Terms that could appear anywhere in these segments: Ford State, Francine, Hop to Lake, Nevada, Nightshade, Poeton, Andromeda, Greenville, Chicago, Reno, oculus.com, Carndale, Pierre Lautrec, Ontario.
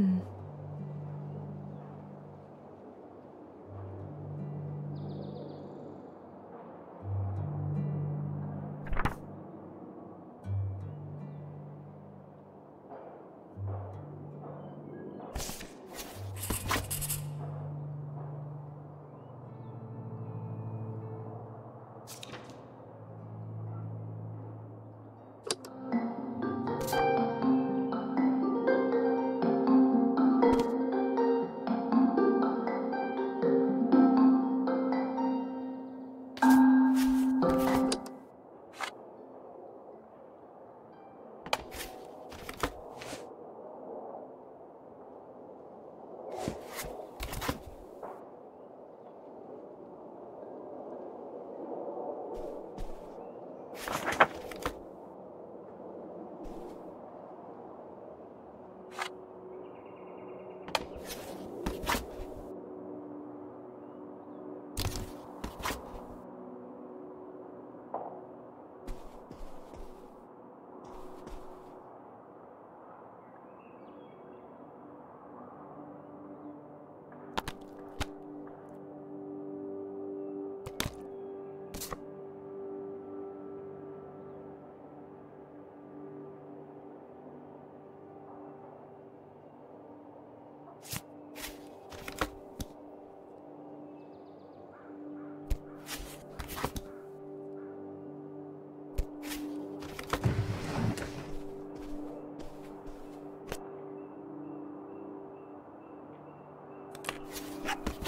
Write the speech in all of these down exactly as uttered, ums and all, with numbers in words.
Mm.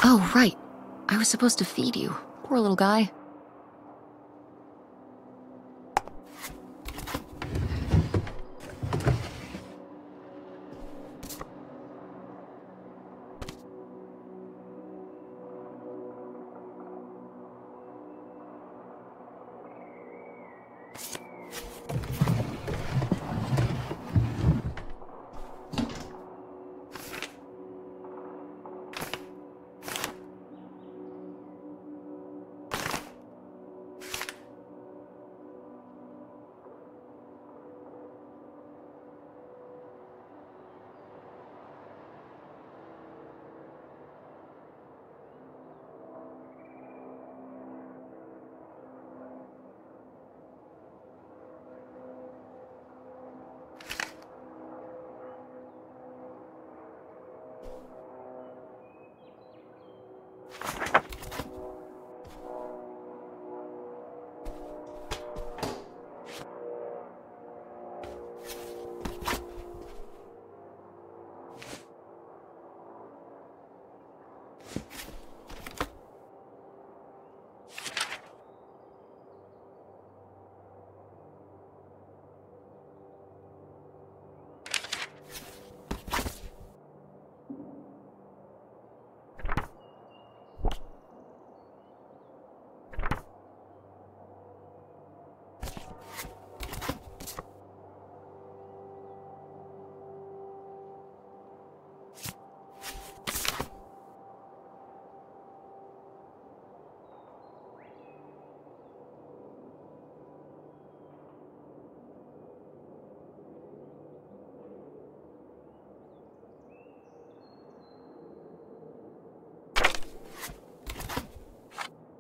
Oh, right. I was supposed to feed you. Poor little guy.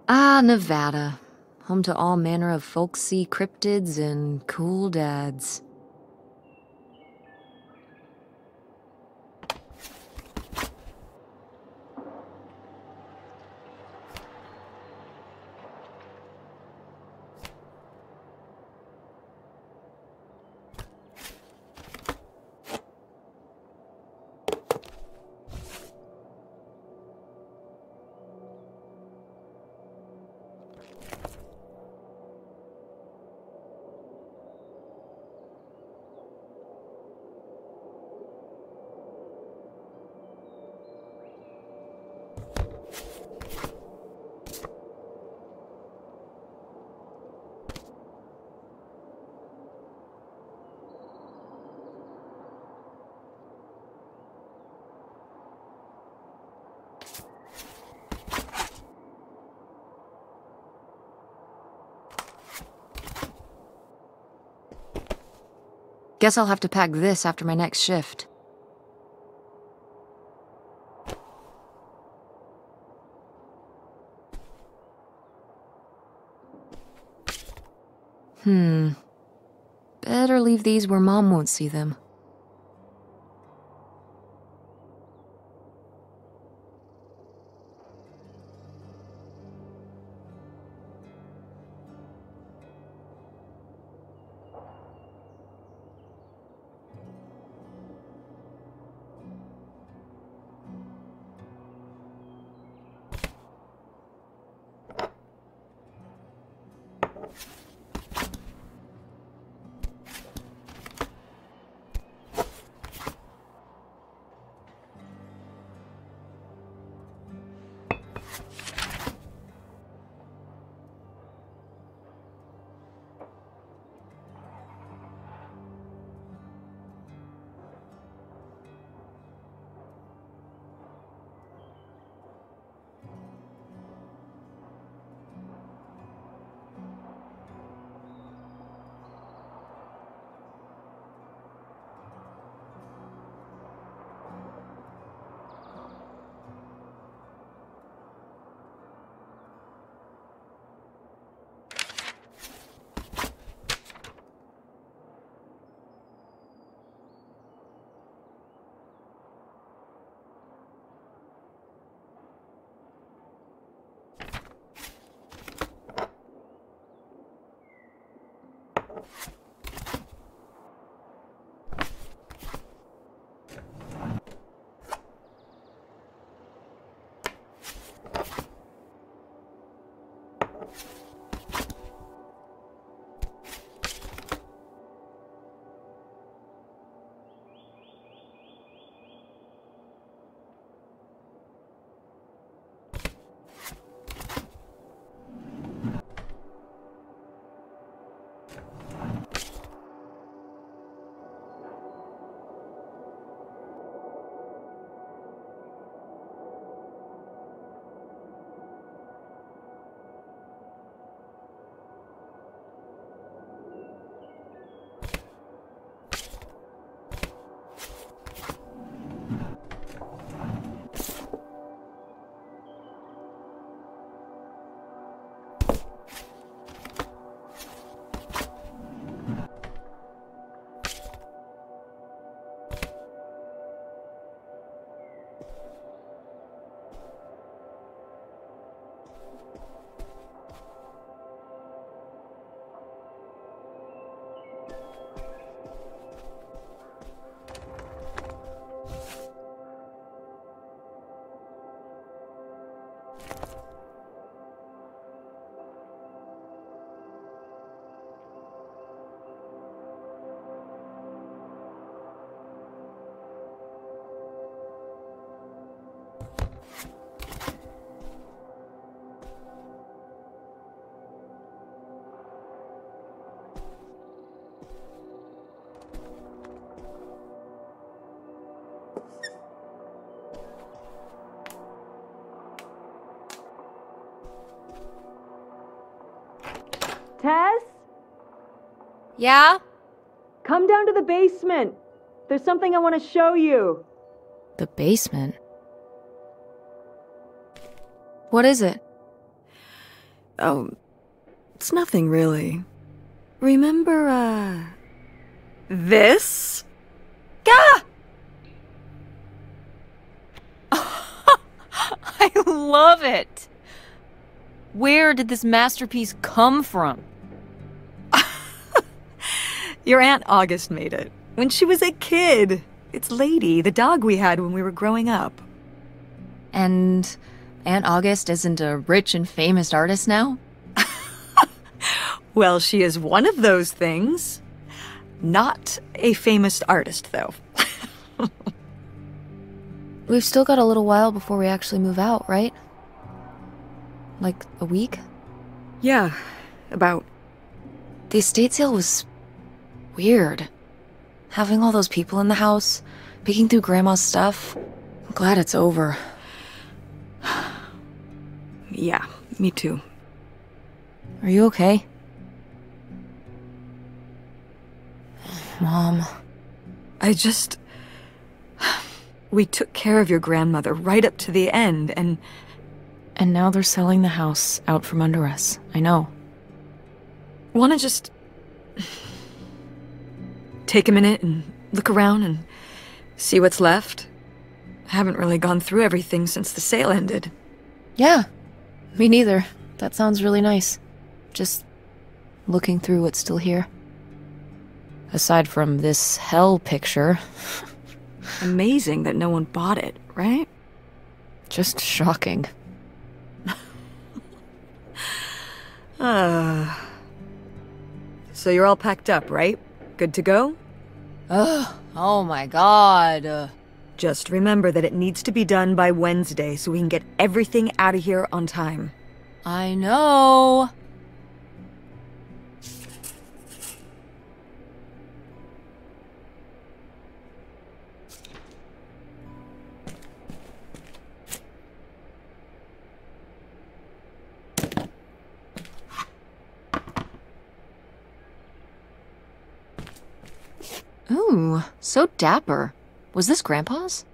Ah, Nevada. Home to all manner of folksy cryptids and cool dads. Guess I'll have to pack this after my next shift. Hmm. Better leave these where Mom won't see them. Tess? Yeah? Come down to the basement. There's something I want to show you. The basement? What is it? Oh, it's nothing really. Remember, uh... this? Gah! I love it! Where did this masterpiece come from? Your Aunt August made it, when she was a kid. It's Lady, the dog we had when we were growing up. And Aunt August isn't a rich and famous artist now? Well, she is one of those things. Not a famous artist, though. We've still got a little while before we actually move out, right? Like, a week? Yeah, about. The estate sale was weird. Having all those people in the house, picking through Grandma's stuff. I'm glad it's over. Yeah, me too. Are you okay? Mom. I just... We took care of your grandmother right up to the end, and... And now they're selling the house out from under us. I know. Wanna just Take a minute and look around and see what's left. I haven't really gone through everything since the sale ended. Yeah, me neither. That sounds really nice. Just looking through what's still here. Aside from this hell picture. Amazing that no one bought it, right? Just shocking. uh, so you're all packed up, right? Good to go? Oh, oh my god. Uh, Just remember that it needs to be done by Wednesday so we can get everything out of here on time. I know. Ooh, so dapper. Was this Grandpa's?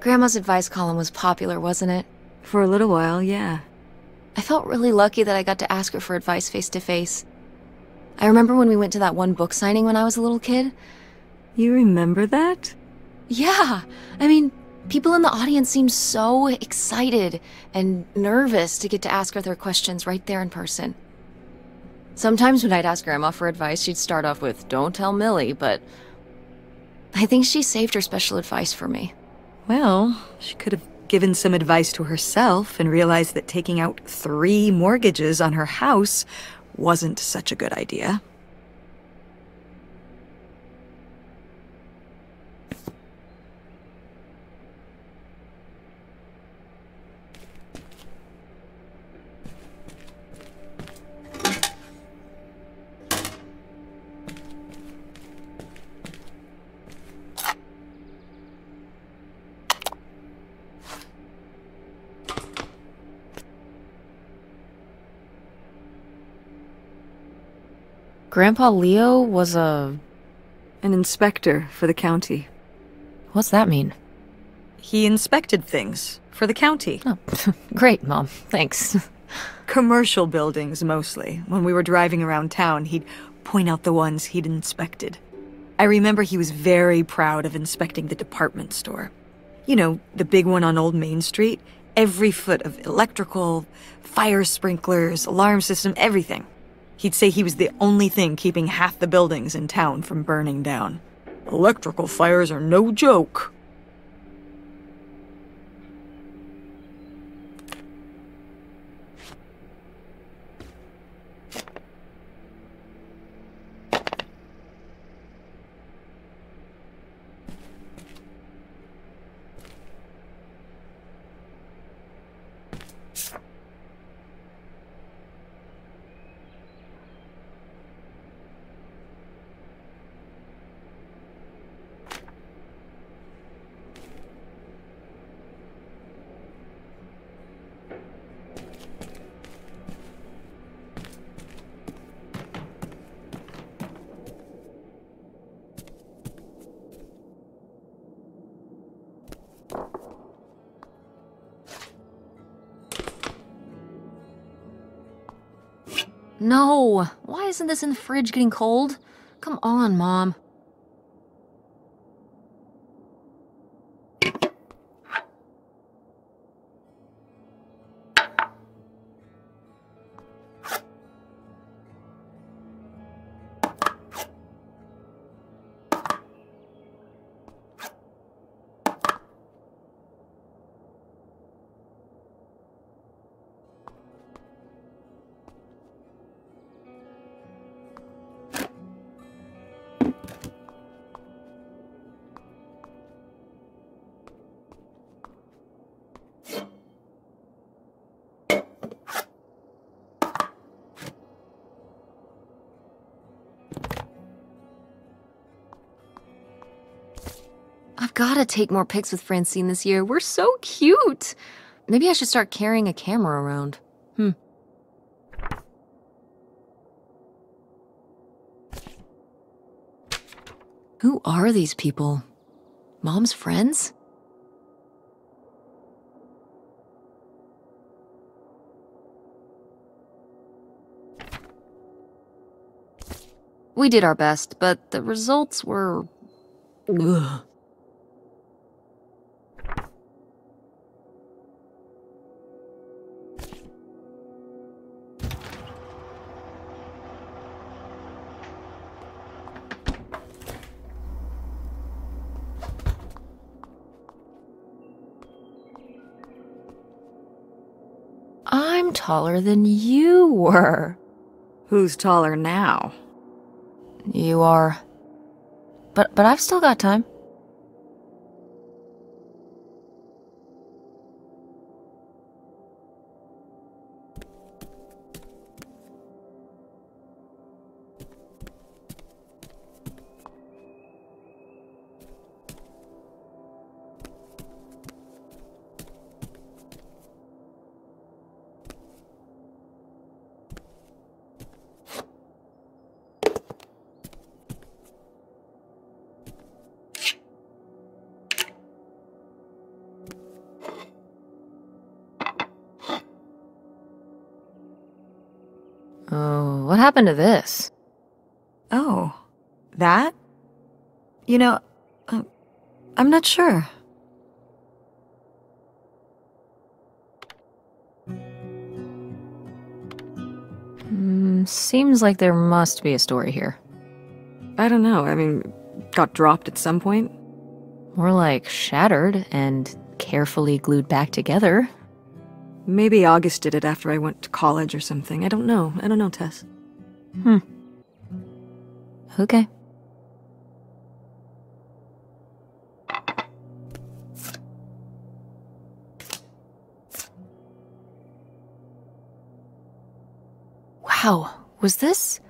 Grandma's advice column was popular, wasn't it? For a little while, yeah. I felt really lucky that I got to ask her for advice face to face. I remember when we went to that one book signing when I was a little kid. You remember that? Yeah. I mean, people in the audience seemed so excited and nervous to get to ask her their questions right there in person. Sometimes when I'd ask Grandma for advice, she'd start off with, "Don't tell Millie," but I think she saved her special advice for me. Well, she could have given some advice to herself and realized that taking out three mortgages on her house wasn't such a good idea. Grandpa Leo was a... an inspector for the county. What's that mean? He inspected things for the county. Oh, great, Mom. Thanks. Commercial buildings, mostly. When we were driving around town, he'd point out the ones he'd inspected. I remember he was very proud of inspecting the department store. You know, the big one on Old Main Street. Every foot of electrical, fire sprinklers, alarm system, everything. He'd say he was the only thing keeping half the buildings in town from burning down. Electrical fires are no joke. No! Why isn't this in the fridge getting cold? Come on, Mom. I've gotta take more pics with Francine this year. We're so cute! Maybe I should start carrying a camera around. Hmm. Who are these people? Mom's friends? We did our best, but the results were... Ugh. I'm taller than you were. Who's taller now? You are. But but I've still got time. Oh, what happened to this? Oh, that? You know, uh, I'm not sure. Mm, seems like there must be a story here. I don't know, I mean, got dropped at some point? More like shattered and carefully glued back together. Maybe August did it after I went to college or something. I don't know. I don't know, Tess. Hmm. Okay. Wow. Was this...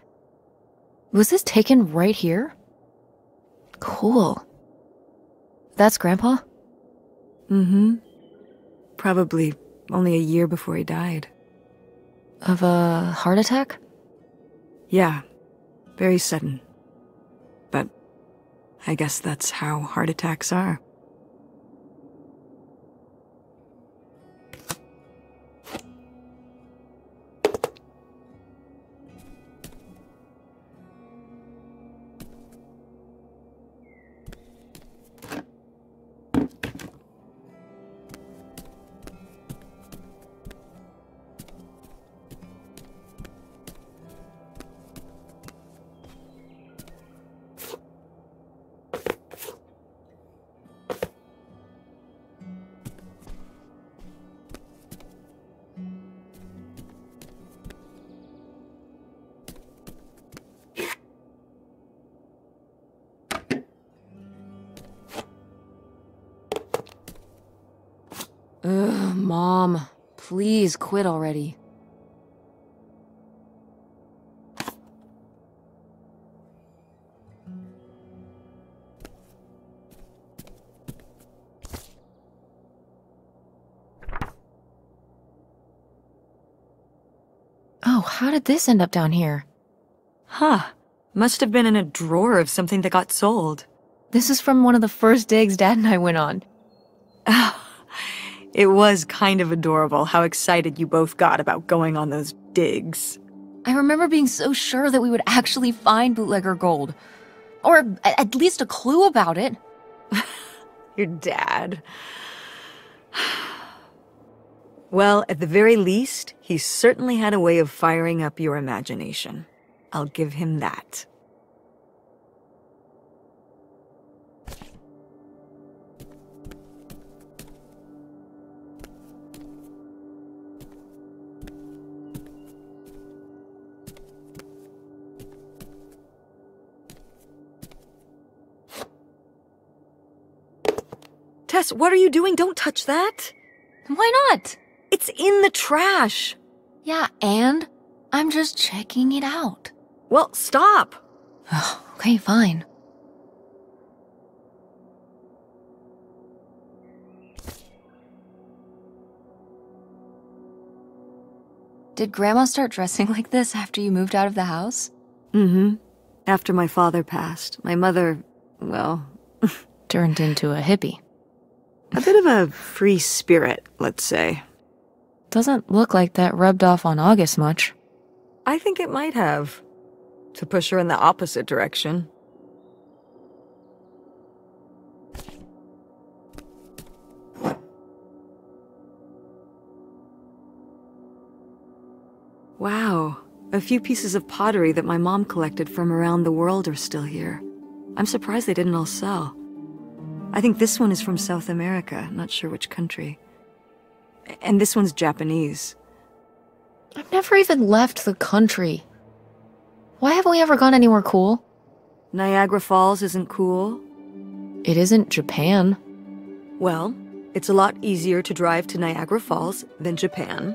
Was this taken right here? Cool. That's Grandpa? Mm-hmm. Probably... only a year before he died. Of a heart attack? Yeah, very sudden. But I guess that's how heart attacks are. Ugh, Mom, please quit already. Oh, how did this end up down here? Huh. Must have been in a drawer of something that got sold. This is from one of the first digs Dad and I went on. Oh. It was kind of adorable how excited you both got about going on those digs. I remember being so sure that we would actually find bootlegger gold. Or at least a clue about it. Your dad. Well, at the very least, he certainly had a way of firing up your imagination. I'll give him that. Tess, what are you doing? Don't touch that. Why not? It's in the trash. Yeah, and I'm just checking it out. Well, stop. Okay, fine. Did Grandma start dressing like this after you moved out of the house? Mm-hmm. After my father passed, my mother, well... turned into a hippie. A bit of a free spirit, let's say. Doesn't look like that rubbed off on August much. I think it might have. To push her in the opposite direction. Wow. A few pieces of pottery that my mom collected from around the world are still here. I'm surprised they didn't all sell. I think this one is from South America, not sure which country. And this one's Japanese. I've never even left the country. Why haven't we ever gone anywhere cool? Niagara Falls isn't cool. It isn't Japan. Well, it's a lot easier to drive to Niagara Falls than Japan.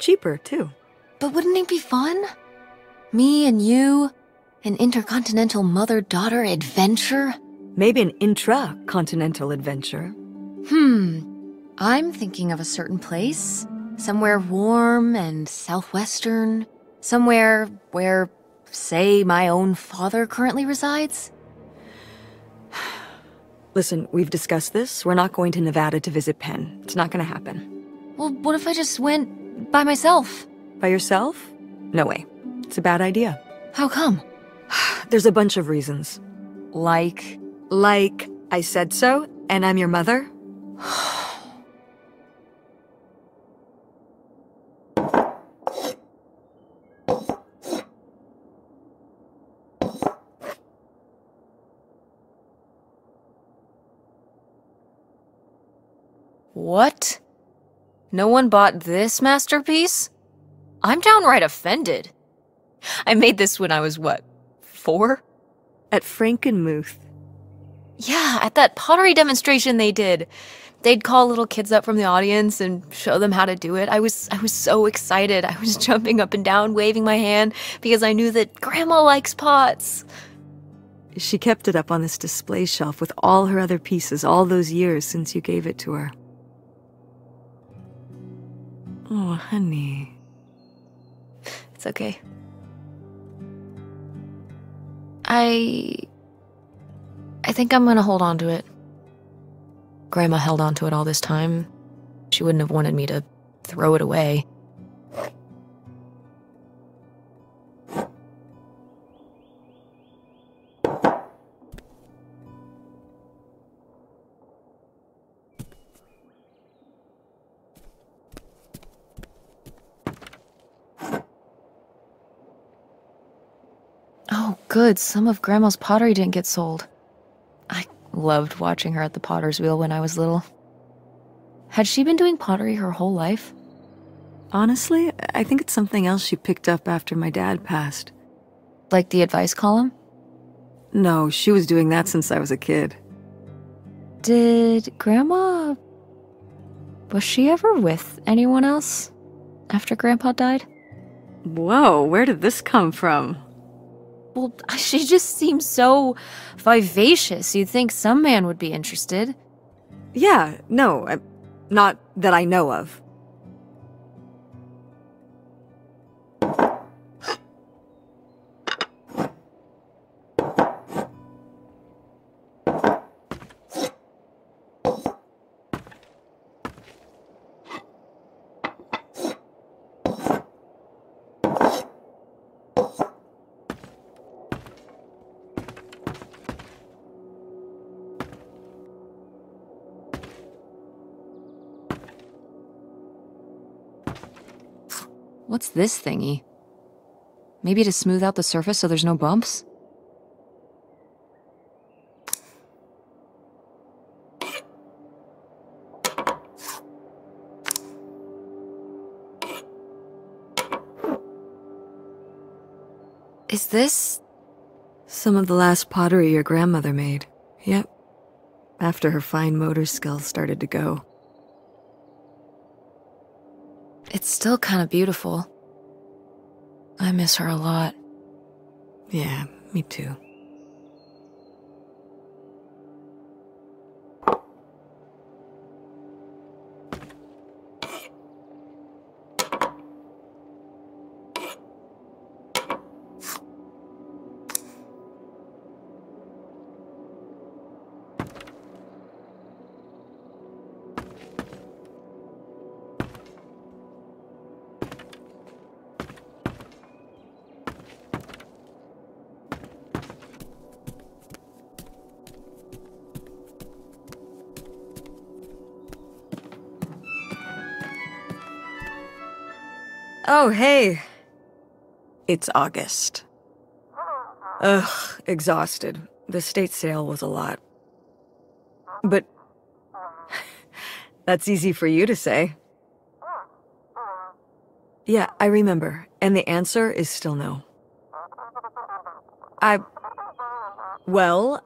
Cheaper, too. But wouldn't it be fun? Me and you, an intercontinental mother-daughter adventure? Maybe an intra-continental adventure. Hmm. I'm thinking of a certain place, somewhere warm and southwestern, somewhere where, say, my own father currently resides. Listen, we've discussed this. We're not going to Nevada to visit Penn. It's not going to happen. Well, what if I just went by myself? By yourself? No way. It's a bad idea. How come? There's a bunch of reasons. Like? Like, I said so, and I'm your mother? What? No one bought this masterpiece? I'm downright offended. I made this when I was, what, four? At Frankenmuth. Yeah, at that pottery demonstration they did. They'd call little kids up from the audience and show them how to do it. I was, I was so excited. I was jumping up and down, waving my hand, because I knew that Grandma likes pots. She kept it up on this display shelf with all her other pieces all those years since you gave it to her. Oh, honey... It's okay. I... I think I'm gonna hold on to it. Grandma held on to it all this time. She wouldn't have wanted me to throw it away. Good, some of Grandma's pottery didn't get sold. I loved watching her at the potter's wheel when I was little. Had she been doing pottery her whole life? Honestly, I think it's something else she picked up after my dad passed. Like the advice column? No, she was doing that since I was a kid. Did Grandma... was she ever with anyone else after Grandpa died? Whoa, where did this come from? Well, she just seems so vivacious. You'd think some man would be interested. Yeah, no, I, not that I know of. What's this thingy? Maybe to smooth out the surface so there's no bumps? Is this... some of the last pottery your grandmother made? Yep. After her fine motor skills started to go. It's still kind of beautiful. I miss her a lot. Yeah, me too. Oh, hey. It's August. Ugh, exhausted. The state sale was a lot. But that's easy for you to say. Yeah, I remember. And the answer is still no. I... Well...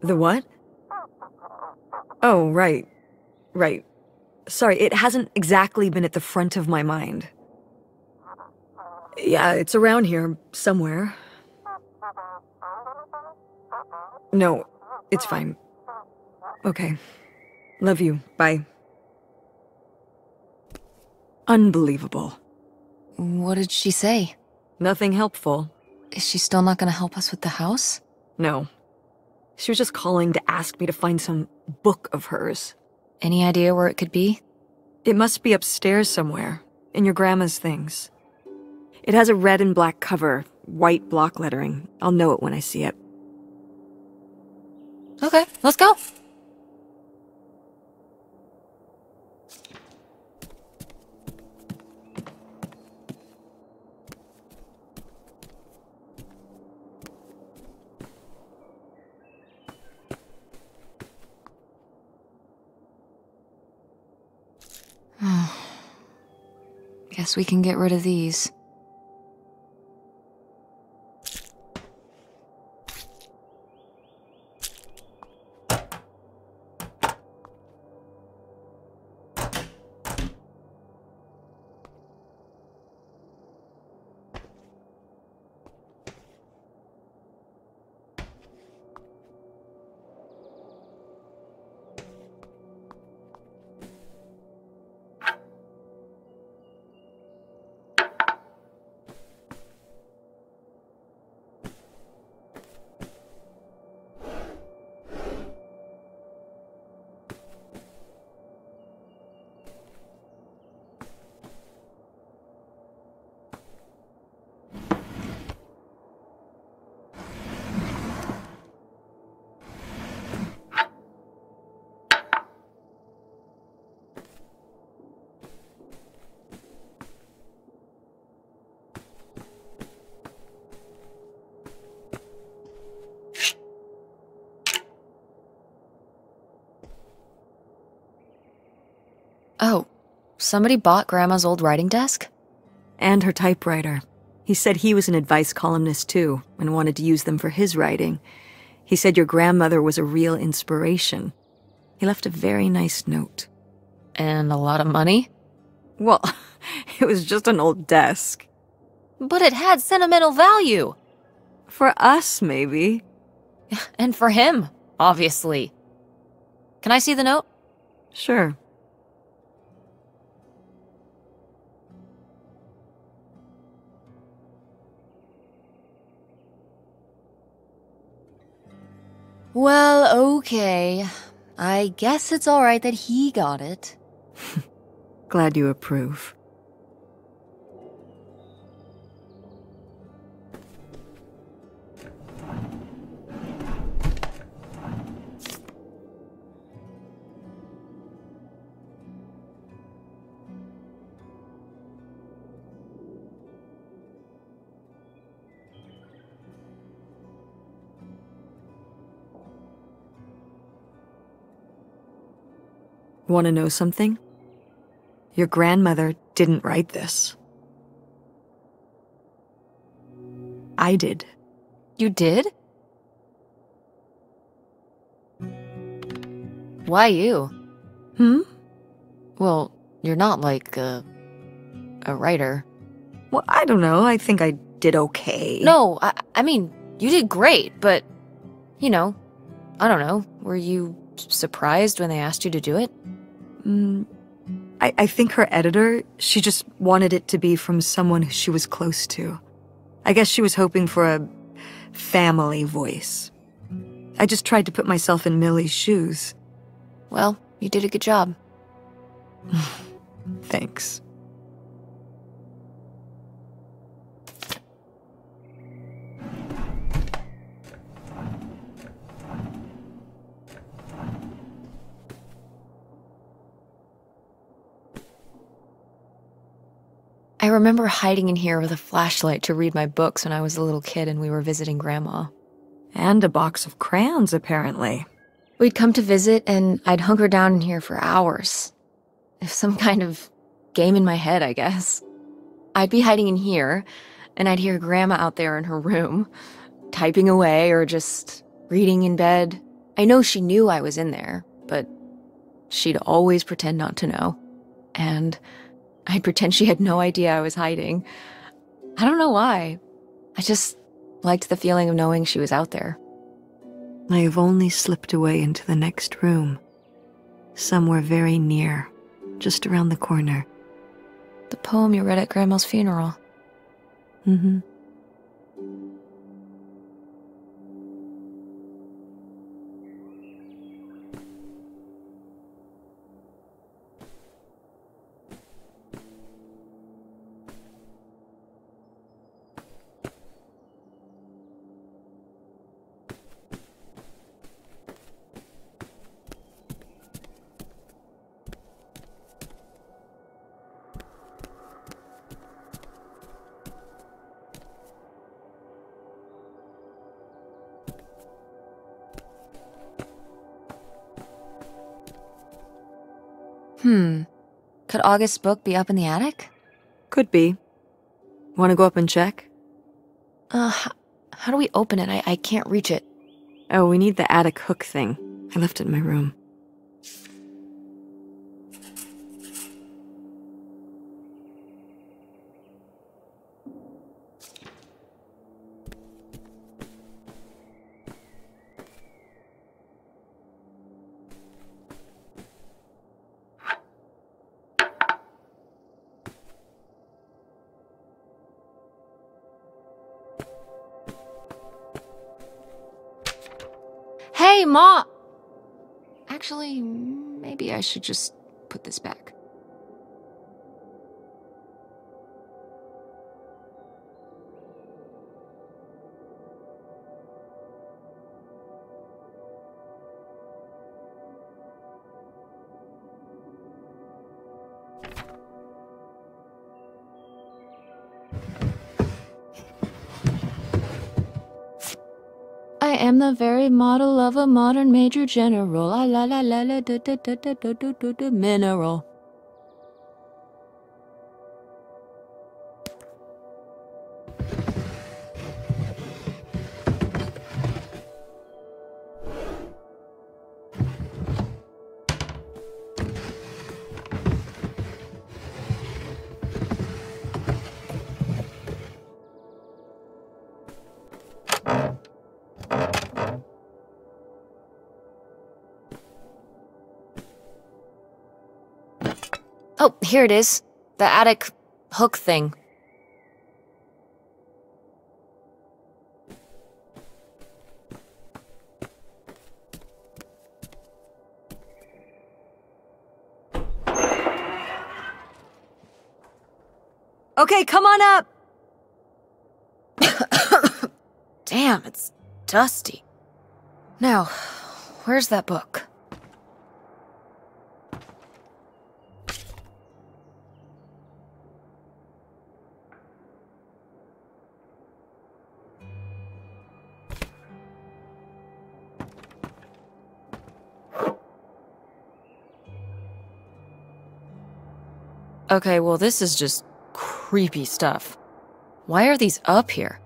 The what? Oh, right. Right. Sorry, it hasn't exactly been at the front of my mind. Yeah, it's around here, somewhere. No, it's fine. Okay. Love you. Bye. Unbelievable. What did she say? Nothing helpful. Is she still not gonna help us with the house? No. She was just calling to ask me to find some book of hers. Any idea where it could be? It must be upstairs somewhere, in your grandma's things. It has a red and black cover, white block lettering. I'll know it when I see it. Okay, let's go. Guess we can get rid of these. Oh, somebody bought Grandma's old writing desk? And her typewriter. He said he was an advice columnist too, and wanted to use them for his writing. He said your grandmother was a real inspiration. He left a very nice note. And a lot of money? Well, it was just an old desk. But it had sentimental value! For us, maybe. And for him, obviously. Can I see the note? Sure. Well, okay. I guess it's all right that he got it. Glad you approve. Want to know something? Your grandmother didn't write this. I did. You did? Why you? Hmm? Well, you're not like a, a writer. Well, I don't know. I think I did okay. No, I, I mean, you did great, but, you know, I don't know. Were you surprised when they asked you to do it? Mm, I, I think her editor, she just wanted it to be from someone she was close to. I guess she was hoping for a family voice. I just tried to put myself in Millie's shoes. Well, you did a good job. Thanks. remember hiding in here with a flashlight to read my books when I was a little kid and we were visiting Grandma. And a box of crayons, apparently. We'd come to visit, and I'd hunker down in here for hours. Some kind of game in my head, I guess. I'd be hiding in here, and I'd hear Grandma out there in her room, typing away or just reading in bed. I know she knew I was in there, but she'd always pretend not to know. And I'd pretend she had no idea I was hiding. I don't know why. I just liked the feeling of knowing she was out there. I have only slipped away into the next room. Somewhere very near, just around the corner. The poem you read at Grandma's funeral. Mm-hmm. Hmm. Could August's book be up in the attic? Could be. Want to go up and check? Uh, how, how do we open it? I, I can't reach it. Oh, we need the attic hook thing. I left it in my room. Hey, Ma! Actually, maybe I should just put this back. I am the very model of a modern major general. La la la la la da da da da da da da da mineral. Oh, here it is. The attic hook thing. Okay, come on up! Damn, it's dusty. Now, where's that book? Okay, well, this is just creepy stuff. Why are these up here?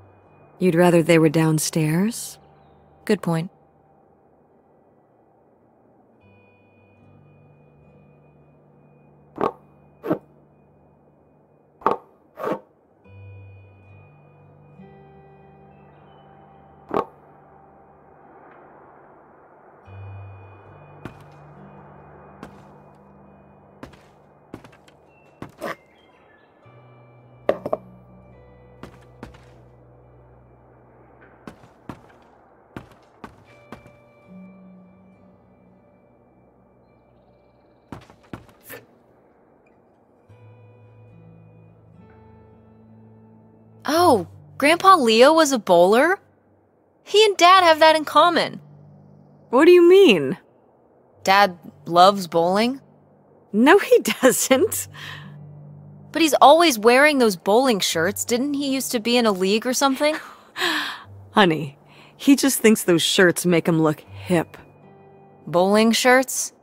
You'd rather they were downstairs? Good point. Oh, Grandpa Leo was a bowler? He and Dad have that in common. What do you mean? Dad loves bowling. No, he doesn't. But he's always wearing those bowling shirts. Didn't he used to be in a league or something? Honey, he just thinks those shirts make him look hip. Bowling shirts?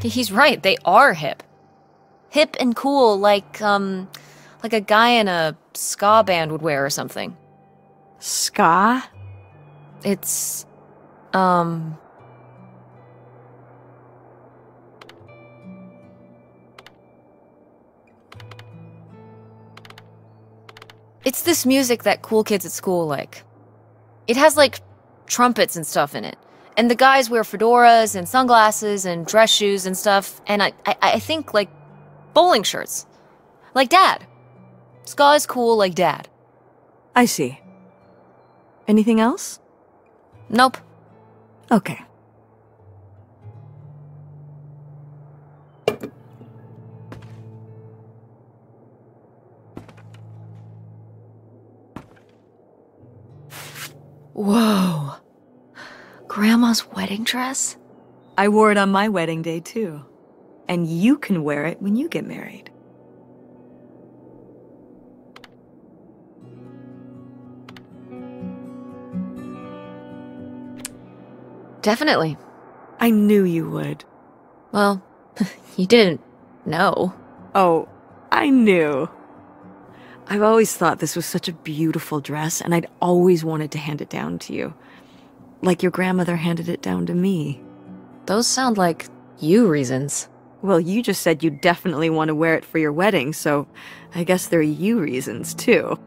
He's right, they are hip. Hip and cool, like, um, like a guy in a ska band would wear or something. Ska? It's, um... It's this music that cool kids at school like. It has, like, trumpets and stuff in it. And the guys wear fedoras and sunglasses and dress shoes and stuff. And I, I, I think, like, bowling shirts. Like Dad. Ska is cool like Dad. I see. Anything else? Nope. Okay. Whoa. Grandma's wedding dress? I wore it on my wedding day, too. And you can wear it when you get married. Definitely. I knew you would. Well, you didn't know. Oh, I knew. I've always thought this was such a beautiful dress, and I'd always wanted to hand it down to you. Like your grandmother handed it down to me. Those sound like you reasons. Well, you just said you definitely want to wear it for your wedding, so I guess they're you reasons, too.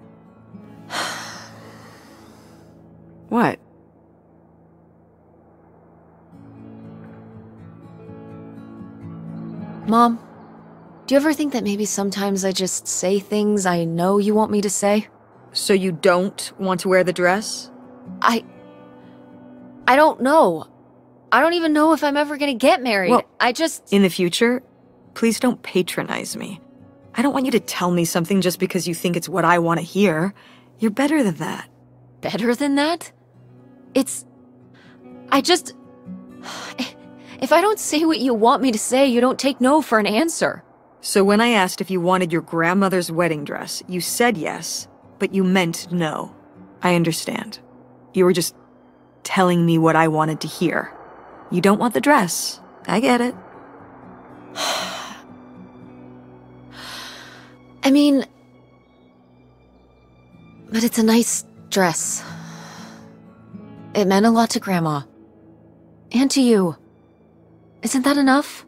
What? Mom, do you ever think that maybe sometimes I just say things I know you want me to say? So you don't want to wear the dress? I... I don't know. I don't even know if I'm ever gonna get married. Well, I just... In the future, please don't patronize me. I don't want you to tell me something just because you think it's what I want to hear. You're better than that. Better than that? It's... I just... If I don't say what you want me to say, you don't take no for an answer. So when I asked if you wanted your grandmother's wedding dress, you said yes, but you meant no. I understand. You were just... telling me what I wanted to hear. You don't want the dress. I get it. I mean... But it's a nice dress. It meant a lot to Grandma. And to you. Isn't that enough?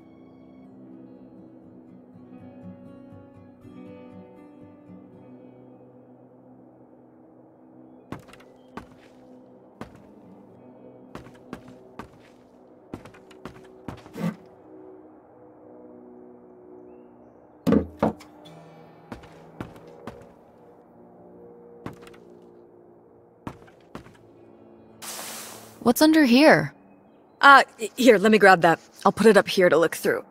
What's under here? Uh, here, let me grab that. I'll put it up here to look through.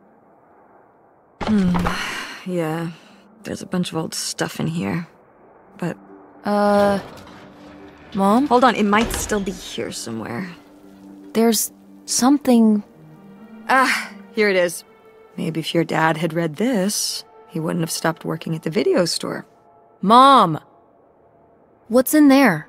Hmm, yeah. There's a bunch of old stuff in here. But... Uh... Mom? Hold on, it might still be here somewhere. There's... something... Ah, here it is. Maybe if your dad had read this, he wouldn't have stopped working at the video store. Mom! What's in there?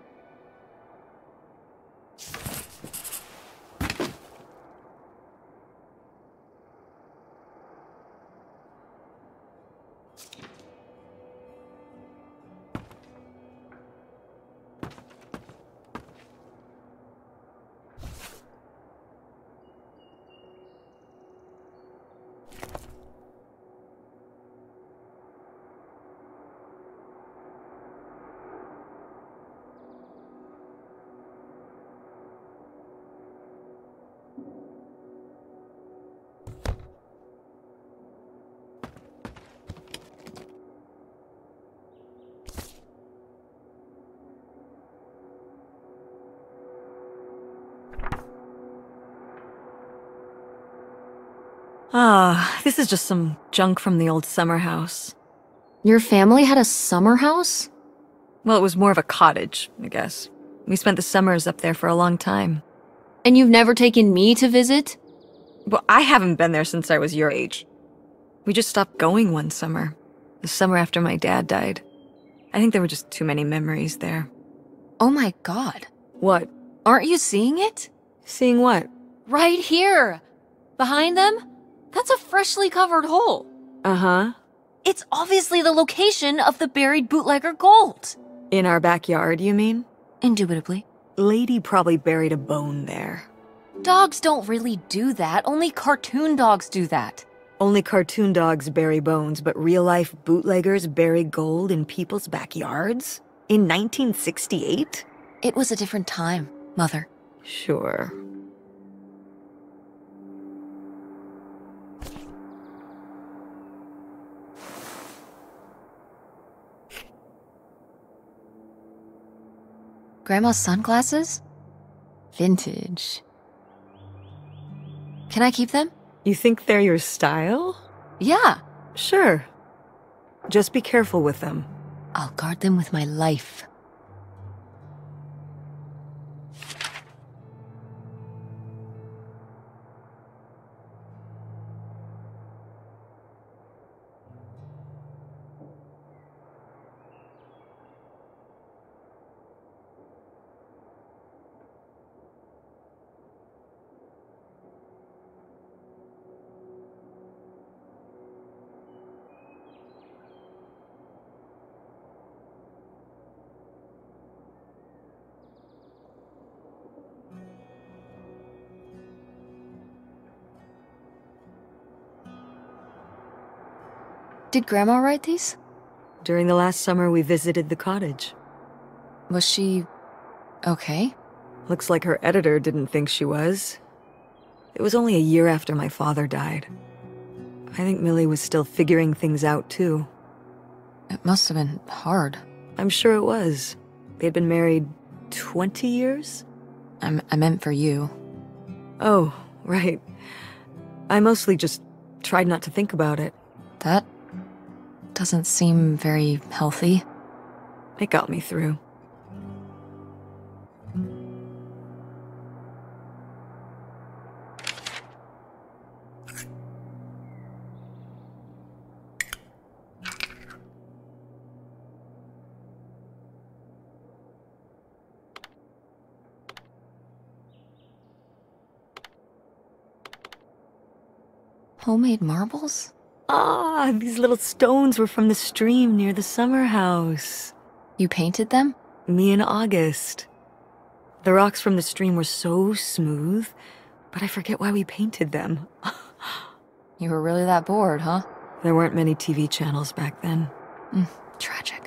Ah, this is just some junk from the old summer house. Your family had a summer house? Well, it was more of a cottage, I guess. We spent the summers up there for a long time. And you've never taken me to visit? Well, I haven't been there since I was your age. We just stopped going one summer, the summer after my dad died. I think there were just too many memories there. Oh my god. What? Aren't you seeing it? Seeing what? Right here! Behind them? That's a freshly covered hole. Uh-huh. It's obviously the location of the buried bootlegger gold. In our backyard, you mean? Indubitably. Lady probably buried a bone there. Dogs don't really do that. Only cartoon dogs do that. Only cartoon dogs bury bones, but real-life bootleggers bury gold in people's backyards? In nineteen sixty-eight? It was a different time, Mother. Sure. Grandma's sunglasses? Vintage. Can I keep them? You think they're your style? Yeah. Sure. Just be careful with them. I'll guard them with my life. Did Grandma write these? During the last summer, we visited the cottage. Was she... okay? Looks like her editor didn't think she was. It was only a year after my father died. I think Millie was still figuring things out, too. It must have been hard. I'm sure it was. They'd been married twenty years? I'm, I meant for you. Oh, right. I mostly just tried not to think about it. That... doesn't seem very healthy. It got me through. Homemade marbles? Ah, these little stones were from the stream near the summer house. You painted them? Me and August. The rocks from the stream were so smooth, but I forget why we painted them. You were really that bored, huh? There weren't many T V channels back then. Mm, tragic.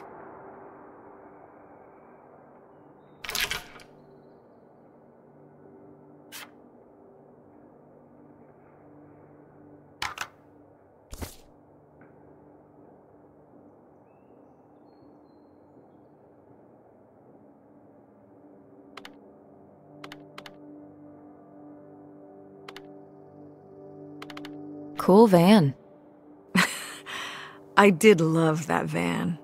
Cool van. I did love that van.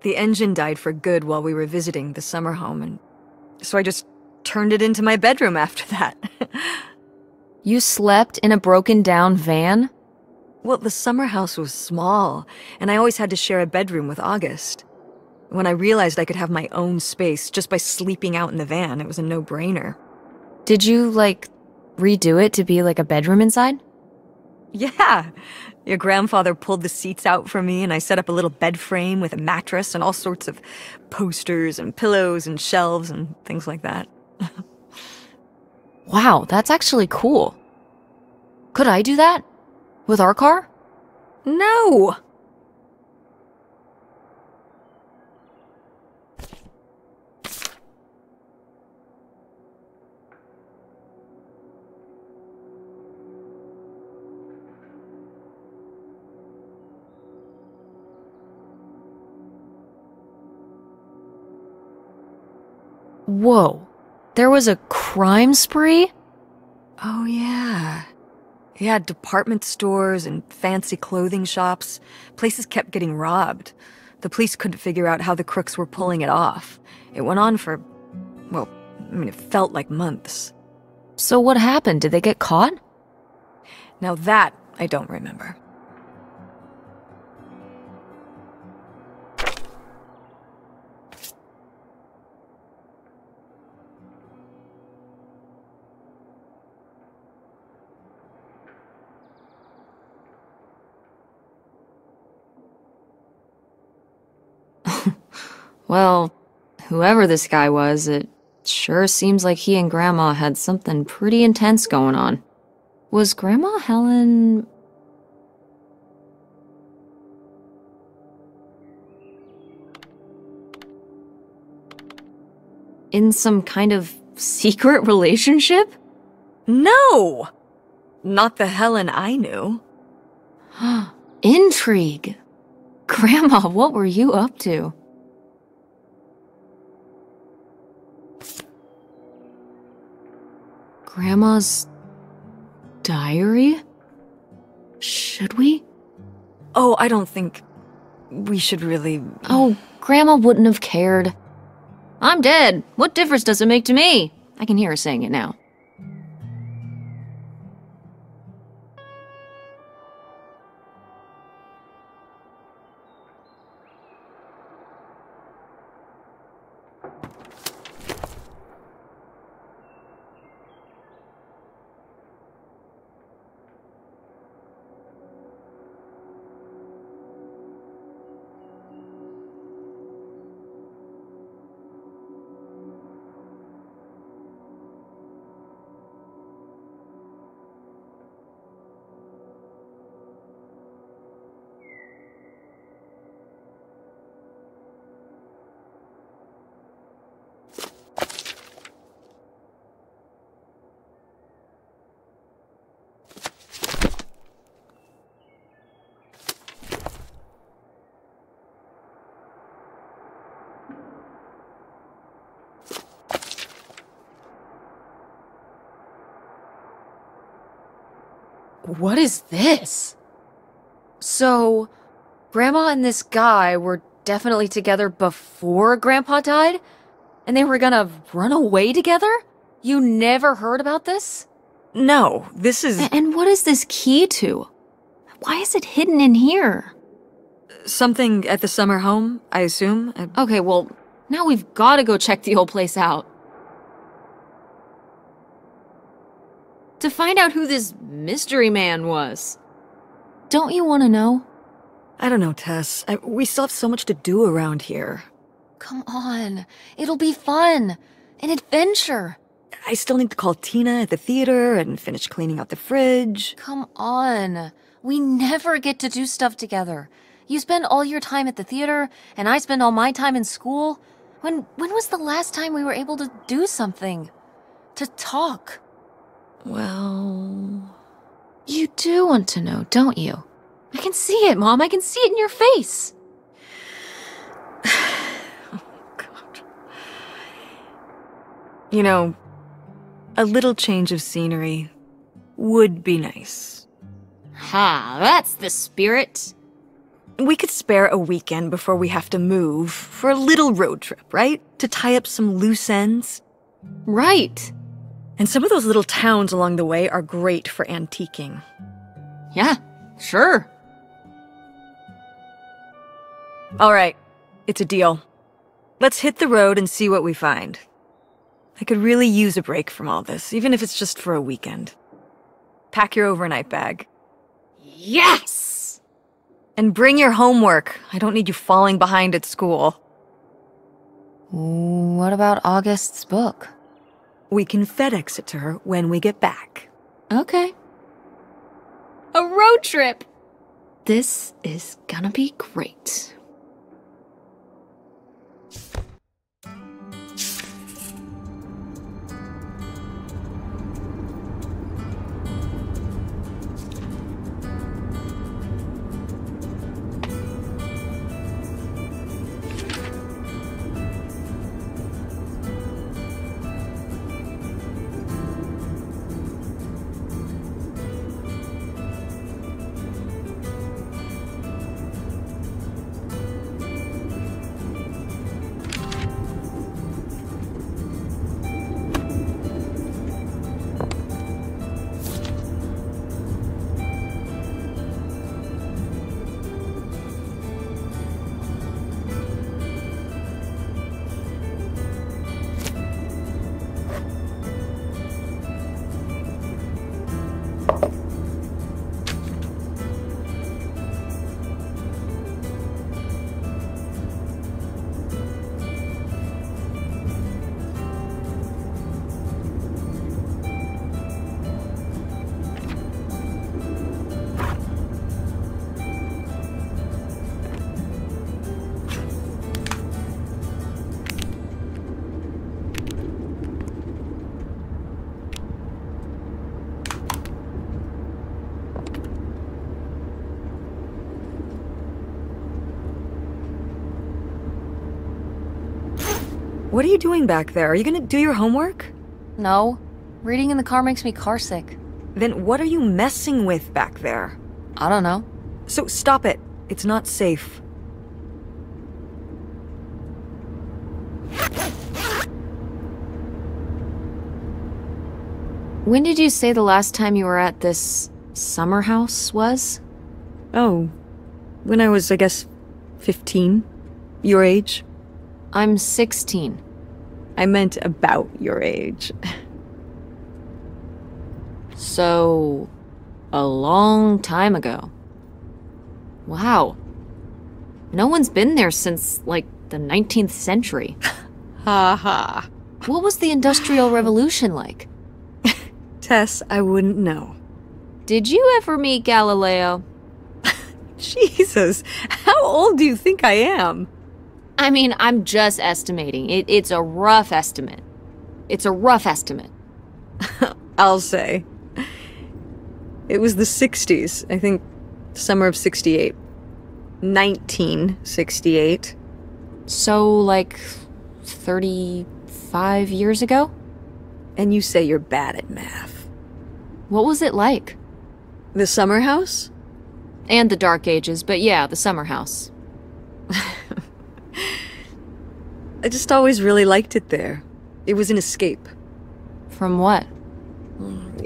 The engine died for good while we were visiting the summer home, and so I just turned it into my bedroom after that. You slept in a broken-down van? Well, the summer house was small, and I always had to share a bedroom with August. When I realized I could have my own space just by sleeping out in the van, it was a no-brainer. Did you, like, redo it to be like a bedroom inside? Yeah. Your grandfather pulled the seats out for me, and I set up a little bed frame with a mattress and all sorts of posters and pillows and shelves and things like that. Wow, that's actually cool. Could I do that? With our car? No! Whoa, there was a crime spree? Oh, yeah. Yeah, department stores and fancy clothing shops. Places kept getting robbed. The police couldn't figure out how the crooks were pulling it off. It went on for, well, I mean, it felt like months. So what happened? Did they get caught? Now that I don't remember. Well, whoever this guy was, it sure seems like he and Grandma had something pretty intense going on. Was Grandma Helen... in some kind of secret relationship? No! Not the Helen I knew. Intrigue! Grandma, what were you up to? Grandma's diary? Should we? Oh, I don't think we should really... Oh, Grandma wouldn't have cared. I'm dead. What difference does it make to me? I can hear her saying it now. What is this? So, Grandma and this guy were definitely together before Grandpa died? And they were gonna run away together? You never heard about this? No, this is... A- and what is this key to? Why is it hidden in here? Something at the summer home, I assume. I... Okay, well, now we've gotta go check the whole place out. To find out who this mystery man was. Don't you want to know? I don't know, Tess. I, we still have so much to do around here. Come on. It'll be fun. An adventure. I still need to call Tina at the theater and finish cleaning out the fridge. Come on. We never get to do stuff together. You spend all your time at the theater, and I spend all my time in school. When, when was the last time we were able to do something? To talk? Well... You do want to know, don't you? I can see it, Mom. I can see it in your face. Oh, God. You know, a little change of scenery would be nice. Ha, that's the spirit. We could spare a weekend before we have to move for a little road trip, right? To tie up some loose ends. Right. And some of those little towns along the way are great for antiquing. Yeah, sure. All right, it's a deal. Let's hit the road and see what we find. I could really use a break from all this, even if it's just for a weekend. Pack your overnight bag. Yes! And bring your homework. I don't need you falling behind at school. What about August's book? We can FedEx it to her when we get back. Okay. A road trip! This is gonna be great. What are you doing back there? Are you gonna do your homework? No. Reading in the car makes me carsick. Then what are you messing with back there? I don't know. So stop it. It's not safe. When did you say the last time you were at this summer house was? Oh, when I was, I guess, fifteen. Your age? I'm sixteen. I meant about your age. So, a long time ago. Wow. No one's been there since, like, the nineteenth century. Ha ha. What was the Industrial Revolution like? Tess, I wouldn't know. Did you ever meet Galileo? Jesus, how old do you think I am? I mean, I'm just estimating. It, it's a rough estimate. It's a rough estimate. I'll say. It was the sixties, I think, summer of sixty-eight. nineteen sixty-eight. So, like, thirty-five years ago? And you say you're bad at math. What was it like? The summer house? And the Dark Ages, but yeah, the summer house. I just always really liked it there. It was an escape. From what?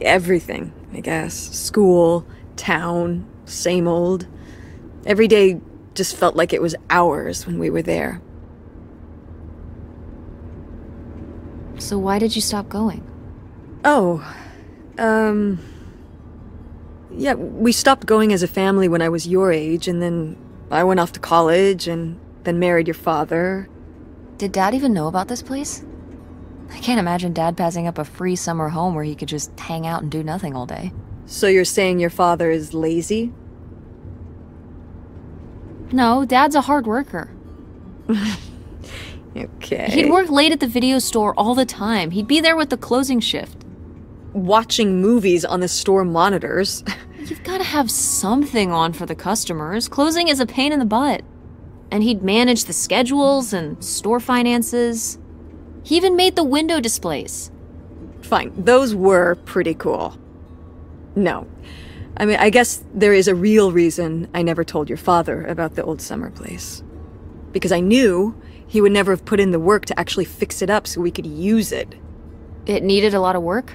Everything, I guess. School, town, same old. Every day just felt like it was hours when we were there. So why did you stop going? Oh, um... yeah, we stopped going as a family when I was your age, and then I went off to college, and then married your father. Did Dad even know about this place? I can't imagine Dad passing up a free summer home where he could just hang out and do nothing all day. So you're saying your father is lazy? No, Dad's a hard worker. Okay. He'd work late at the video store all the time. He'd be there with the closing shift. Watching movies on the store monitors. You've got to have something on for the customers. Closing is a pain in the butt. And he'd manage the schedules and store finances. He even made the window displays. Fine, those were pretty cool. No. I mean, I guess there is a real reason I never told your father about the old summer place. Because I knew he would never have put in the work to actually fix it up so we could use it. It needed a lot of work?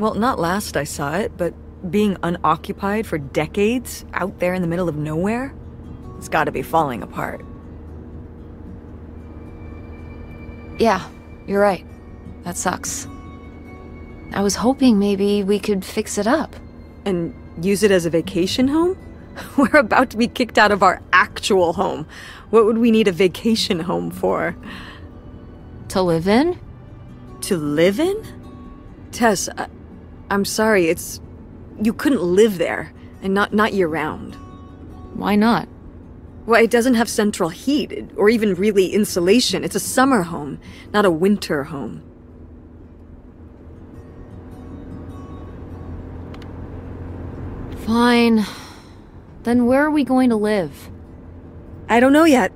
Well, not last I saw it, but being unoccupied for decades, out there in the middle of nowhere, it's gotta be falling apart. Yeah, you're right. That sucks. I was hoping maybe we could fix it up. And use it as a vacation home? We're about to be kicked out of our actual home. What would we need a vacation home for? To live in? To live in? Tess, I, I'm sorry, it's... You couldn't live there, and not, not year-round. Why not? Well, it doesn't have central heat, or even really insulation. It's a summer home, not a winter home. Fine. Then where are we going to live? I don't know yet.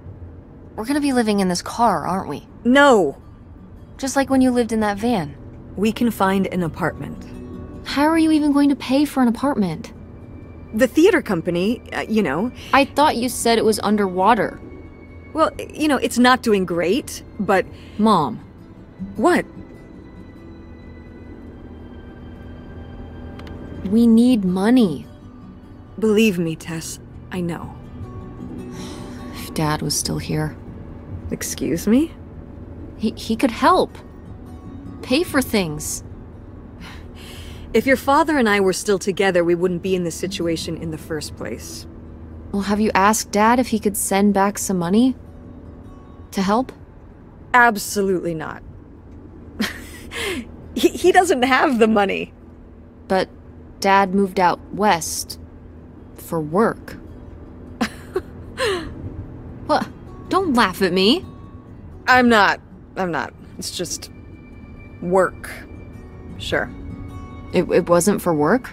We're gonna be living in this car, aren't we? No! Just like when you lived in that van. We can find an apartment. How are you even going to pay for an apartment? The theater company, uh, you know... I thought you said it was underwater. Well, you know, it's not doing great, but... Mom. What? We need money. Believe me, Tess, I know. If Dad was still here... Excuse me? He, he could help. Pay for things. If your father and I were still together, we wouldn't be in this situation in the first place. Well, have you asked Dad if he could send back some money? To help? Absolutely not. he, he doesn't have the money. But Dad moved out west... for work. Well, don't laugh at me. I'm not. I'm not. It's just... work. Sure. It, it wasn't for work?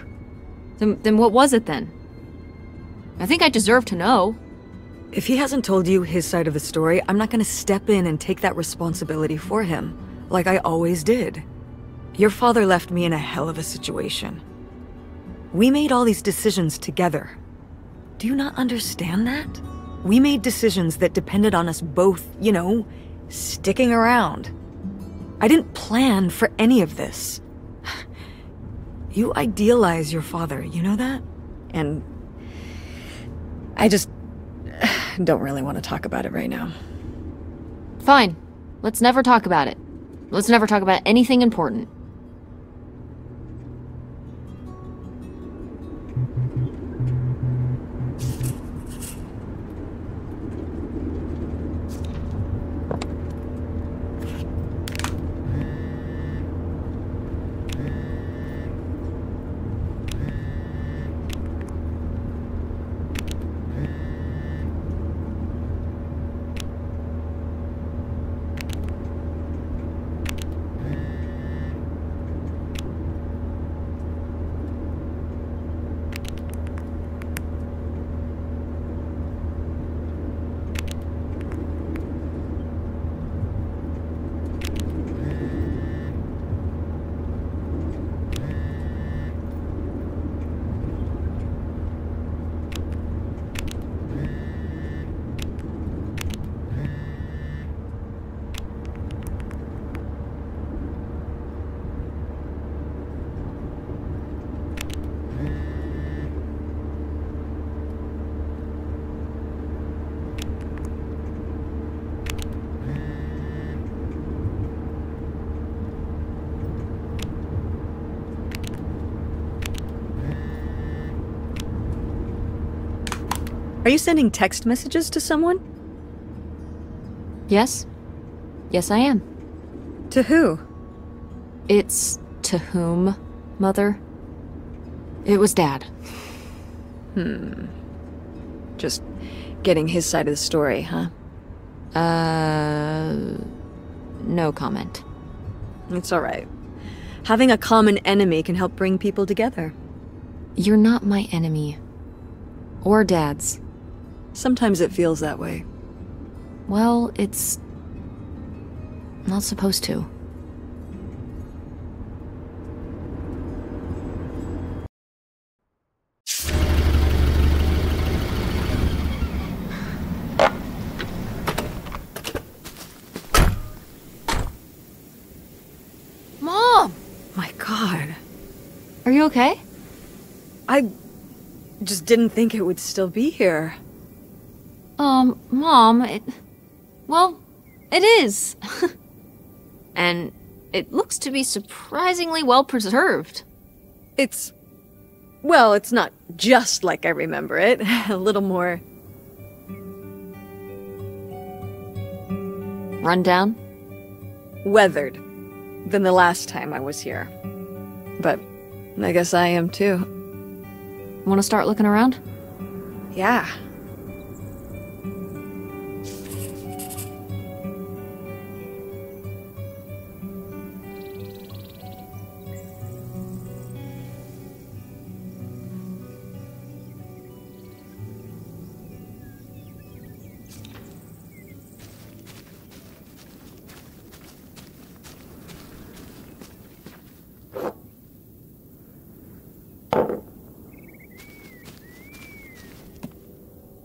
Then, then what was it then? I think I deserve to know. If he hasn't told you his side of the story, I'm not gonna step in and take that responsibility for him, like I always did. Your father left me in a hell of a situation. We made all these decisions together. Do you not understand that? We made decisions that depended on us both, you know, sticking around. I didn't plan for any of this. You idealize your father, you know that? And I just don't really want to talk about it right now. Fine. Let's never talk about it. Let's never talk about anything important. Are you sending text messages to someone? Yes. Yes, I am. To who? It's to whom, Mother? It was Dad. Hmm. Just getting his side of the story, huh? Uh... No comment. It's all right. Having a common enemy can help bring people together. You're not my enemy. Or Dad's. Sometimes it feels that way. Well, it's not supposed to. Mom! My God. Are you okay? I just didn't think it would still be here. Um, Mom, it... Well, it is. And it looks to be surprisingly well preserved. It's... Well, it's not just like I remember it. A little more... rundown? Weathered than the last time I was here. But I guess I am too. Want to start looking around? Yeah.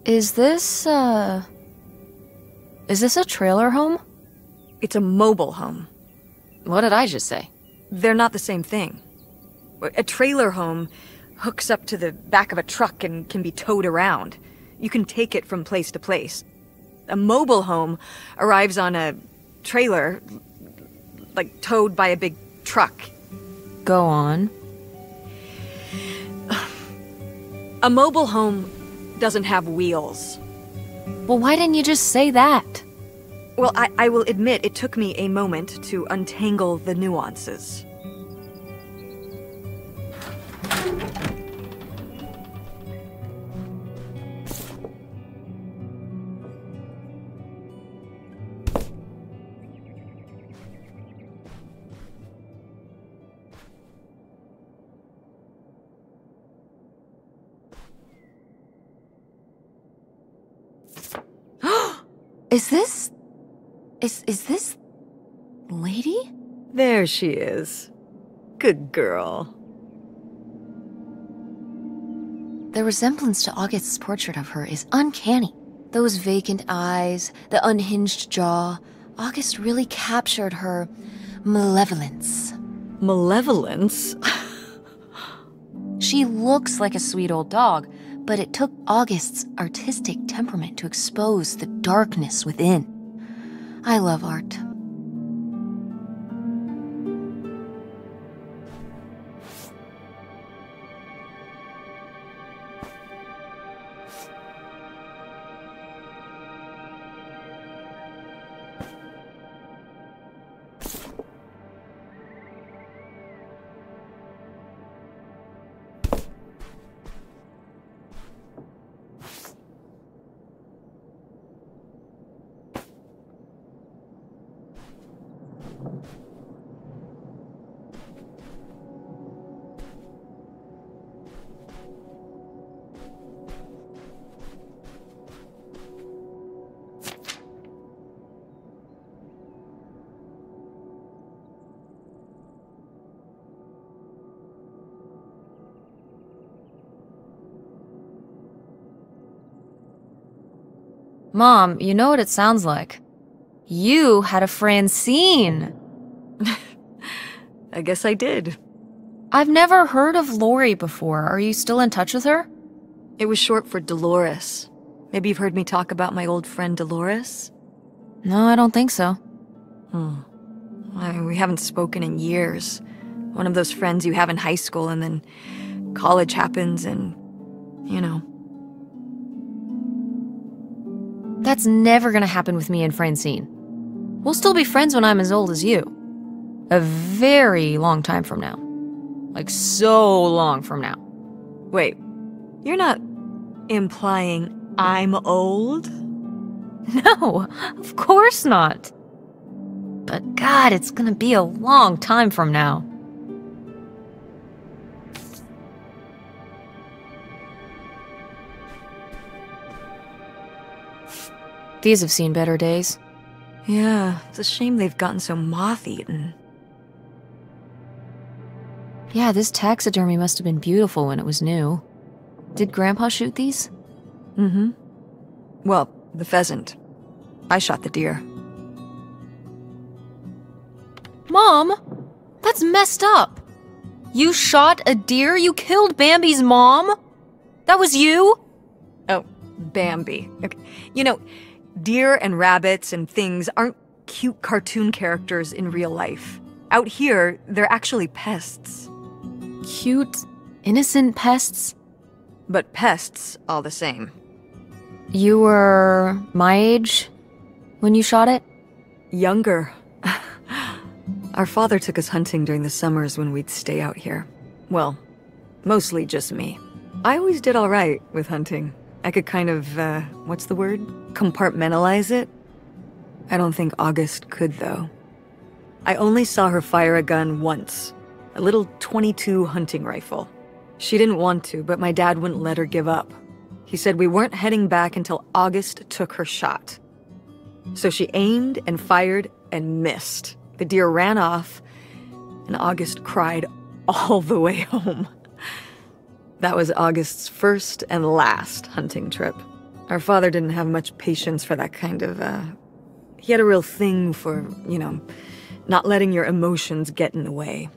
Is this, uh... is this a trailer home? It's a mobile home. What did I just say? They're not the same thing. A trailer home hooks up to the back of a truck and can be towed around. You can take it from place to place. A mobile home arrives on a trailer, like towed by a big truck. Go on. A mobile home doesn't have wheels. Well, why didn't you just say that? Well, I, I will admit it took me a moment to untangle the nuances. you Is this... Is, is this... lady? There she is. Good girl. The resemblance to August's portrait of her is uncanny. Those vacant eyes, the unhinged jaw. August really captured her malevolence. Malevolence? She looks like a sweet old dog, but it took August's artistic temperament to expose the darkness within. I love art. Mom, you know what it sounds like. You had a Francine. I guess I did. I've never heard of Lori before. Are you still in touch with her? It was short for Dolores. Maybe you've heard me talk about my old friend Dolores? No, I don't think so. Hmm. I, we haven't spoken in years. One of those friends you have in high school and then college happens and, you know. That's never gonna happen with me and Francine. We'll still be friends when I'm as old as you. A very long time from now. Like, so long from now. Wait, you're not implying I'm old? No, of course not. But God, it's gonna be a long time from now. These have seen better days. Yeah, it's a shame they've gotten so moth-eaten. Yeah, this taxidermy must have been beautiful when it was new. Did Grandpa shoot these? Mm-hmm. Well, the pheasant. I shot the deer. Mom! That's messed up! You shot a deer? You killed Bambi's mom? That was you? Oh, Bambi. Okay. You know... Deer and rabbits and things aren't cute cartoon characters in real life. Out here, they're actually pests. Cute, innocent pests? But pests all the same. You were my age when you shot it? Younger. Our father took us hunting during the summers when we'd stay out here. Well, mostly just me. I always did all right with hunting. I could kind of, uh, what's the word? Compartmentalize it? I don't think August could, though. I only saw her fire a gun once. A little twenty-two hunting rifle. She didn't want to, but my dad wouldn't let her give up. He said we weren't heading back until August took her shot. So she aimed and fired and missed. The deer ran off, and August cried all the way home. That was August's first and last hunting trip. Our father didn't have much patience for that kind of, uh... He had a real thing for, you know, not letting your emotions get in the way.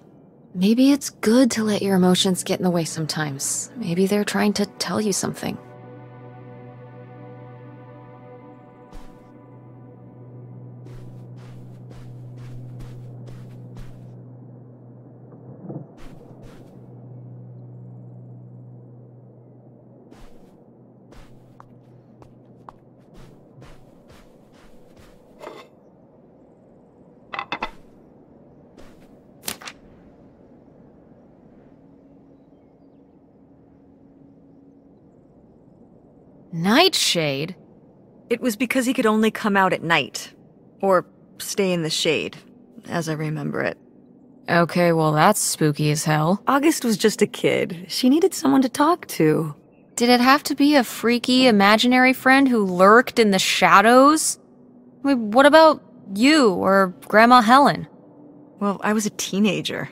Maybe it's good to let your emotions get in the way sometimes. Maybe they're trying to tell you something. Nightshade? It was because he could only come out at night. Or stay in the shade, as I remember it. Okay, well that's spooky as hell. August was just a kid. She needed someone to talk to. Did it have to be a freaky, imaginary friend who lurked in the shadows? What about you or Grandma Helen? Well, I was a teenager.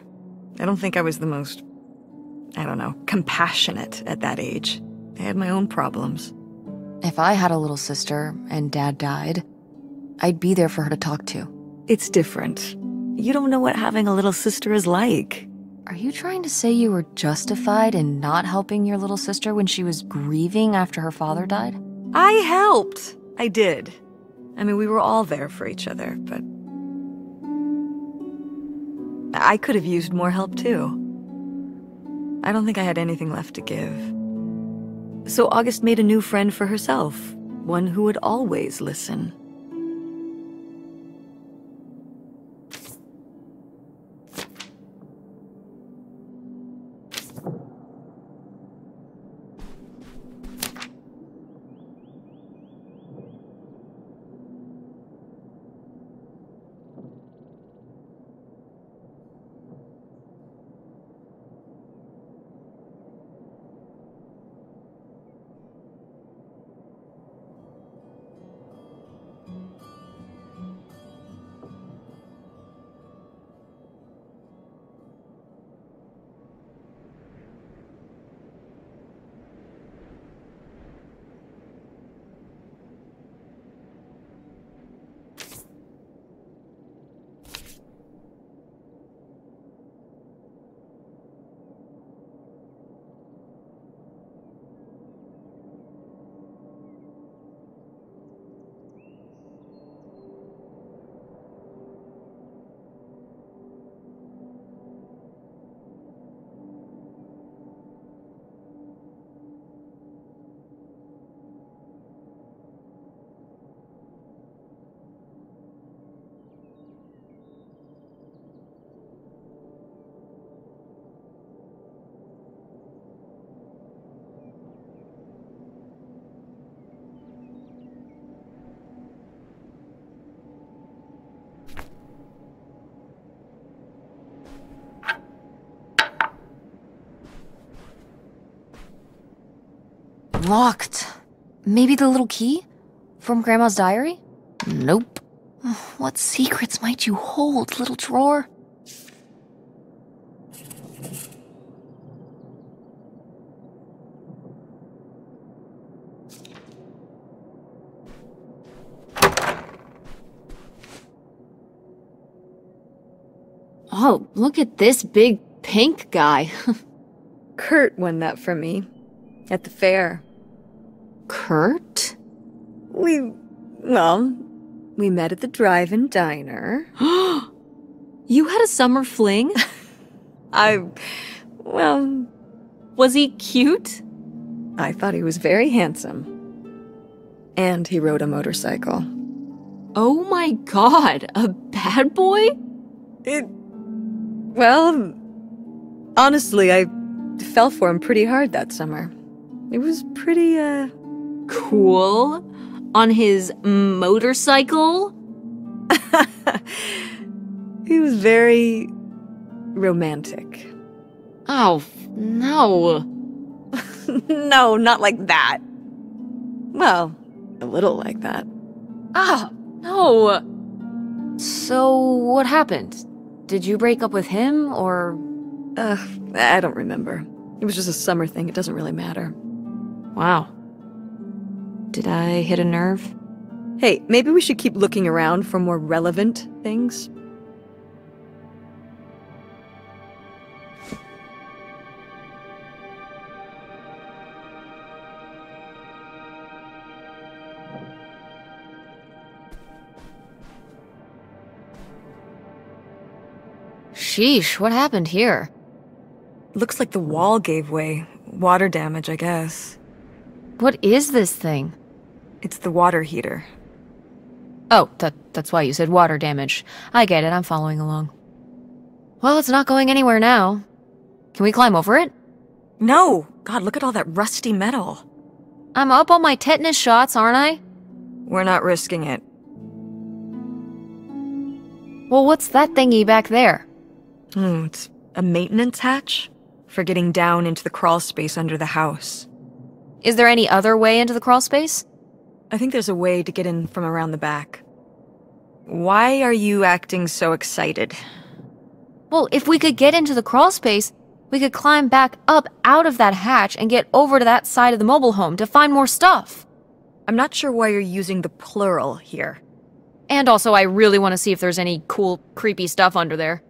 I don't think I was the most, I don't know, compassionate at that age. I had my own problems. If I had a little sister and Dad died, I'd be there for her to talk to. It's different. You don't know what having a little sister is like. Are you trying to say you were justified in not helping your little sister when she was grieving after her father died? I helped. I did. I mean, we were all there for each other, but... I could have used more help, too. I don't think I had anything left to give. So August made a new friend for herself, one who would always listen. Locked. Maybe the little key? From Grandma's diary? Nope. What secrets might you hold, little drawer? Oh, look at this big pink guy. Kurt won that for me. At the fair. Kurt? We... well, we met at the drive-in diner. You had a summer fling? I... well... Was he cute? I thought he was very handsome. And he rode a motorcycle. Oh my God, a bad boy? It... well... honestly, I fell for him pretty hard that summer. It was pretty, uh... cool? On his motorcycle? He was very romantic. Oh, no. No, not like that. Well, a little like that. Ah, oh, no. So what happened? Did you break up with him, or...? Uh, I don't remember. It was just a summer thing. It doesn't really matter. Wow. Did I hit a nerve? Hey, maybe we should keep looking around for more relevant things. Sheesh, what happened here? Looks like the wall gave way. Water damage, I guess. What is this thing? It's the water heater. Oh, that, that's why you said water damage. I get it, I'm following along. Well, it's not going anywhere now. Can we climb over it? No! God, look at all that rusty metal. I'm up on my tetanus shots, aren't I? We're not risking it. Well, what's that thingy back there? Hmm, it's a maintenance hatch for getting down into the crawl space under the house. Is there any other way into the crawl space? I think there's a way to get in from around the back. Why are you acting so excited? Well, if we could get into the crawl space, we could climb back up out of that hatch and get over to that side of the mobile home to find more stuff. I'm not sure why you're using the plural here. And also, I really want to see if there's any cool, creepy stuff under there.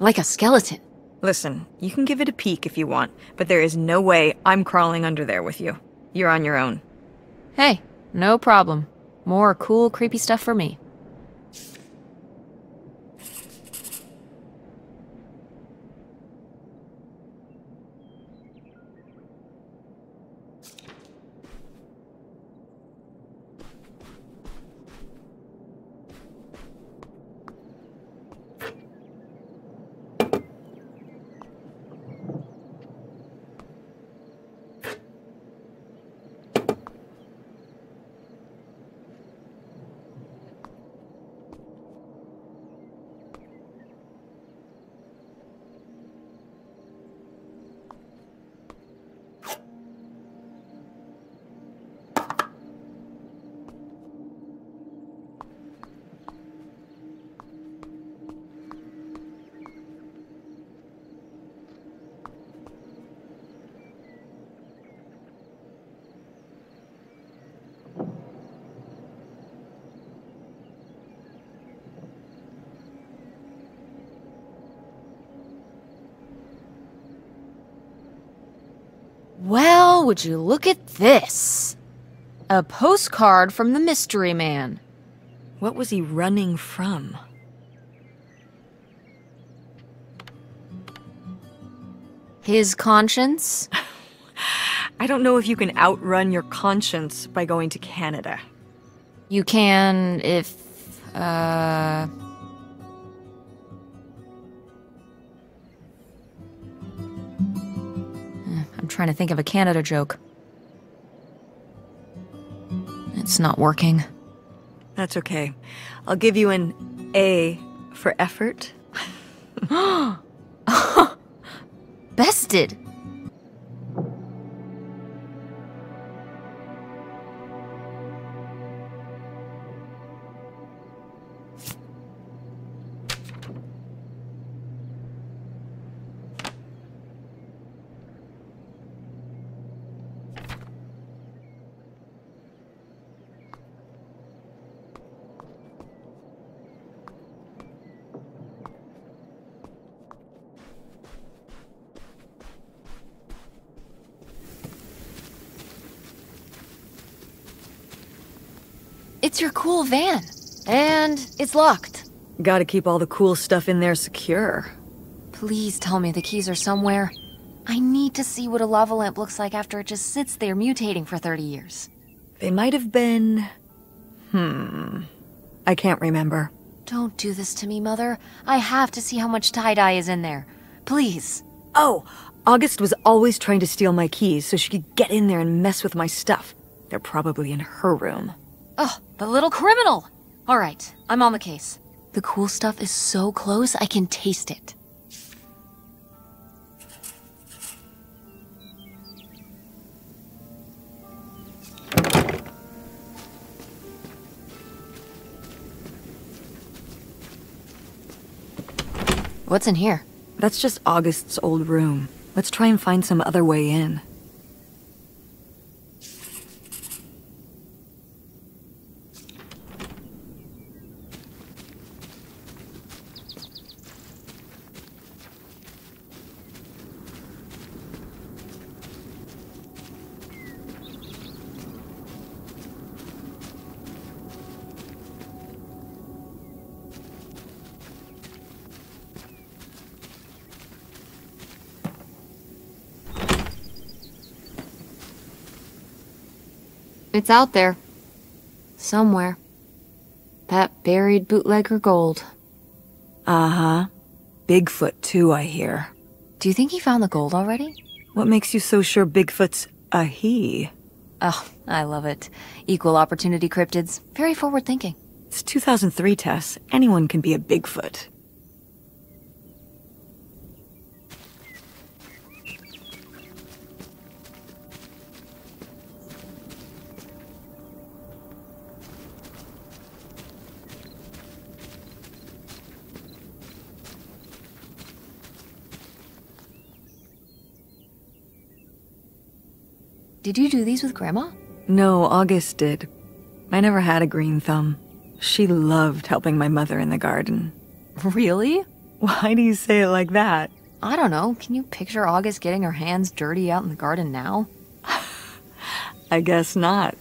Like a skeleton. Listen, you can give it a peek if you want, but there is no way I'm crawling under there with you. You're on your own. Hey, no problem. More cool, creepy stuff for me. Well, would you look at this? A postcard from the mystery man. What was he running from? His conscience? I don't know if you can outrun your conscience by going to Canada. You can if, uh... trying to think of a Canada joke. It's not working. That's okay. I'll give you an A for effort. Bested! It's your cool van. And it's locked. Gotta keep all the cool stuff in there secure. Please tell me the keys are somewhere. I need to see what a lava lamp looks like after it just sits there mutating for thirty years. They might have been... Hmm... I can't remember. Don't do this to me, Mother. I have to see how much tie-dye is in there. Please. Oh, August was always trying to steal my keys so she could get in there and mess with my stuff. They're probably in her room. Oh, the little criminal! All right, I'm on the case. The cool stuff is so close, I can taste it. What's in here? That's just August's old room. Let's try and find some other way in. It's out there. Somewhere. That buried bootlegger gold. Uh-huh. Bigfoot, too, I hear. Do you think he found the gold already? What makes you so sure Bigfoot's a he? Oh, I love it. Equal opportunity cryptids. Very forward thinking. It's two thousand three, Tess. Anyone can be a Bigfoot. Did you do these with Grandma? No, August did. I never had a green thumb. She loved helping my mother in the garden. Really? Why do you say it like that? I don't know. Can you picture August getting her hands dirty out in the garden now? I guess not.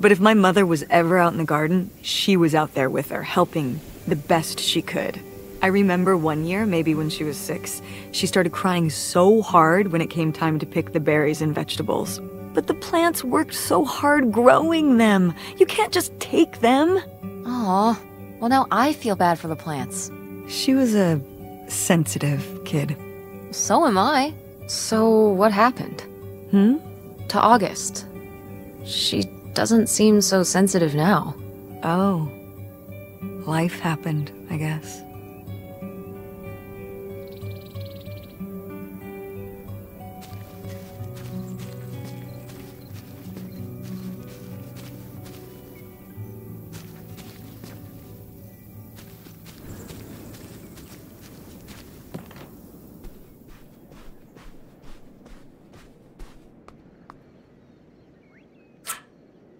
But if my mother was ever out in the garden, she was out there with her, helping the best she could. I remember one year, maybe when she was six, she started crying so hard when it came time to pick the berries and vegetables. But the plants worked so hard growing them. You can't just take them. Aw, well now I feel bad for the plants. She was a sensitive kid. So am I. So what happened? Hmm? To August. She doesn't seem so sensitive now. Oh. Life happened, I guess.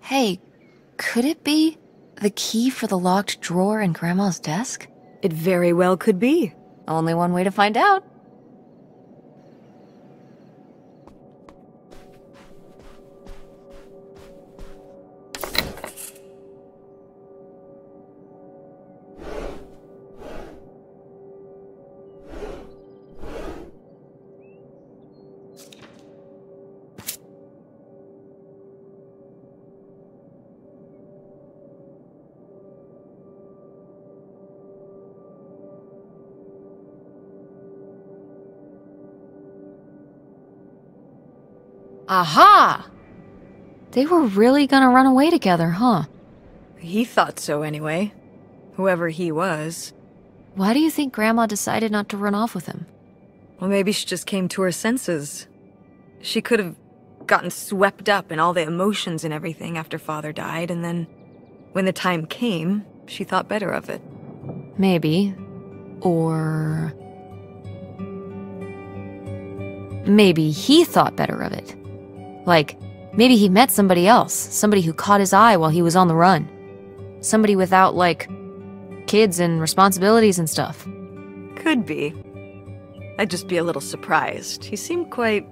Hey, could it be the key for the locked drawer in Grandma's desk? It very well could be. Only one way to find out. Aha! They were really gonna run away together, huh? He thought so anyway. Whoever he was. Why do you think Grandma decided not to run off with him? Well, maybe she just came to her senses. She could have gotten swept up in all the emotions and everything after Father died, and then when the time came, she thought better of it. Maybe. Or... maybe he thought better of it. Like, maybe he met somebody else, somebody who caught his eye while he was on the run. Somebody without, like, kids and responsibilities and stuff. Could be. I'd just be a little surprised. He seemed quite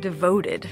devoted.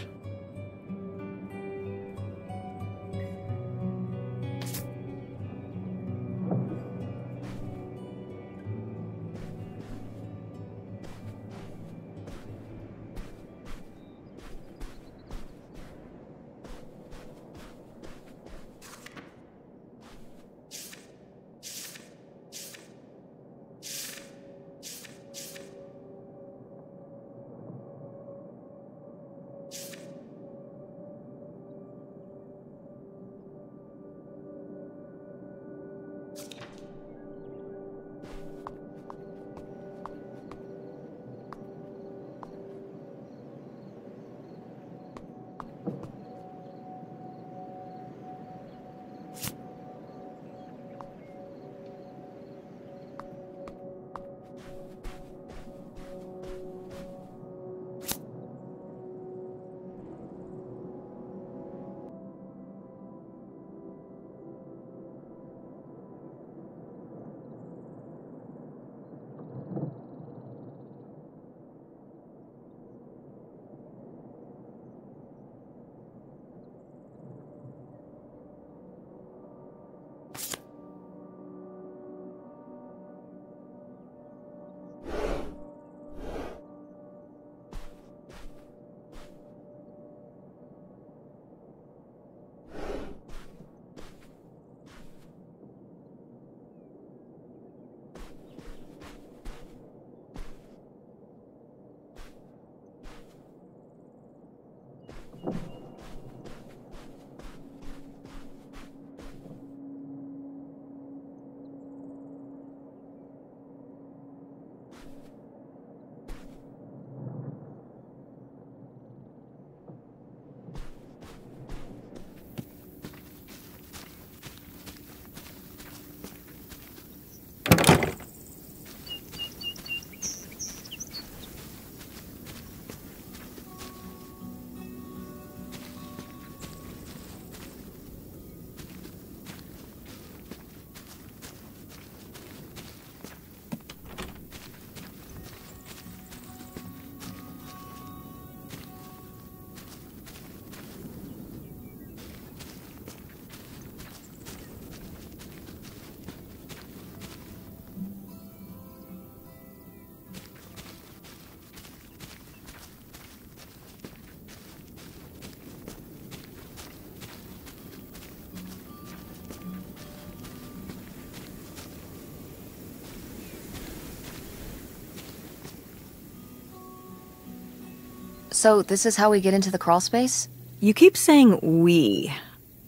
So this is how we get into the crawl space? You keep saying we.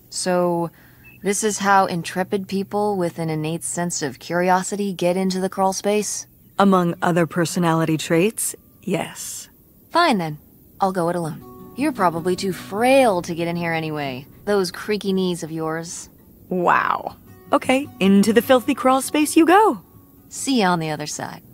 So this is how intrepid people with an innate sense of curiosity get into the crawl space? Among other personality traits, yes. Fine then. I'll go it alone. You're probably too frail to get in here anyway. Those creaky knees of yours. Wow. Okay, into the filthy crawl space you go. See you on the other side.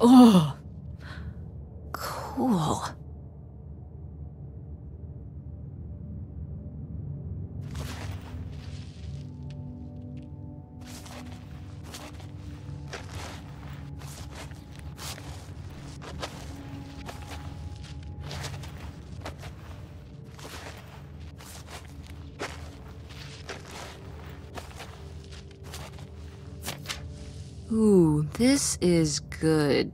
Oh, cool. Ooh, this is good.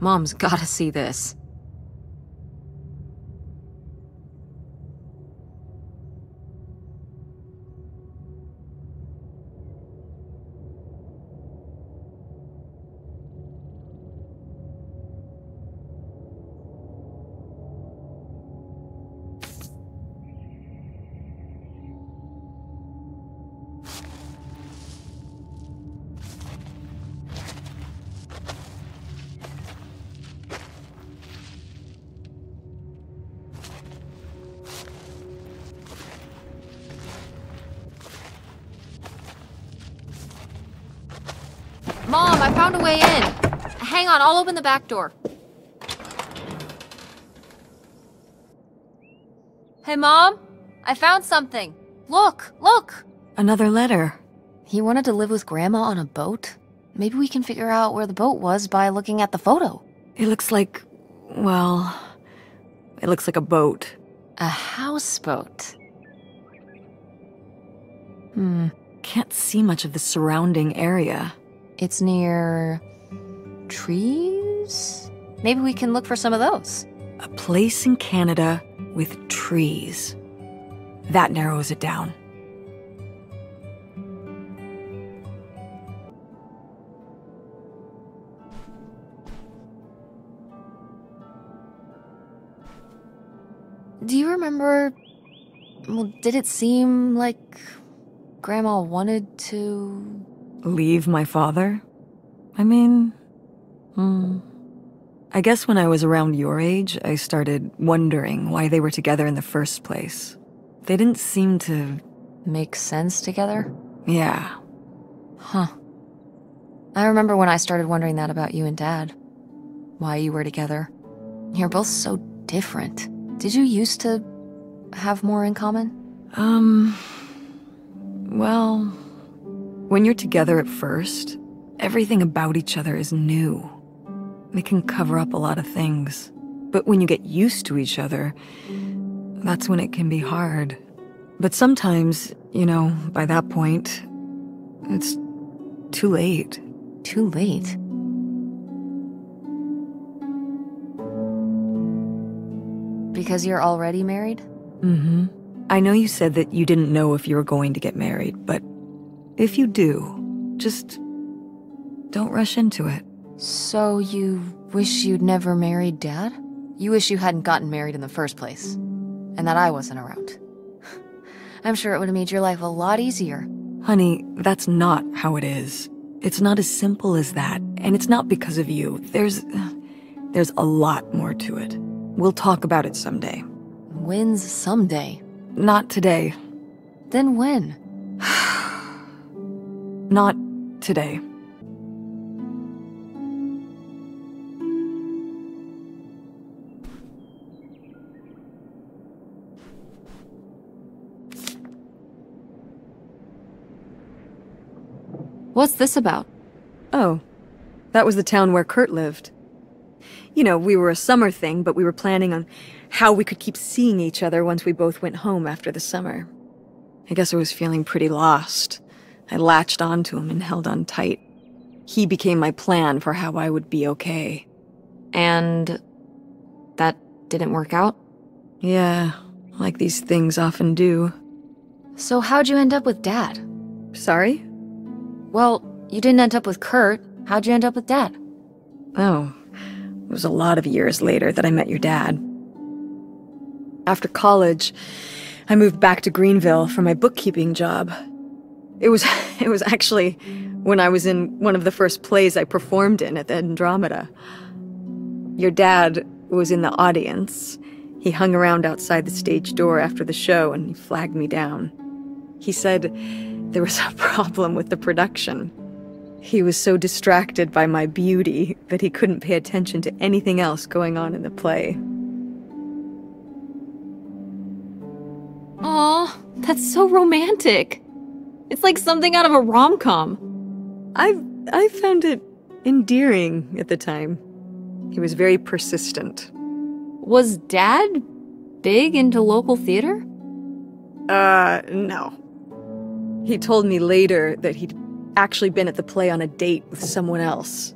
Mom's gotta see this. Mom, I found a way in. Hang on, I'll open the back door. Hey, Mom, I found something. Look, look. Another letter. He wanted to live with Grandma on a boat? Maybe we can figure out where the boat was by looking at the photo. It looks like, well, it looks like a boat. A houseboat. Hmm, can't see much of the surrounding area. It's near trees? Maybe we can look for some of those. A place in Canada with trees. That narrows it down. Do you remember, well, did it seem like Grandma wanted to... leave my father? I mean, mm, I guess when I was around your age, I started wondering why they were together in the first place. They didn't seem to... make sense together? Yeah. Huh. I remember when I started wondering that about you and Dad. Why you were together. You're both so different. Did you used to have more in common? Um, well... when you're together at first, everything about each other is new. They can cover up a lot of things. But when you get used to each other, that's when it can be hard. But sometimes, you know, by that point, it's too late. Too late? Because you're already married? Mm-hmm. I know you said that you didn't know if you were going to get married, but... if you do, just don't rush into it. So you wish you'd never married Dad? You wish you hadn't gotten married in the first place, and that I wasn't around. I'm sure it would have made your life a lot easier. Honey, that's not how it is. It's not as simple as that, and it's not because of you. There's, there's a lot more to it. We'll talk about it someday. When's someday? Not today. Then when? Not today. What's this about? Oh, that was the town where Kurt lived. You know, we were a summer thing, but we were planning on how we could keep seeing each other once we both went home after the summer. I guess I was feeling pretty lost. I latched onto him and held on tight. He became my plan for how I would be okay. And that didn't work out? Yeah, like these things often do. So how'd you end up with Dad? Sorry? Well, you didn't end up with Kurt. How'd you end up with Dad? Oh, it was a lot of years later that I met your dad. After college, I moved back to Greenville for my bookkeeping job. It was, it was actually when I was in one of the first plays I performed in at the Andromeda. Your dad was in the audience. He hung around outside the stage door after the show and he flagged me down. He said there was a problem with the production. He was so distracted by my beauty that he couldn't pay attention to anything else going on in the play. Aw, that's so romantic. It's like something out of a rom-com. I I found it endearing at the time. He was very persistent. Was Dad big into local theater? Uh, no. He told me later that he'd actually been at the play on a date with someone else.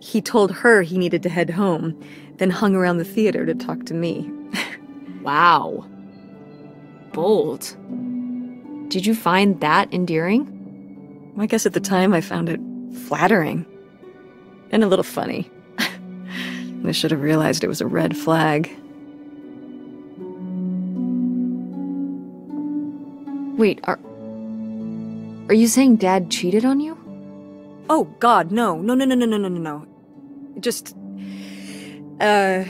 He told her he needed to head home, then hung around the theater to talk to me. Wow. Bold. Did you find that endearing? I guess at the time I found it flattering. And a little funny. I should have realized it was a red flag. Wait, are... Are you saying Dad cheated on you? Oh, God, no. No, no, no, no, no, no, no, no. Just, uh,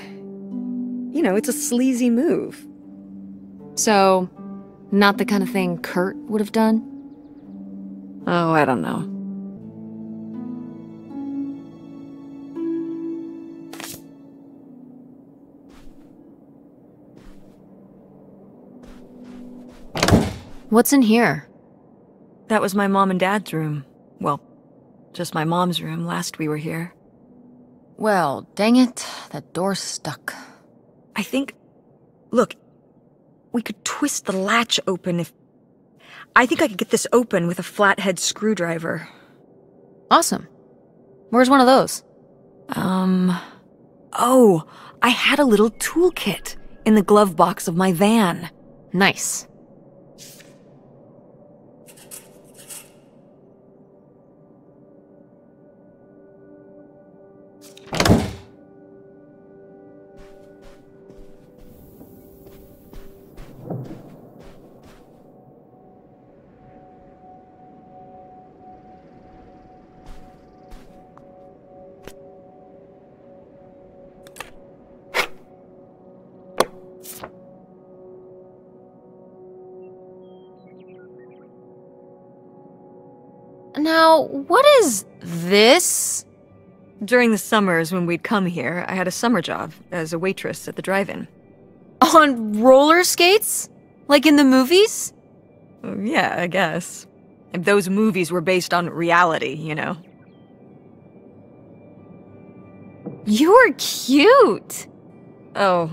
you know, it's a sleazy move. So, not the kind of thing Kurt would have done? Oh, I don't know. What's in here? That was my mom and dad's room. Well, just my mom's room last we were here. Well, dang it, that door's stuck. I think... Look, we could twist the latch open if... I think I could get this open with a flathead screwdriver. Awesome. Where's one of those? Um... Oh, I had a little toolkit in the glove box of my van. Nice. Now, what is this? During the summers when we'd come here, I had a summer job as a waitress at the drive-in. On roller skates? Like in the movies? Yeah, I guess. If those movies were based on reality, you know. You were cute! Oh,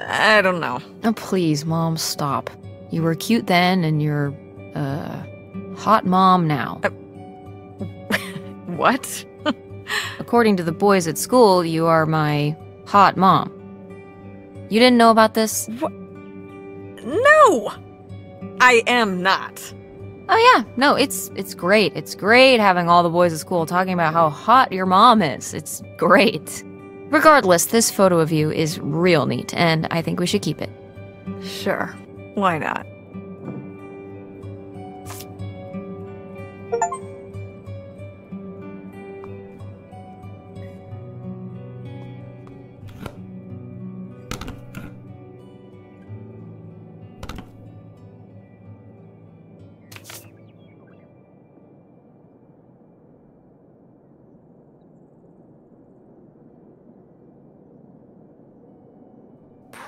I don't know. Oh, please, Mom, stop. You were cute then, and you're, uh, hot mom now. Uh, what? According to the boys at school, you are my hot mom. You didn't know about this? What? No! I am not. Oh yeah, no, it's it's great. It's great having all the boys at school talking about how hot your mom is. It's great. Regardless, this photo of you is real neat, and I think we should keep it. Sure. Why not?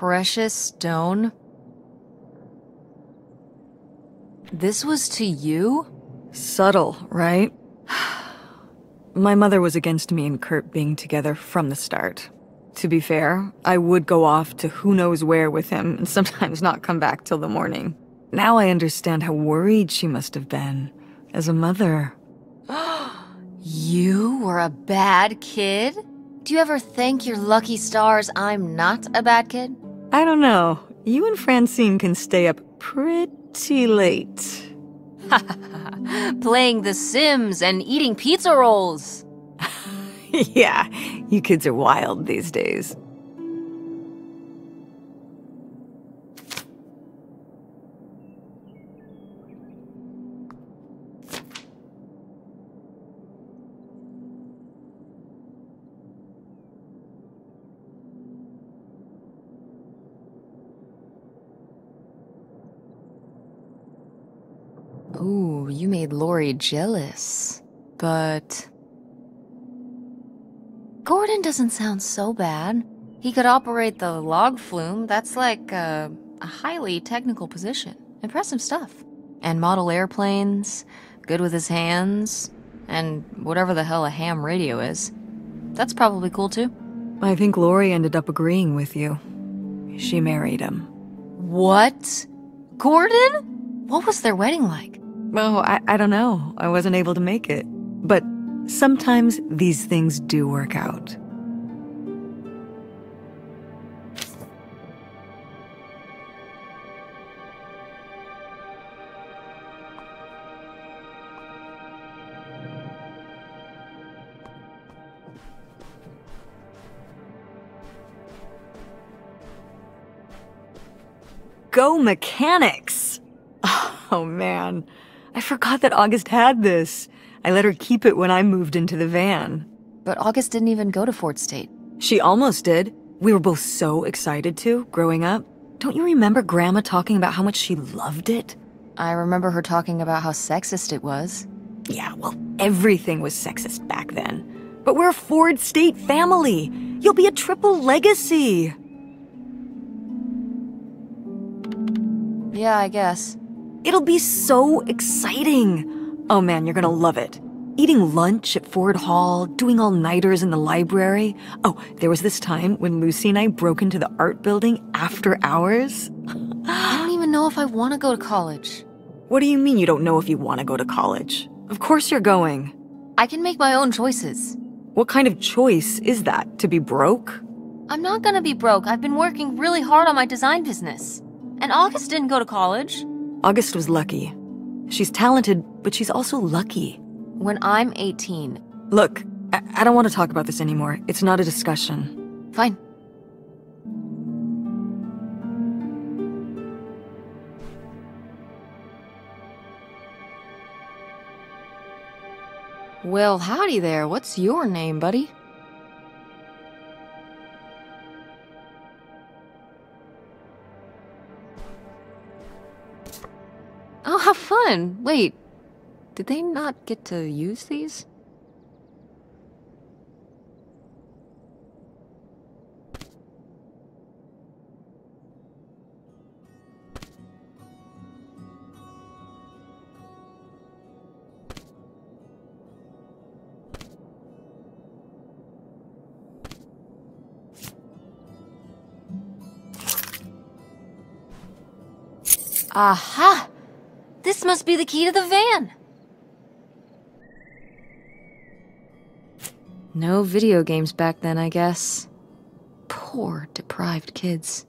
precious stone? This was to you? Subtle, right? My mother was against me and Kurt being together from the start. To be fair, I would go off to who knows where with him and sometimes not come back till the morning. Now I understand how worried she must have been as a mother. You were a bad kid? Do you ever thank your lucky stars I'm not a bad kid? I don't know. You and Francine can stay up pretty late. Playing The Sims and eating pizza rolls. Yeah, you kids are wild these days. Ooh, you made Lori jealous, but... Gordon doesn't sound so bad. He could operate the log flume. That's like a, a highly technical position. Impressive stuff. And model airplanes, good with his hands, and whatever the hell a ham radio is. That's probably cool too. I think Lori ended up agreeing with you. She married him. What? Gordon? What was their wedding like? Oh, I, I don't know. I wasn't able to make it. But sometimes these things do work out. Go mechanics! Oh, man. I forgot that August had this. I let her keep it when I moved into the van. But August didn't even go to Ford State. She almost did. We were both so excited to, growing up. Don't you remember Grandma talking about how much she loved it? I remember her talking about how sexist it was. Yeah, well, everything was sexist back then. But we're a Ford State family. You'll be a triple legacy. Yeah, I guess. It'll be so exciting! Oh man, you're gonna love it. Eating lunch at Ford Hall, doing all-nighters in the library. Oh, there was this time when Lucy and I broke into the art building after hours. I don't even know if I want to go to college. What do you mean you don't know if you want to go to college? Of course you're going. I can make my own choices. What kind of choice is that? To be broke? I'm not gonna be broke. I've been working really hard on my design business. And August didn't go to college. August was lucky. She's talented, but she's also lucky. When I'm eighteen... Look, I, I don't want to talk about this anymore. It's not a discussion. Fine. Well, howdy there. What's your name, buddy? Oh, how fun! Wait, did they not get to use these? Aha! This must be the key to the van! No video games back then, I guess. Poor, deprived kids.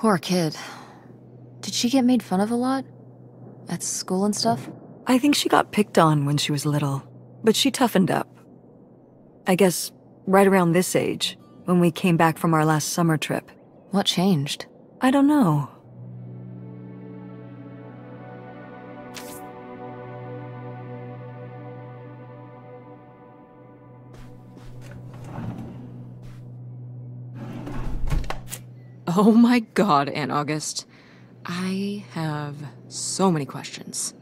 Poor kid. Did she get made fun of a lot? At school and stuff? I think she got picked on when she was little, but she toughened up. I guess right around this age, when we came back from our last summer trip, What changed? I don't know. Oh my god, Aunt August. I have so many questions.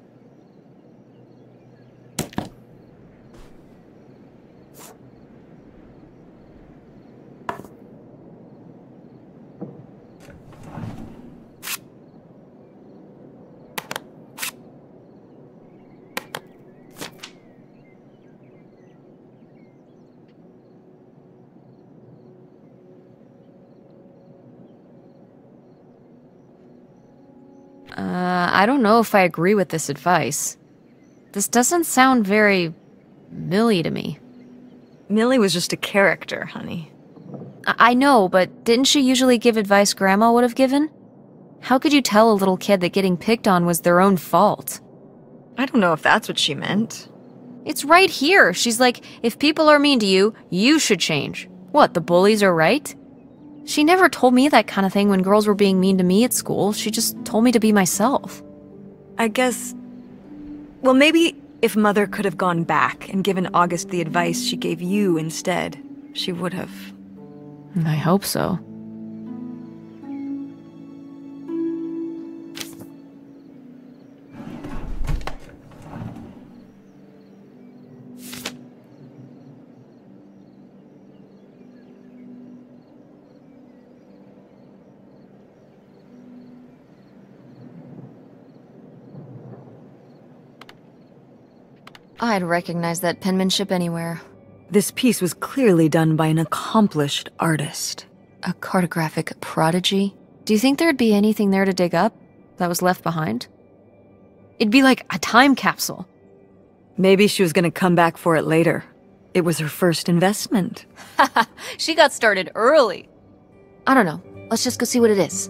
I don't know if I agree with this advice. This doesn't sound very Millie to me. Millie was just a character, honey. I, I know, but didn't she usually give advice Grandma would have given? How could you tell a little kid that getting picked on was their own fault? I don't know if that's what she meant. It's right here. She's like, if people are mean to you, you should change. What, the bullies are right? She never told me that kind of thing when girls were being mean to me at school. She just told me to be myself. I guess... Well, maybe if Mother could have gone back and given August the advice she gave you instead, she would have. I hope so. I'd recognize that penmanship anywhere. This piece was clearly done by an accomplished artist. A cartographic prodigy? Do you think there'd be anything there to dig up that was left behind? It'd be like a time capsule. Maybe she was gonna come back for it later. It was her first investment. Haha, she got started early. I don't know. Let's just go see what it is.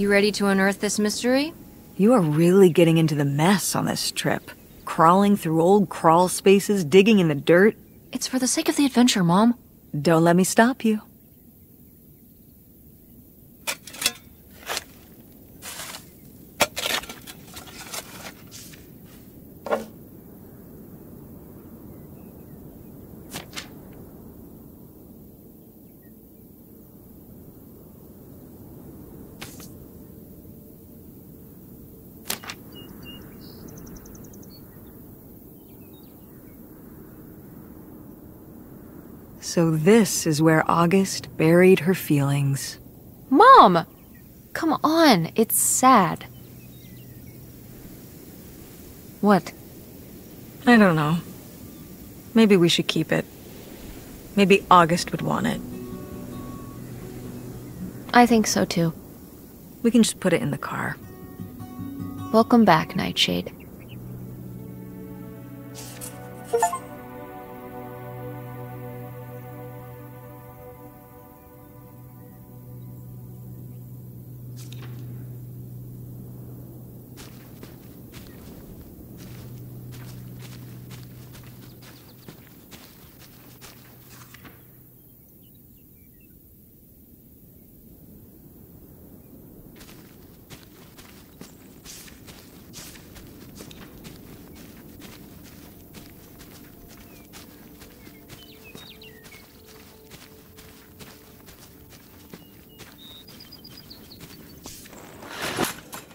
You ready to unearth this mystery? You are really getting into the mess on this trip. Crawling through old crawl spaces, digging in the dirt. It's for the sake of the adventure, Mom. Don't let me stop you. So this is where August buried her feelings. Mom! Come on, it's sad. What? I don't know. Maybe we should keep it. Maybe August would want it. I think so too. We can just put it in the car. Welcome back, Nightshade.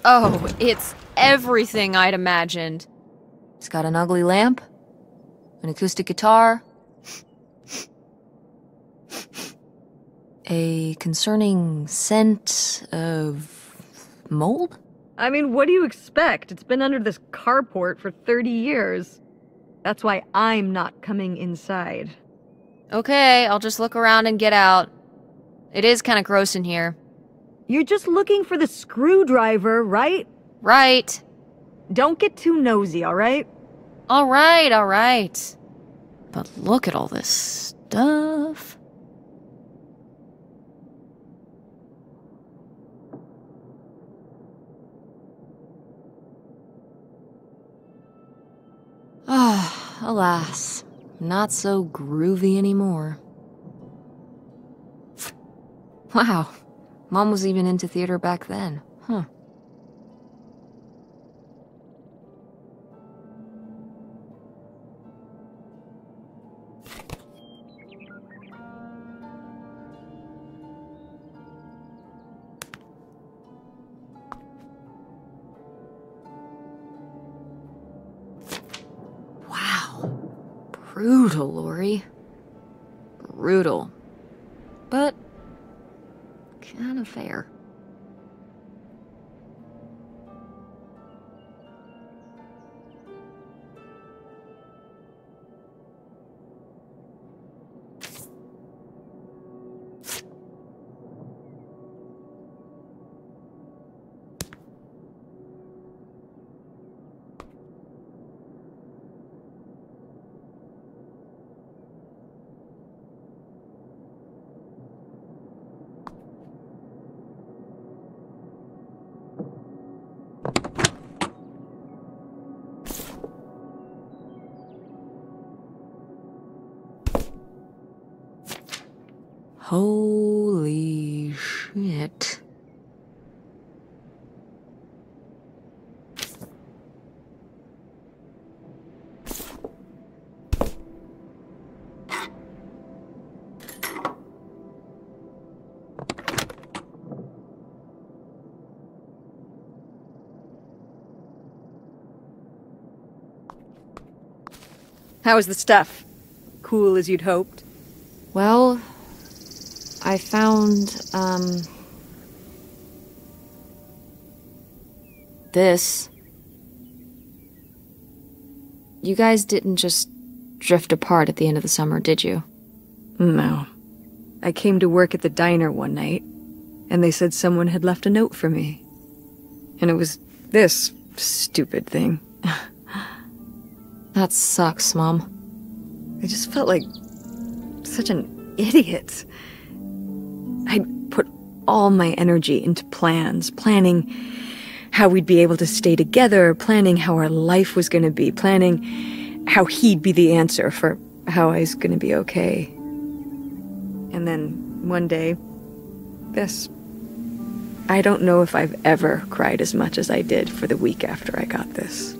Oh, it's everything I'd imagined. It's got an ugly lamp, an acoustic guitar, a concerning scent of mold? I mean, what do you expect? It's been under this carport for thirty years. That's why I'm not coming inside. Okay, I'll just look around and get out. It is kind of gross in here. You're just looking for the screwdriver, right? Right. Don't get too nosy, all right? All right, all right. But look at all this stuff. Ah, alas, not so groovy anymore. Wow, Mom was even into theater back then, huh? Brutal, Lori. Brutal. But kind of fair. Holy shit. How was the stuff? Cool as you'd hoped? Well, I found, um, this. You guys didn't just drift apart at the end of the summer, did you? No. I came to work at the diner one night, and they said someone had left a note for me. And it was this stupid thing. That sucks, Mom. I just felt like such an idiot. I'd put all my energy into plans, planning how we'd be able to stay together, planning how our life was going to be, planning how he'd be the answer for how I was going to be okay. And then one day, this. I don't know if I've ever cried as much as I did for the week after I got this.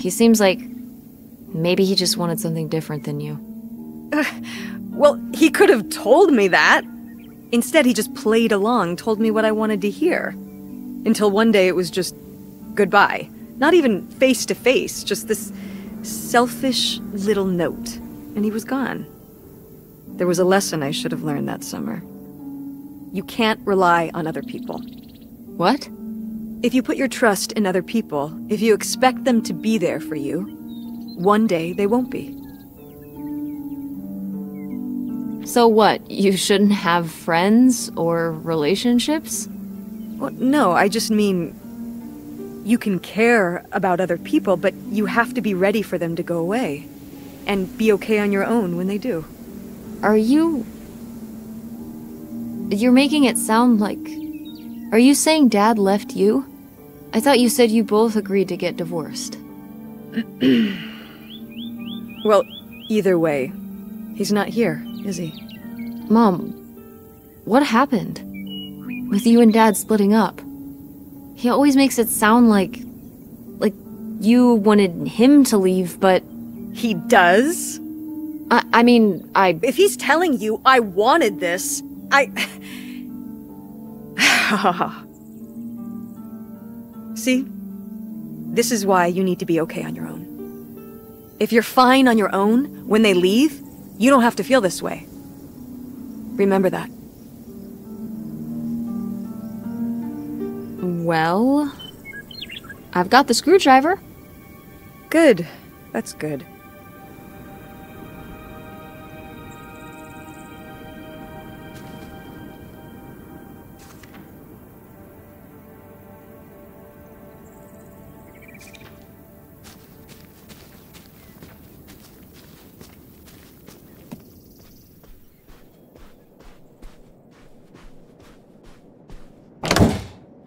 He seems like maybe he just wanted something different than you. Uh, well, he could have told me that. Instead, he just played along, told me what I wanted to hear. Until one day it was just goodbye. Not even face to face, just this selfish little note. And he was gone. There was a lesson I should have learned that summer. You can't rely on other people. What? If you put your trust in other people, if you expect them to be there for you, one day, they won't be. So what? You shouldn't have friends or relationships? Well, no, I just mean you can care about other people, but you have to be ready for them to go away and be okay on your own when they do. Are you... You're making it sound like... Are you saying Dad left you? I thought you said you both agreed to get divorced. Well, either way, he's not here, is he? Mom, what happened? With you and Dad splitting up? He always makes it sound like... like you wanted him to leave, but... He does? I, I mean, I... If he's telling you I wanted this, I... See? This is why you need to be okay on your own. If you're fine on your own, when they leave, you don't have to feel this way. Remember that. Well... I've got the screwdriver. Good. That's good.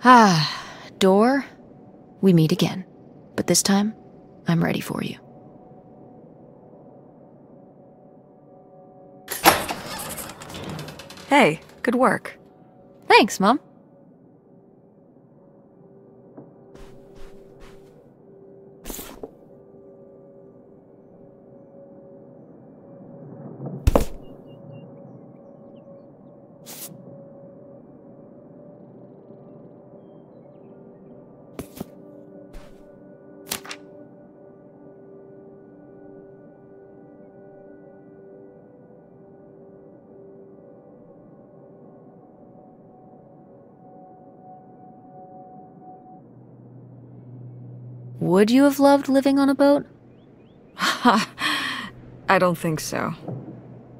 Ah, door. We meet again, but this time, I'm ready for you. Hey, good work. Thanks, Mom. Would you have loved living on a boat? I don't think so.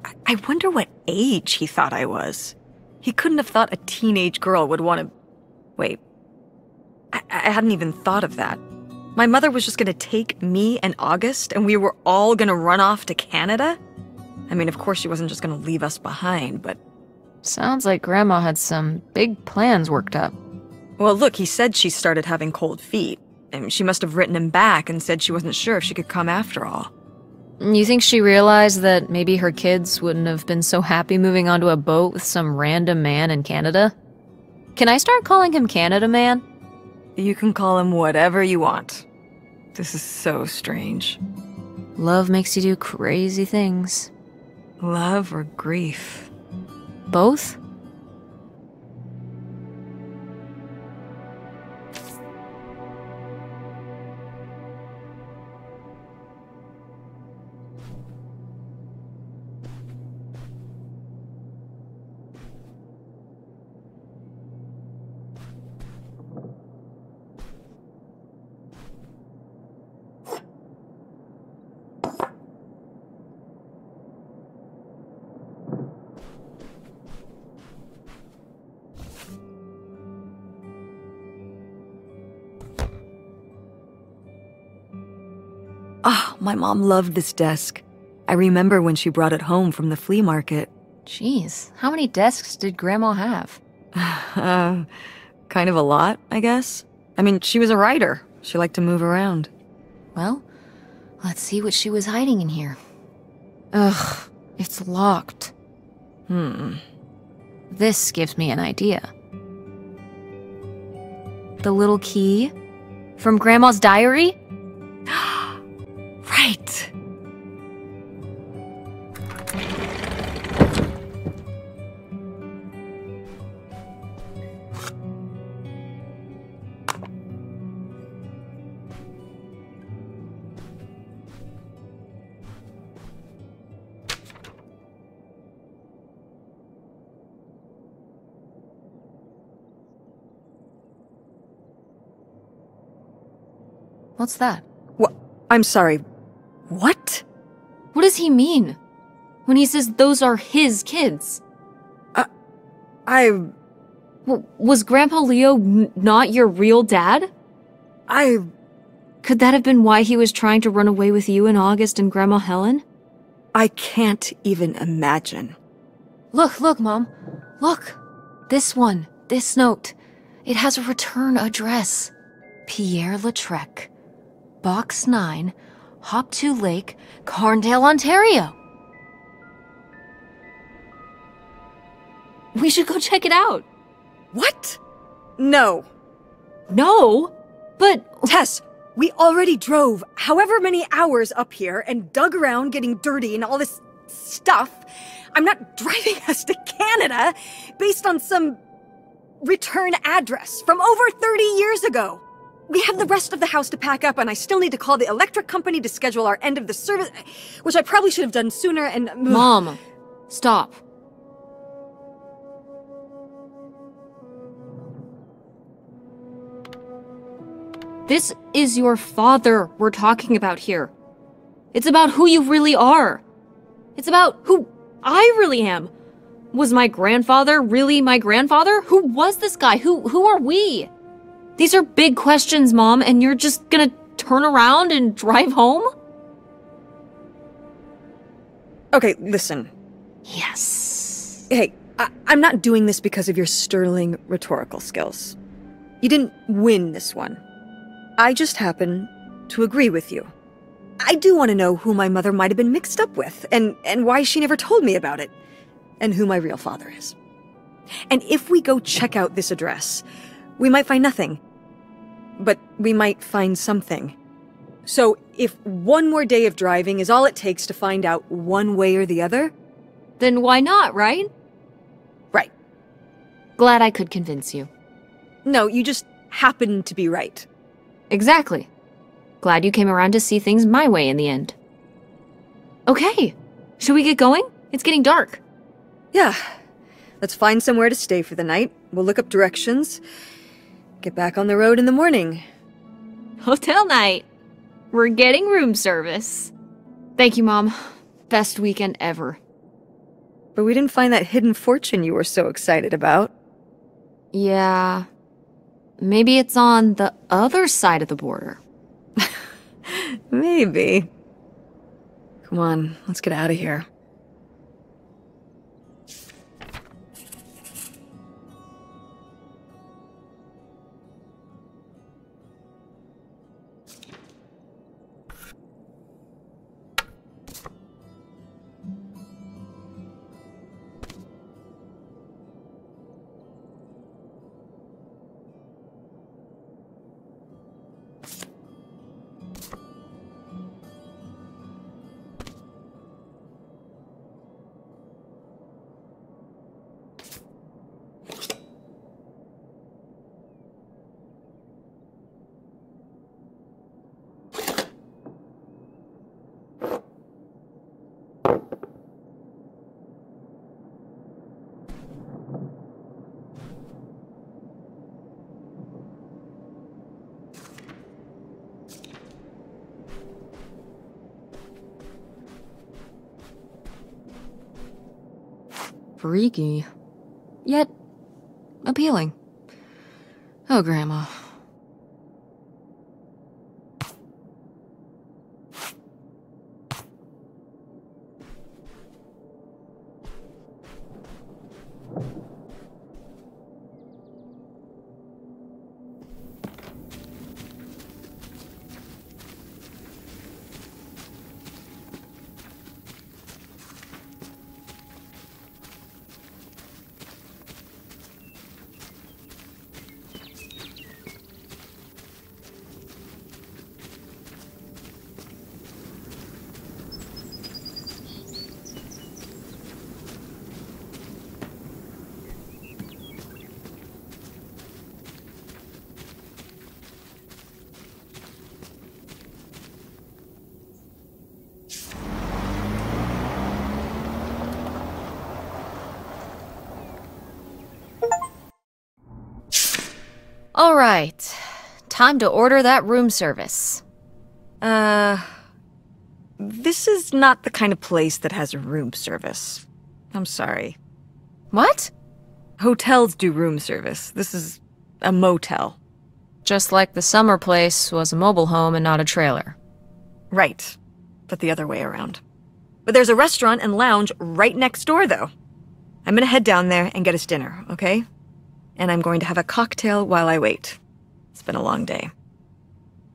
I, I wonder what age he thought I was. He couldn't have thought a teenage girl would want to... Wait. I, I hadn't even thought of that. My mother was just going to take me and August, and we were all going to run off to Canada? I mean, of course she wasn't just going to leave us behind, but... Sounds like Grandma had some big plans worked up. Well, look, he said she started having cold feet. She must have written him back and said she wasn't sure if she could come after all. You think she realized that maybe her kids wouldn't have been so happy moving onto a boat with some random man in Canada? Can I start calling him Canada Man? You can call him whatever you want. This is so strange. Love makes you do crazy things. Love or grief? Both? My mom loved this desk. I remember when she brought it home from the flea market. Jeez, how many desks did Grandma have? uh, kind of a lot, I guess. I mean, she was a writer. She liked to move around. Well, let's see what she was hiding in here. Ugh, it's locked. Hmm. This gives me an idea. The little key? From Grandma's diary? Right. What's that? What? I'm sorry. What? What does he mean when he says those are his kids? Uh, I... W was Grandpa Leo n not your real dad? I... Could that have been why he was trying to run away with you and August and Grandma Helen? I can't even imagine. Look, look, Mom. Look. This one. This note. It has a return address. Pierre Lautrec. Box nine... Hop to Lake, Carndale, Ontario. We should go check it out. What? No. No? But... Tess, we already drove however many hours up here and dug around getting dirty and all this stuff. I'm not driving us to Canada based on some return address from over thirty years ago. We have the rest of the house to pack up, and I still need to call the electric company to schedule our end of the service, which I probably should have done sooner and... Mom, stop. This is your father we're talking about here. It's about who you really are. It's about who I really am. Was my grandfather really my grandfather? Who was this guy? Who, who are we? These are big questions, Mom, and you're just gonna turn around and drive home? Okay, listen. Yes. Hey, I I'm not doing this because of your sterling rhetorical skills. You didn't win this one. I just happen to agree with you. I do want to know who my mother might have been mixed up with, and, and why she never told me about it, and who my real father is. And if we go check out this address, we might find nothing, but we might find something. So if one more day of driving is all it takes to find out one way or the other... Then why not, right? Right. Glad I could convince you. No, you just happen to be right. Exactly. Glad you came around to see things my way in the end. Okay, should we get going? It's getting dark. Yeah. Let's find somewhere to stay for the night. We'll look up directions. Get back on the road in the morning. Hotel night. We're getting room service. Thank you, Mom. Best weekend ever. But we didn't find that hidden fortune you were so excited about. Yeah. Maybe it's on the other side of the border. Maybe. Come on, let's get out of here. Freaky, yet appealing. Oh, Grandma. All right, time to order that room service. Uh, this is not the kind of place that has room service. I'm sorry. What? Hotels do room service. This is a motel. Just like the summer place was a mobile home and not a trailer. Right, but the other way around. But there's a restaurant and lounge right next door, though. I'm gonna head down there and get us dinner, okay? And I'm going to have a cocktail while I wait. It's been a long day.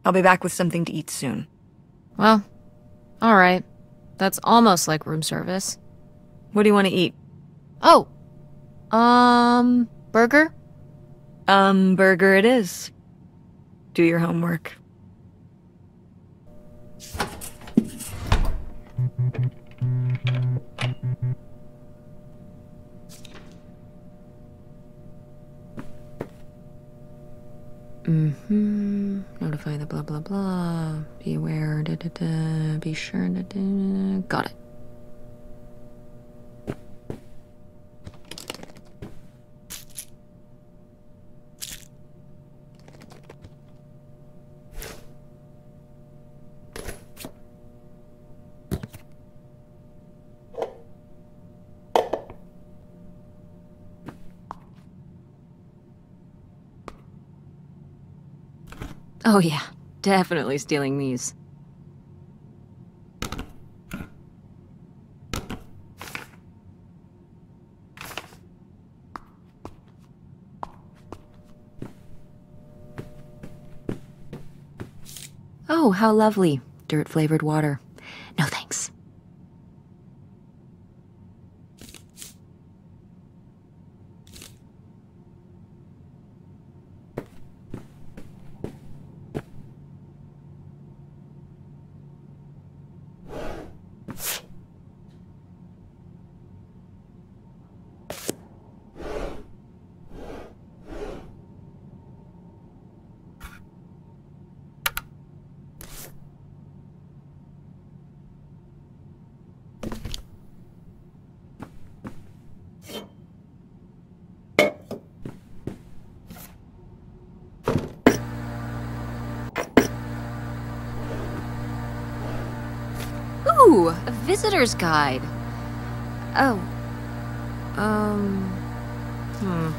I'll be back with something to eat soon. Well, all right. That's almost like room service. What do you want to eat? Oh, um, burger? Um, burger it is. Do your homework. Mm-hmm. Notify the blah blah blah. Beware. Da, da, da. Be sure. Da, da, da. Got it. Oh yeah, definitely stealing these. Oh, how lovely. Dirt-flavored water. No thanks. A visitor's guide. Oh. Um. Hmm.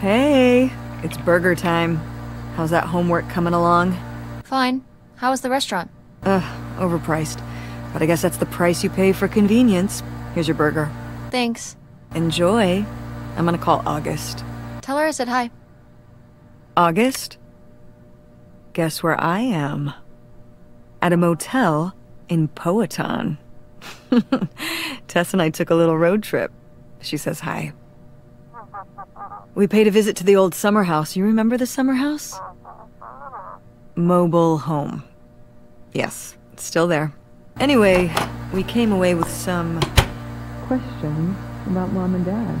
Hey, it's burger time. How's that homework coming along? Fine. How was the restaurant? Ugh, overpriced. But I guess that's the price you pay for convenience. Here's your burger. Thanks. Enjoy. I'm gonna call August. Tell her I said hi. August? Guess where I am? At a motel in Poeton. Tess and I took a little road trip. She says hi. We paid a visit to the old summer house. You remember the summer house? Mobile home. Yes, it's still there. Anyway, we came away with some questions about Mom and Dad.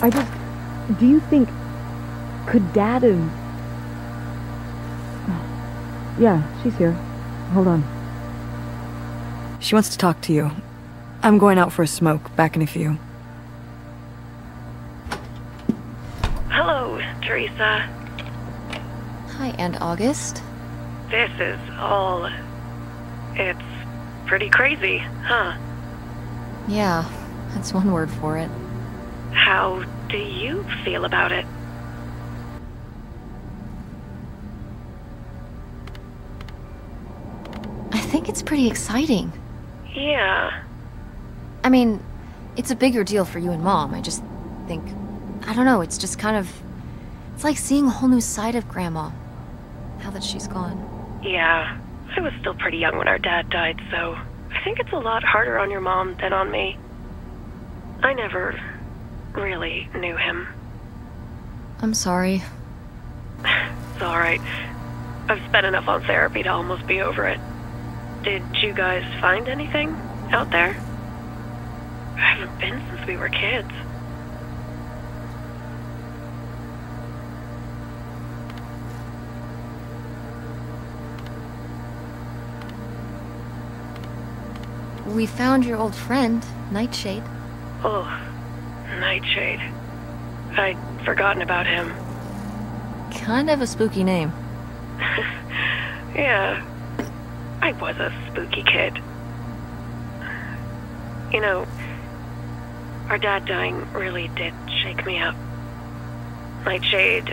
I just, do you think, could Dad have... Oh. Yeah, she's here. Hold on. She wants to talk to you. I'm going out for a smoke, back in a few. Hello, Teresa. Hi, Aunt August. This is all... It's pretty crazy, huh? Yeah, that's one word for it. How do you feel about it? I think it's pretty exciting. Yeah. I mean, it's a bigger deal for you and Mom. I just think, I don't know, it's just kind of... It's like seeing a whole new side of Grandma, now that she's gone. Yeah, I was still pretty young when our dad died, so... I think it's a lot harder on your mom than on me. I never... really knew him. I'm sorry. It's alright. I've spent enough on therapy to almost be over it. Did you guys find anything out there? I haven't been since we were kids. We found your old friend, Nightshade. Oh. Nightshade. I'd forgotten about him. Kind of a spooky name. Yeah. I was a spooky kid. You know, our dad dying really did shake me up. Nightshade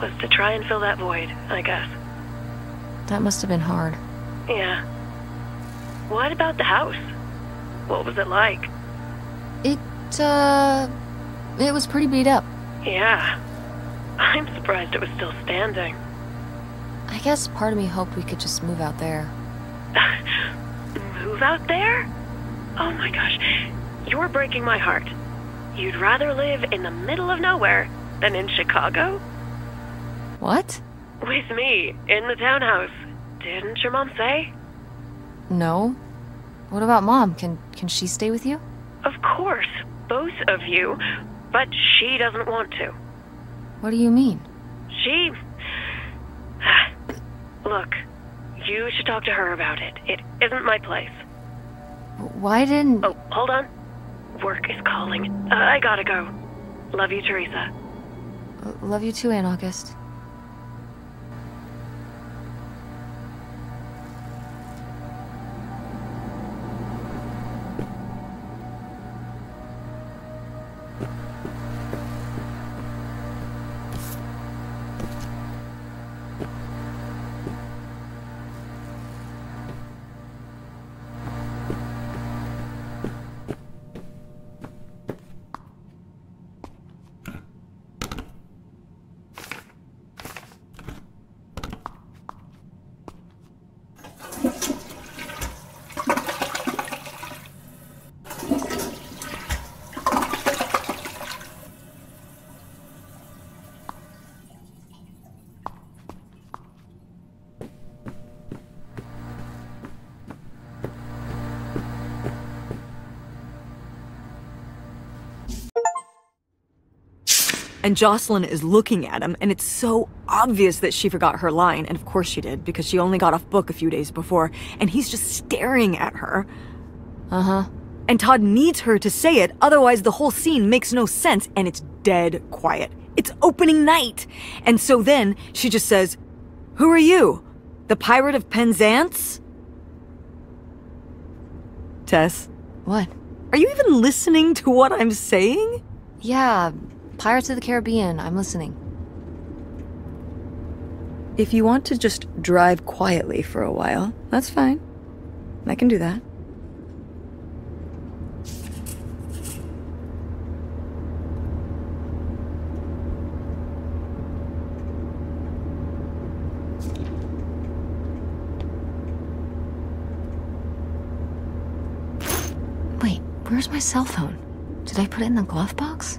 was to try and fill that void, I guess. That must have been hard. Yeah. What about the house? What was it like? It... Uh, it was pretty beat up. Yeah. I'm surprised it was still standing. I guess part of me hoped we could just move out there. Move out there? Oh my gosh. You're breaking my heart. You'd rather live in the middle of nowhere than in Chicago? What? With me, in the townhouse. Didn't your mom say? No. What about Mom? Can, can she stay with you? Of course. Both of you, but she doesn't want to. What do you mean? She... Look, you should talk to her about it. It isn't my place. Why didn't... Oh, hold on. Work is calling. Uh, I gotta go. Love you, Teresa. Love you too, Aunt August. And Jocelyn is looking at him, and it's so obvious that she forgot her line, and of course she did, because she only got off book a few days before, and he's just staring at her. Uh-huh. And Todd needs her to say it, otherwise the whole scene makes no sense, and it's dead quiet. It's opening night! And so then, she just says, "Who are you? The Pirate of Penzance?" Tess? What? Are you even listening to what I'm saying? Yeah... Pirates of the Caribbean, I'm listening. If you want to just drive quietly for a while, that's fine. I can do that. Wait, where's my cell phone? Did I put it in the glove box?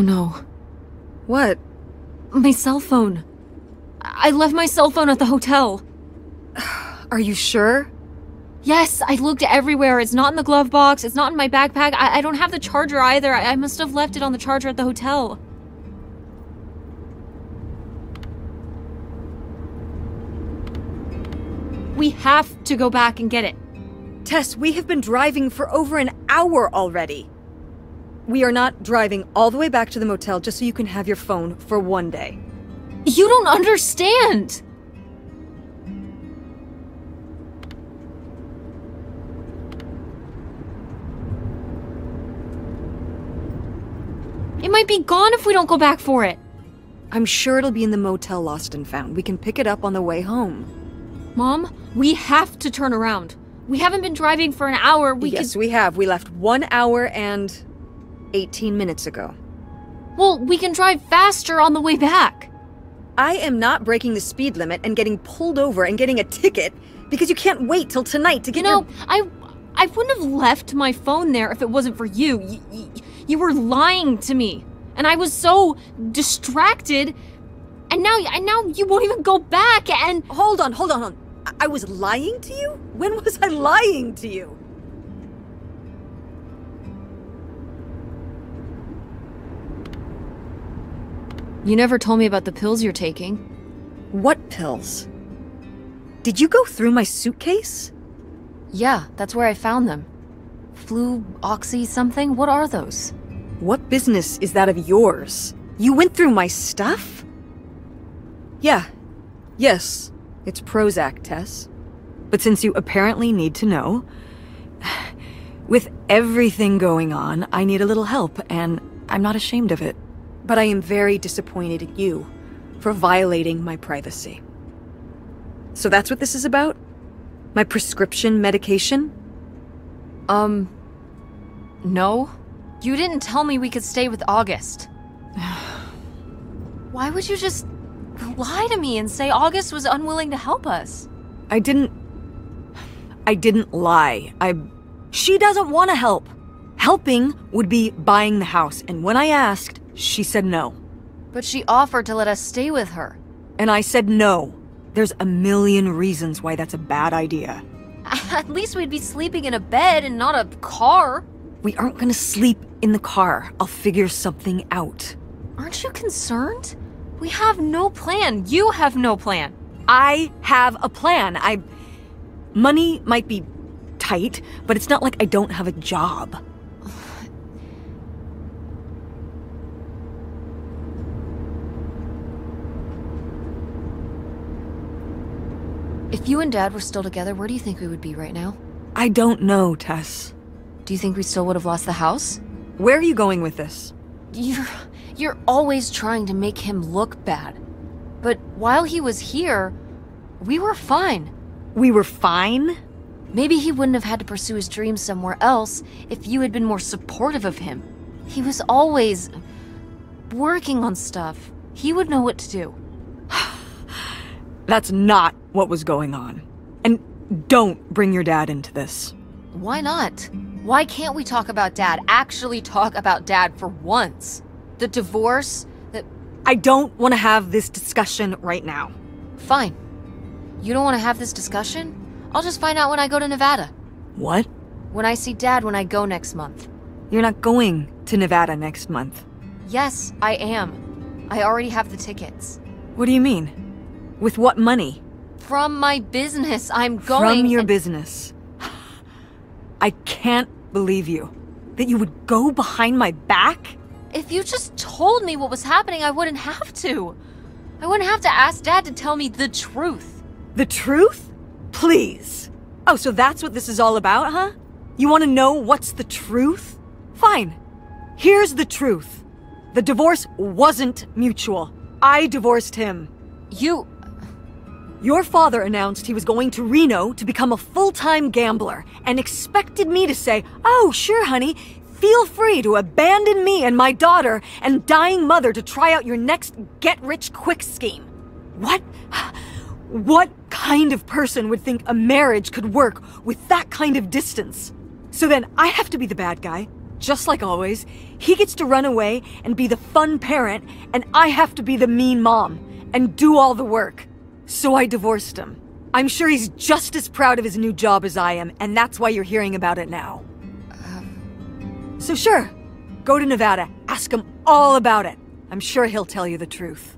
Oh no. What? My cell phone. I left my cell phone at the hotel. Are you sure? Yes, I looked everywhere. It's not in the glove box. It's not in my backpack. I, I don't have the charger either. I, I must have left it on the charger at the hotel. We have to go back and get it. Tess, we have been driving for over an hour already. We are not driving all the way back to the motel just so you can have your phone for one day. You don't understand! It might be gone if we don't go back for it. I'm sure it'll be in the motel lost and found. We can pick it up on the way home. Mom, we have to turn around. We haven't been driving for an hour. We Yes, can... we have. We left one hour and eighteen minutes ago. Well, we can drive faster on the way back. I am not breaking the speed limit and getting pulled over and getting a ticket because you can't wait till tonight to get You know, your... I, I wouldn't have left my phone there if it wasn't for you. You, you, you were lying to me. And I was so distracted. And now, and now you won't even go back and... Hold on, hold on, hold on. I was lying to you? When was I lying to you? You never told me about the pills you're taking. What pills? Did you go through my suitcase? Yeah, that's where I found them. Flu, oxy, something? What are those? What business is that of yours? You went through my stuff? Yeah. Yes. It's Prozac, Tess. But since you apparently need to know, with everything going on, I need a little help, and I'm not ashamed of it. But I am very disappointed at you for violating my privacy. So that's what this is about? My prescription medication? Um... No. You didn't tell me we could stay with August. Why would you just lie to me and say August was unwilling to help us? I didn't... I didn't lie. I... She doesn't want to help. Helping would be buying the house, and when I asked, she said no. But she offered to let us stay with her. And I said no. There's a million reasons why that's a bad idea. At least we'd be sleeping in a bed and not a car. We aren't gonna sleep in the car. I'll figure something out. Aren't you concerned? We have no plan. You have no plan. I have a plan. I... Money might be tight, but it's not like I don't have a job. If you and Dad were still together, where do you think we would be right now? I don't know, Tess. Do you think we still would have lost the house? Where are you going with this? You're... you're always trying to make him look bad. But while he was here, we were fine. We were fine? Maybe he wouldn't have had to pursue his dreams somewhere else if you had been more supportive of him. He was always... working on stuff. He would know what to do. That's not what was going on. And don't bring your dad into this. Why not? Why can't we talk about Dad? Actually talk about Dad for once. The divorce, the... I don't want to have this discussion right now. Fine. You don't want to have this discussion? I'll just find out when I go to Nevada. What? When I see Dad when I go next month. You're not going to Nevada next month. Yes, I am. I already have the tickets. What do you mean? With what money? From my business, I'm going... From your business. I can't believe you. That you would go behind my back? If you just told me what was happening, I wouldn't have to. I wouldn't have to ask Dad to tell me the truth. The truth? Please. Oh, so that's what this is all about, huh? You want to know what's the truth? Fine. Here's the truth. The divorce wasn't mutual. I divorced him. You... Your father announced he was going to Reno to become a full-time gambler and expected me to say, "Oh, sure, honey, feel free to abandon me and my daughter and dying mother to try out your next get-rich-quick scheme." What? What kind of person would think a marriage could work with that kind of distance? So then I have to be the bad guy. just like always, he gets to run away and be the fun parent, and I have to be the mean mom and do all the work. So I divorced him. I'm sure he's just as proud of his new job as I am, and that's why you're hearing about it now. Um... So sure, go to Nevada, ask him all about it. I'm sure he'll tell you the truth.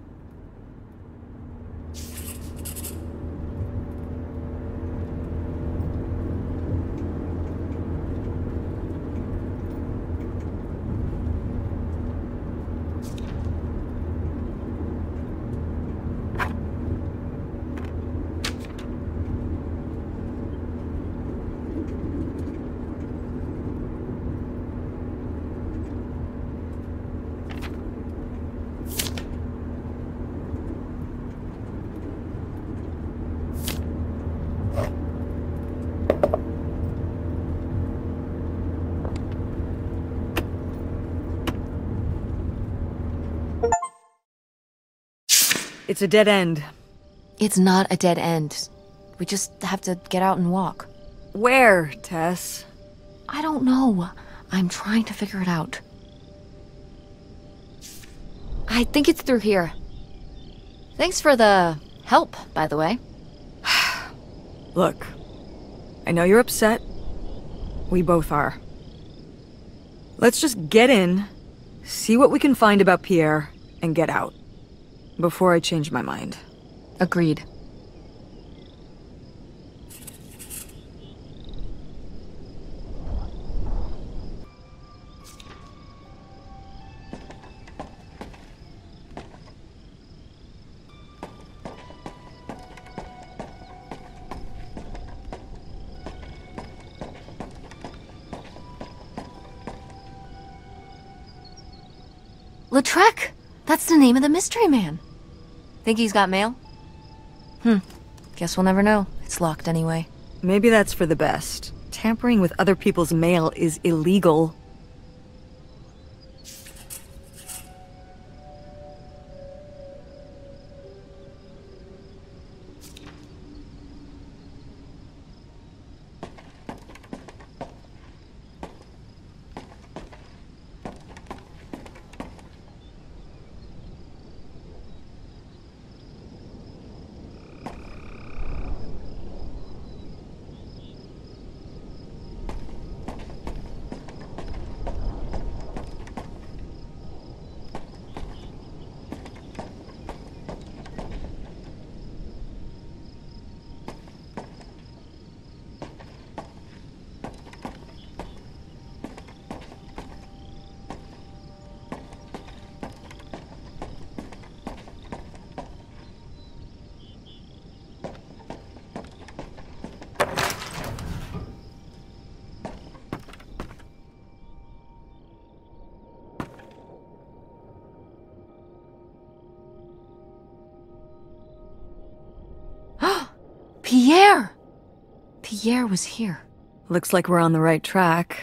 It's a dead end. It's not a dead end. We just have to get out and walk. Where, Tess? I don't know. I'm trying to figure it out. I think it's through here. Thanks for the help, by the way. Look, I know you're upset. We both are. Let's just get in, see what we can find about Pierre, and get out. Before I change my mind. Agreed. Lautrec! That's the name of the mystery man. Think he's got mail? Hmm. Guess we'll never know. It's locked anyway. Maybe that's for the best. Tampering with other people's mail is illegal. Pierre! Pierre was here. Looks like we're on the right track.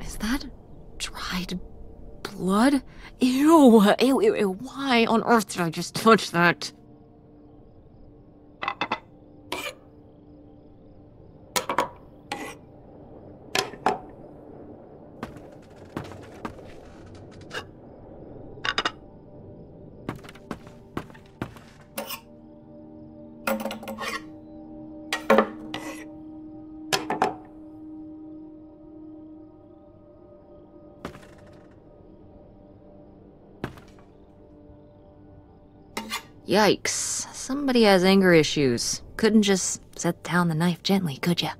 Is that dried blood? Ew, ew, ew, ew, why on earth did I just touch that? Yikes. Somebody has anger issues. Couldn't just set down the knife gently, could ya?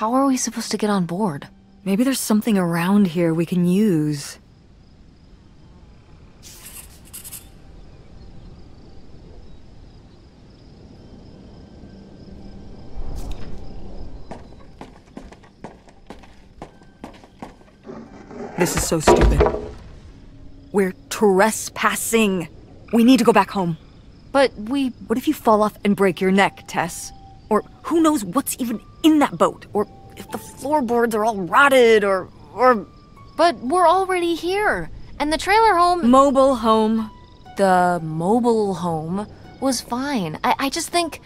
how are we supposed to get on board? Maybe there's something around here we can use. This is so stupid. We're trespassing. We need to go back home. But we... What if you fall off and break your neck, Tess? Or who knows what's even in that boat? Or if the floorboards are all rotted, or... or... But we're already here. And the trailer home... Mobile home. The mobile home was fine. I, I just think...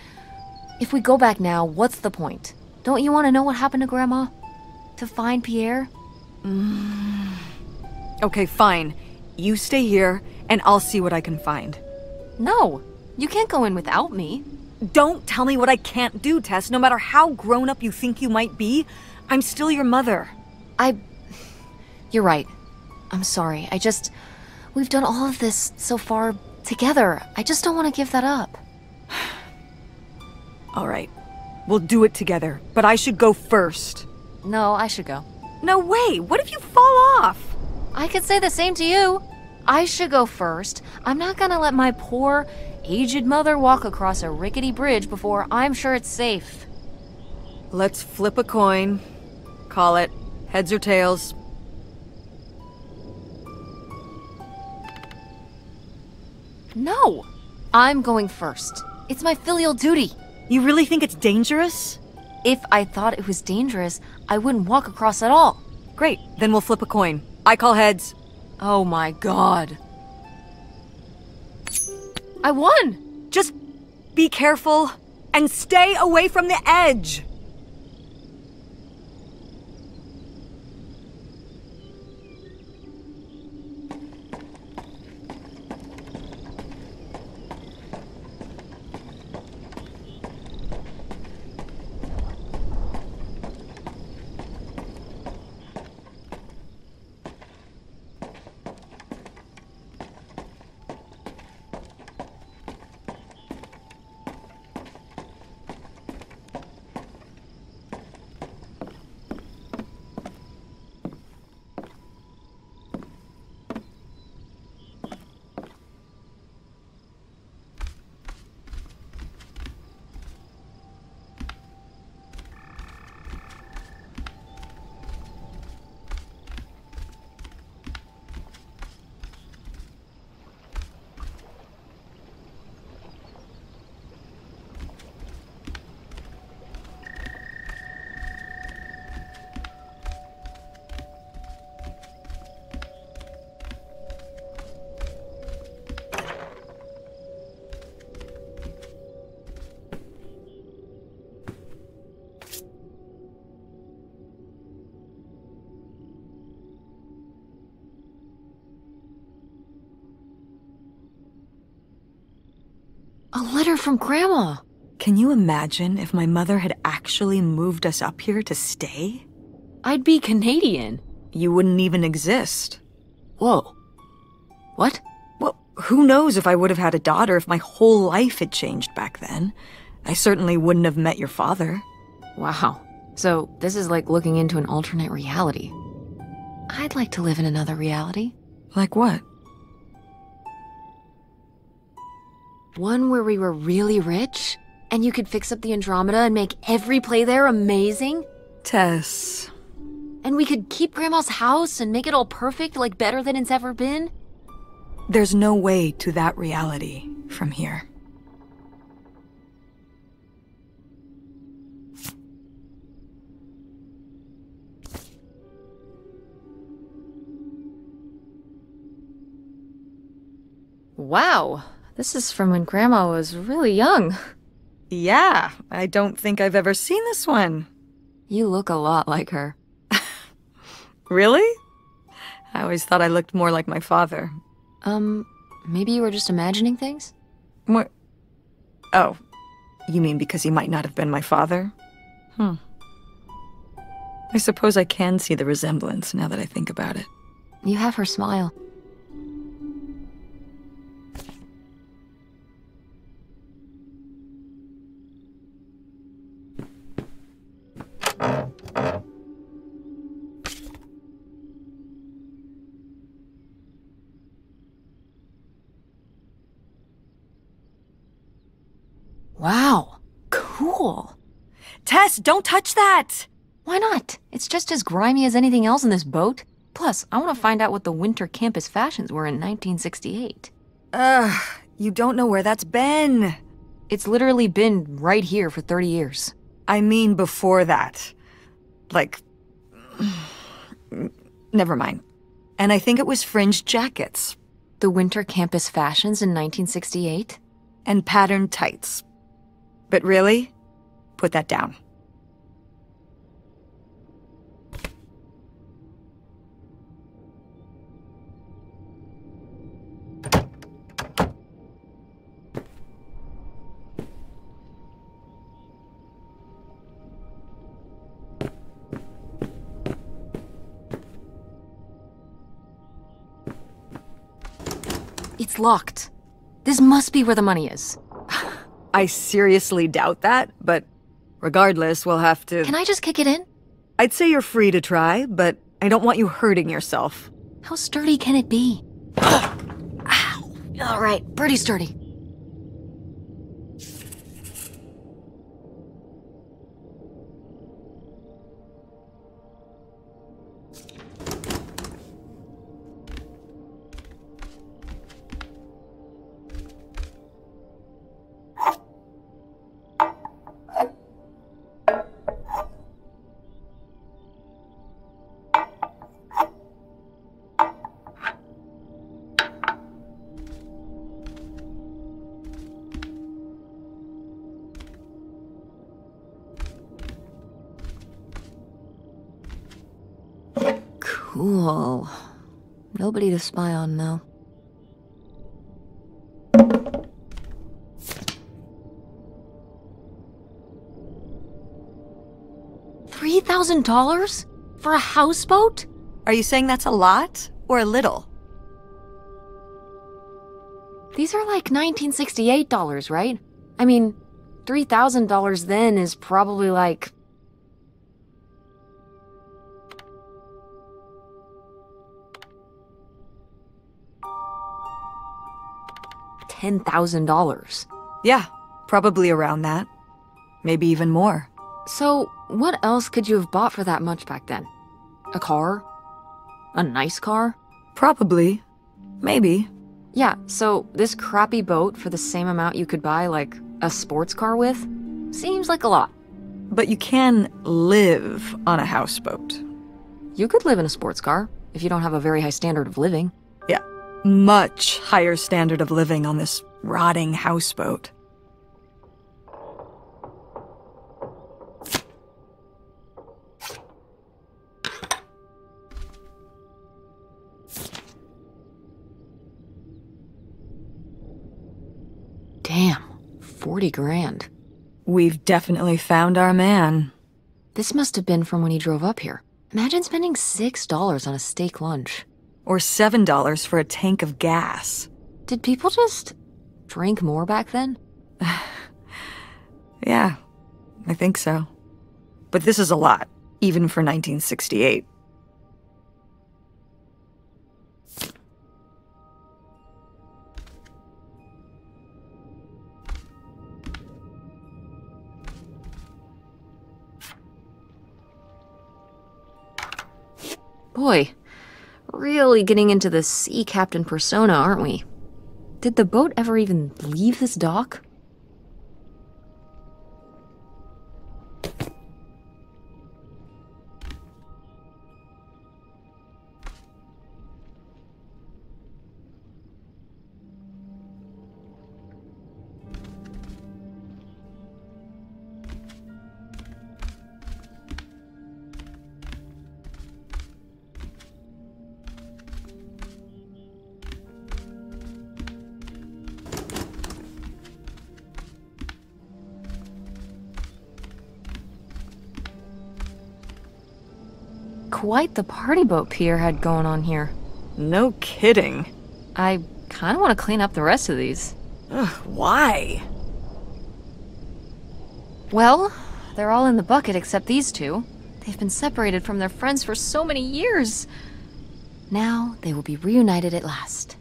If we go back now, what's the point? Don't you want to know what happened to Grandma? To find Pierre? Mm. Okay, fine. You stay here, and I'll see what I can find. No, you can't go in without me. Don't tell me what I can't do, Tess. No matter how grown up you think you might be, I'm still your mother. I... You're right. I'm sorry. I just... We've done all of this so far together. I just don't want to give that up. All right. We'll do it together, but I should go first. No, I should go. No way! What if you fall off? I could say the same to you. I should go first. I'm not gonna let my poor, aged mother walk across a rickety bridge before I'm sure it's safe. Let's flip a coin. Call it heads or tails. No! I'm going first. It's my filial duty. You really think it's dangerous? If I thought it was dangerous, I wouldn't walk across at all. Great, then we'll flip a coin. I call heads. Oh my god. I won! Just be careful and stay away from the edge! A letter from Grandma! Can you imagine if my mother had actually moved us up here to stay? I'd be Canadian. You wouldn't even exist. Whoa. What? Well, who knows if I would have had a daughter if my whole life had changed back then. I certainly wouldn't have met your father. Wow. So this is like looking into an alternate reality. I'd like to live in another reality. Like what? One where we were really rich, and you could fix up the Andromeda and make every play there amazing? Tess... And we could keep Grandma's house and make it all perfect, like better than it's ever been? There's no way to that reality from here. Wow! This is from when Grandma was really young. Yeah, I don't think I've ever seen this one. You look a lot like her. Really? I always thought I looked more like my father. Um, maybe you were just imagining things? What? Oh, you mean because he might not have been my father? Hmm. I suppose I can see the resemblance now that I think about it. You have her smile. Oh. Wow, cool. Tess, don't touch that! Why not? It's just as grimy as anything else in this boat. Plus, I want to find out what the winter campus fashions were in nineteen sixty-eight. Ugh, you don't know where that's been. It's literally been right here for thirty years. I mean before that. Like... never mind. And I think it was fringed jackets. The winter campus fashions in nineteen sixty-eight? And patterned tights. But really, put that down. It's locked. This must be where the money is. I seriously doubt that, but regardless, we'll have to... Can I just kick it in? I'd say you're free to try, but I don't want you hurting yourself. How sturdy can it be? Ow. All right, pretty sturdy. Cool. Nobody to spy on, though. three thousand dollars? For a houseboat? Are you saying that's a lot or a little? These are like nineteen sixty-eight dollars, right? I mean, three thousand dollars then is probably like... ten thousand dollars. Yeah, probably around that. Maybe even more. So, what else could you have bought for that much back then? A car? A nice car? Probably. Maybe. Yeah, so this crappy boat for the same amount you could buy, like, a sports car with? Seems like a lot. But you can live on a houseboat. You could live in a sports car, if you don't have a very high standard of living. Yeah. Much higher standard of living on this rotting houseboat. Damn, forty grand. We've definitely found our man. This must have been from when he drove up here. Imagine spending six dollars on a steak lunch. Or seven dollars for a tank of gas. Did people just drink more back then? Yeah, I think so. But this is a lot, even for nineteen sixty-eight. Boy. Really getting into the sea captain persona, aren't we? Did the boat ever even leave this dock? Quite the party boat Pierre had going on here. No kidding. I kind of want to clean up the rest of these. Ugh, why? Well, they're all in the bucket except these two. They've been separated from their friends for so many years. Now they will be reunited at last.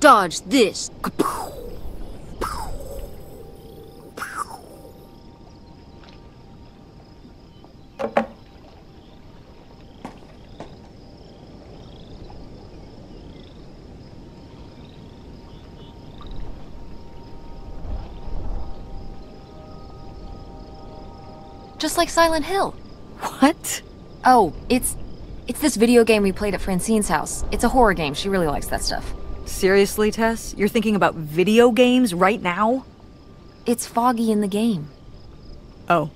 Dodge this. Just like Silent Hill. What? Oh, it's... it's this video game we played at Francine's house. It's a horror game. She really likes that stuff. Seriously, Tess? You're thinking about video games right now? It's Foggy in the game. Oh.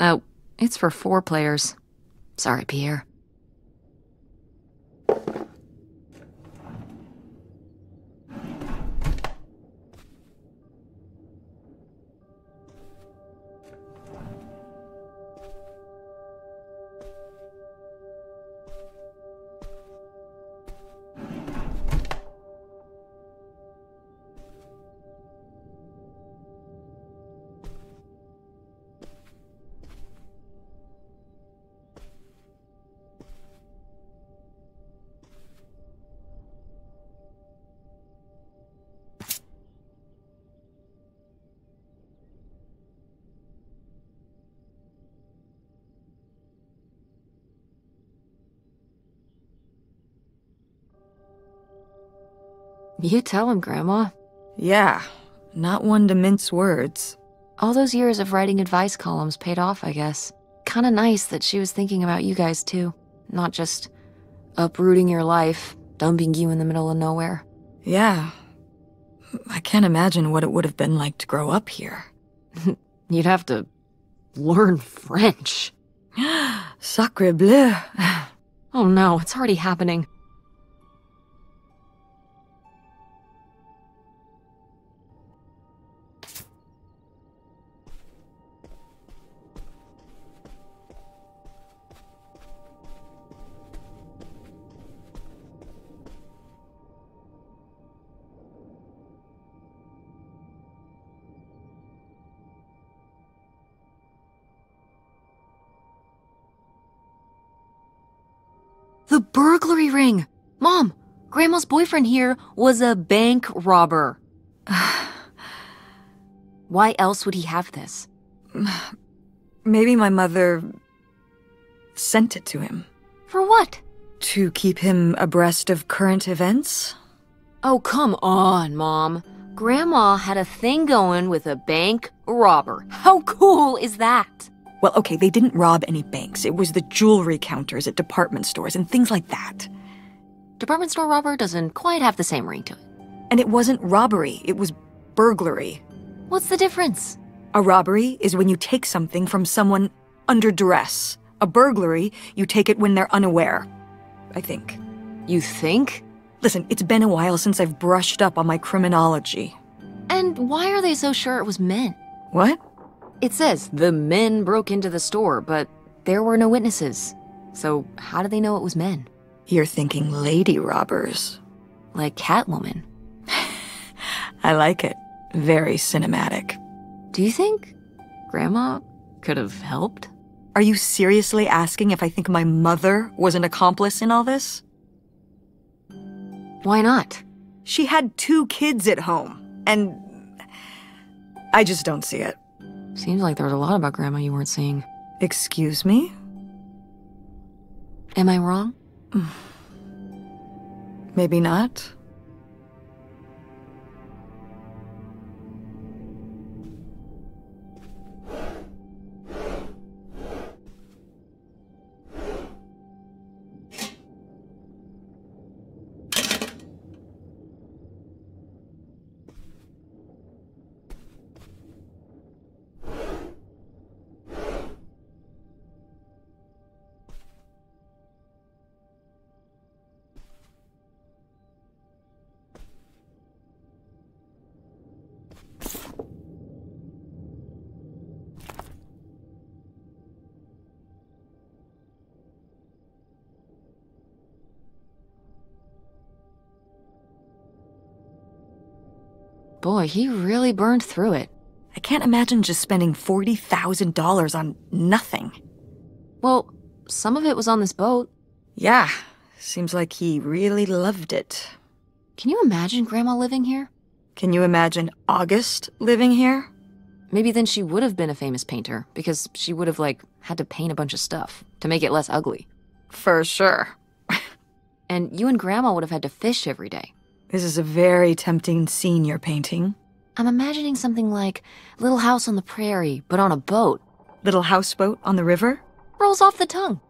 Oh, it's for four players. Sorry, Pierre. You tell him, Grandma. Yeah, not one to mince words. All those years of writing advice columns paid off, I guess. Kinda nice that she was thinking about you guys, too. Not just uprooting your life, dumping you in the middle of nowhere. Yeah. I can't imagine what it would have been like to grow up here. You'd have to learn French. Sacre bleu. Oh no, it's already happening. The burglary ring! Mom, Grandma's boyfriend here was a bank robber. Why else would he have this? Maybe my mother sent it to him. For what? To keep him abreast of current events. Oh, come on, Mom. Grandma had a thing going with a bank robber. How cool is that? Well, okay, they didn't rob any banks. It was the jewelry counters at department stores and things like that. Department store robber doesn't quite have the same ring to it. And it wasn't robbery. It was burglary. What's the difference? A robbery is when you take something from someone under duress. A burglary, you take it when they're unaware. I think. You think? Listen, it's been a while since I've brushed up on my criminology. And why are they so sure it was men? What? It says, the men broke into the store, but there were no witnesses. So how do they know it was men? You're thinking lady robbers. Like Catwoman. I like it. Very cinematic. Do you think Grandma could have helped? Are you seriously asking if I think my mother was an accomplice in all this? Why not? She had two kids at home, and I just don't see it. Seems like there was a lot about Grandma you weren't seeing. Excuse me? Am I wrong? Maybe not. Boy, he really burned through it. I can't imagine just spending forty thousand dollars on nothing. Well, some of it was on this boat. Yeah, seems like he really loved it. Can you imagine Grandma living here? Can you imagine August living here? Maybe then she would have been a famous painter, because she would have, like, had to paint a bunch of stuff to make it less ugly. For sure. And you and Grandma would have had to fish every day. This is a very tempting scene you're painting. I'm imagining something like Little House on the Prairie, but on a boat. Little houseboat on the river? Rolls off the tongue.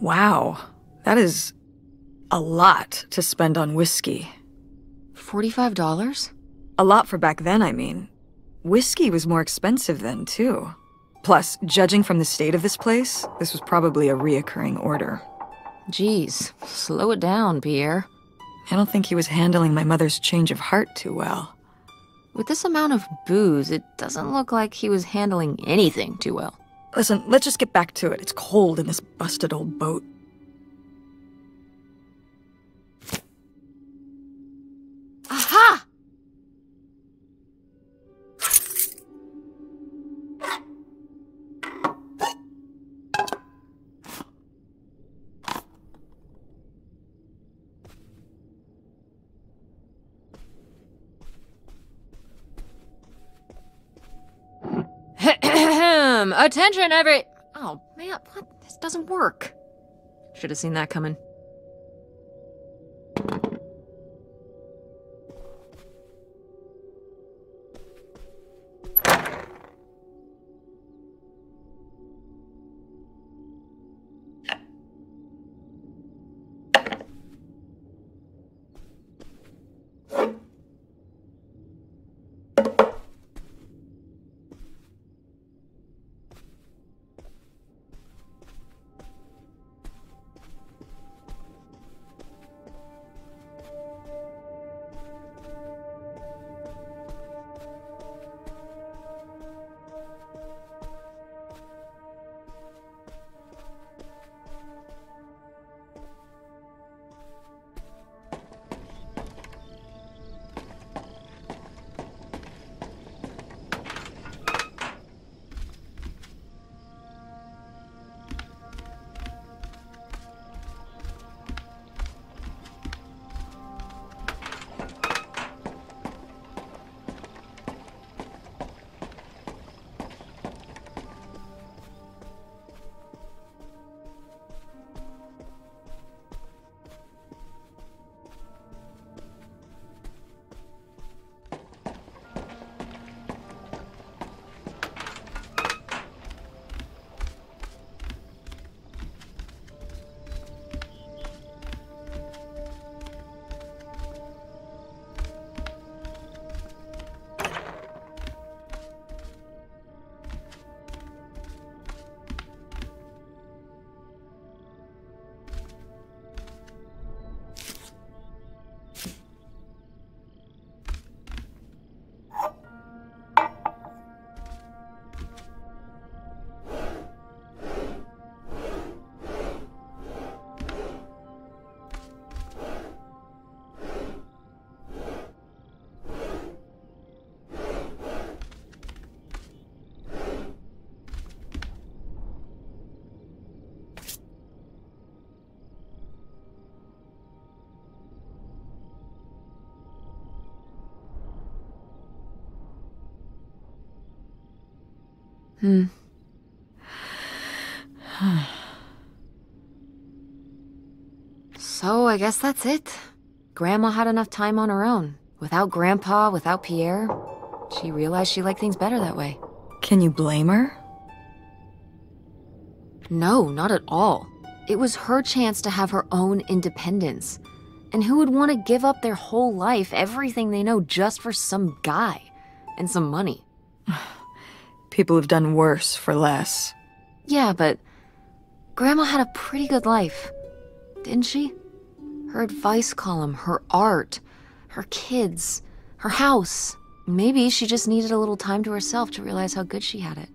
Wow, that is a lot to spend on whiskey. forty-five dollars? A lot for back then, I mean. Whiskey was more expensive then, too. Plus, judging from the state of this place, this was probably a reoccurring order. Geez, slow it down, Pierre. I don't think he was handling my mother's change of heart too well. With this amount of booze, it doesn't look like he was handling anything too well. Listen, let's just get back to it. It's cold in this busted old boat. Aha! Attention every- Oh, man, what? This doesn't work. Should have seen that coming. Hmm. So I guess that's it. Grandma had enough time on her own. Without Grandpa, without Pierre, she realized she liked things better that way. Can you blame her? No, not at all. It was her chance to have her own independence. And who would want to give up their whole life, everything they know, just for some guy and some money? People have done worse for less. Yeah, but Grandma had a pretty good life, didn't she? Her advice column, her art, her kids, her house. Maybe she just needed a little time to herself to realize how good she had it.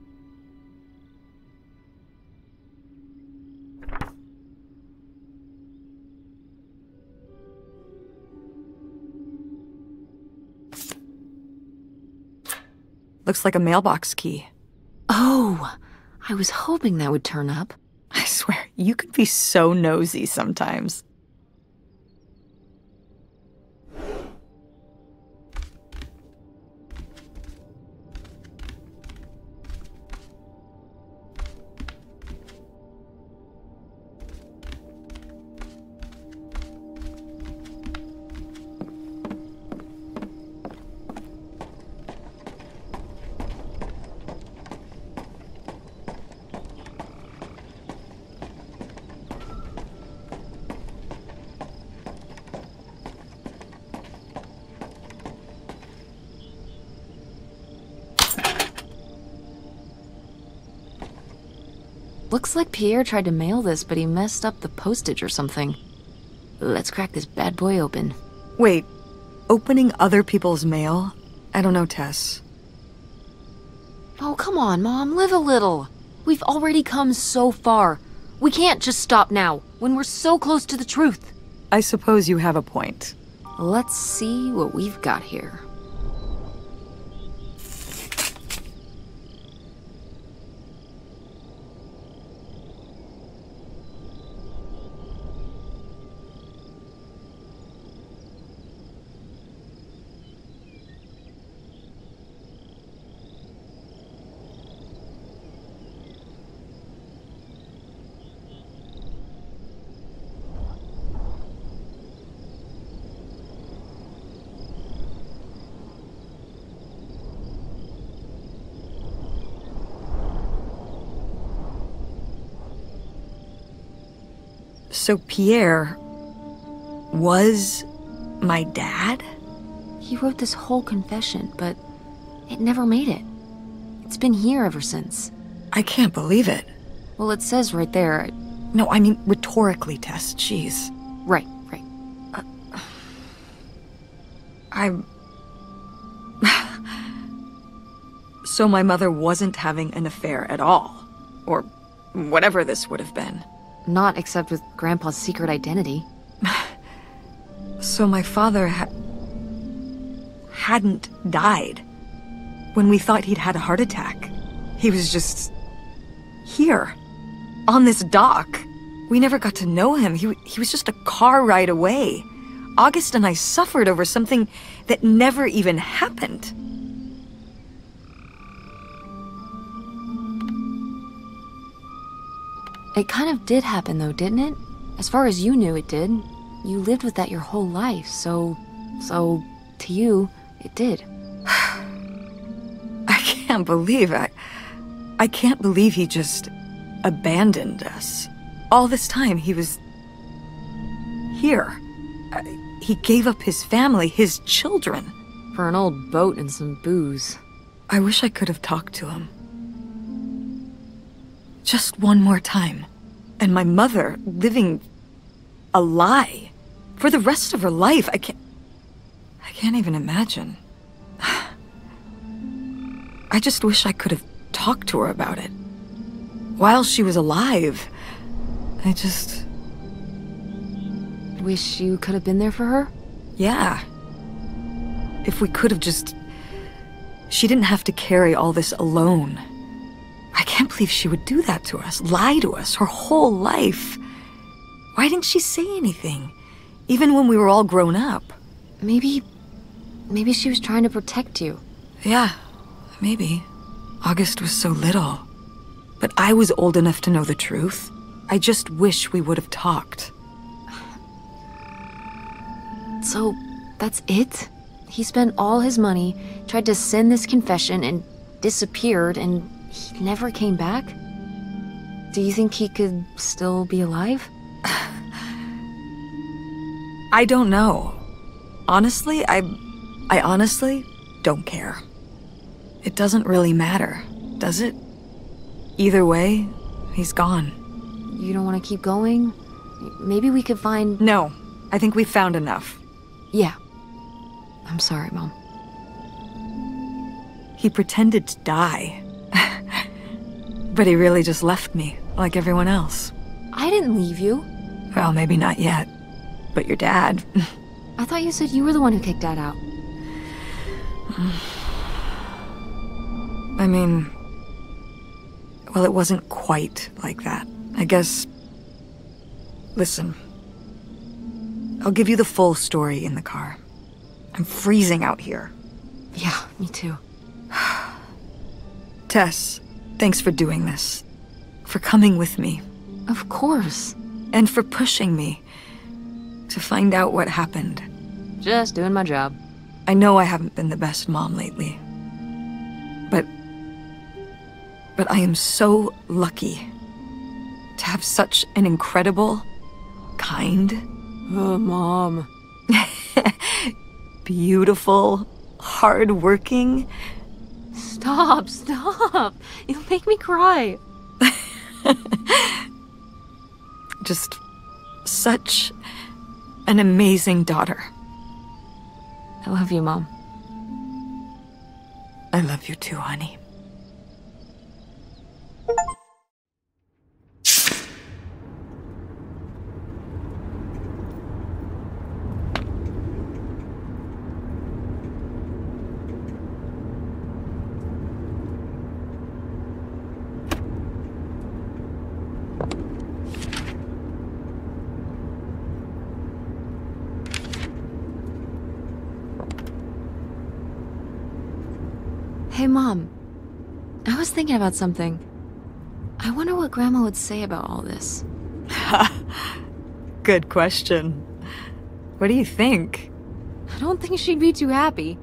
Looks like a mailbox key. Oh, I was hoping that would turn up. I swear, you could be so nosy sometimes. Looks like Pierre tried to mail this, but he messed up the postage or something. Let's crack this bad boy open. Wait, opening other people's mail? I don't know, Tess. Oh, come on, Mom, live a little. We've already come so far. We can't just stop now, when we're so close to the truth. I suppose you have a point. Let's see what we've got here. So Pierre was my dad? He wrote this whole confession, but it never made it. It's been here ever since. I can't believe it. Well, it says right there. I... No, I mean rhetorically, Tess, jeez. Right, right. Uh, I'm... So my mother wasn't having an affair at all, or whatever this would have been. Not except with Grandpa's secret identity. So my father ha hadn't died. When we thought he'd had a heart attack, he was just here, on this dock. We never got to know him. He, he was just a car ride away. August and I suffered over something that never even happened. It kind of did happen though, didn't it? As far as you knew, it did. You lived with that your whole life, so... So, to you, it did. I can't believe I... I can't believe he just abandoned us. All this time, he was... here. Uh, he gave up his family, his children. For an old boat and some booze. I wish I could have talked to him. Just one more time, and my mother living a lie for the rest of her life. I can't, I can't even imagine. I just wish I could have talked to her about it while she was alive. I just... Wish you could have been there for her? Yeah. If we could have just... She didn't have to carry all this alone. I can't believe she would do that to us, lie to us her whole life. Why didn't she say anything, even when we were all grown up? Maybe, maybe she was trying to protect you. Yeah, maybe. August was so little. But I was old enough to know the truth. I just wish we would have talked. So, that's it? He spent all his money, tried to send this confession, and disappeared, and he never came back? Do you think he could still be alive? I don't know. Honestly, I... I honestly don't care. It doesn't really matter, does it? Either way, he's gone. You don't want to keep going? Maybe we could find... No, I think we've found enough. Yeah. I'm sorry, Mom. He pretended to die. But he really just left me, like everyone else. I didn't leave you. Well, maybe not yet. But your dad... I thought you said you were the one who kicked Dad out. I mean... Well, it wasn't quite like that. I guess... Listen. I'll give you the full story in the car. I'm freezing out here. Yeah, me too. Tess, thanks for doing this. For coming with me. Of course. And for pushing me to find out what happened. Just doing my job. I know I haven't been the best mom lately. But... But I am so lucky to have such an incredible, kind... Oh, Mom. Beautiful, hardworking... Stop, stop! You'll make me cry. Just such an amazing daughter. I love you, Mom. I love you too, honey. Hey, Mom. I was thinking about something. I wonder what Grandma would say about all this. Good question. What do you think? I don't think she'd be too happy.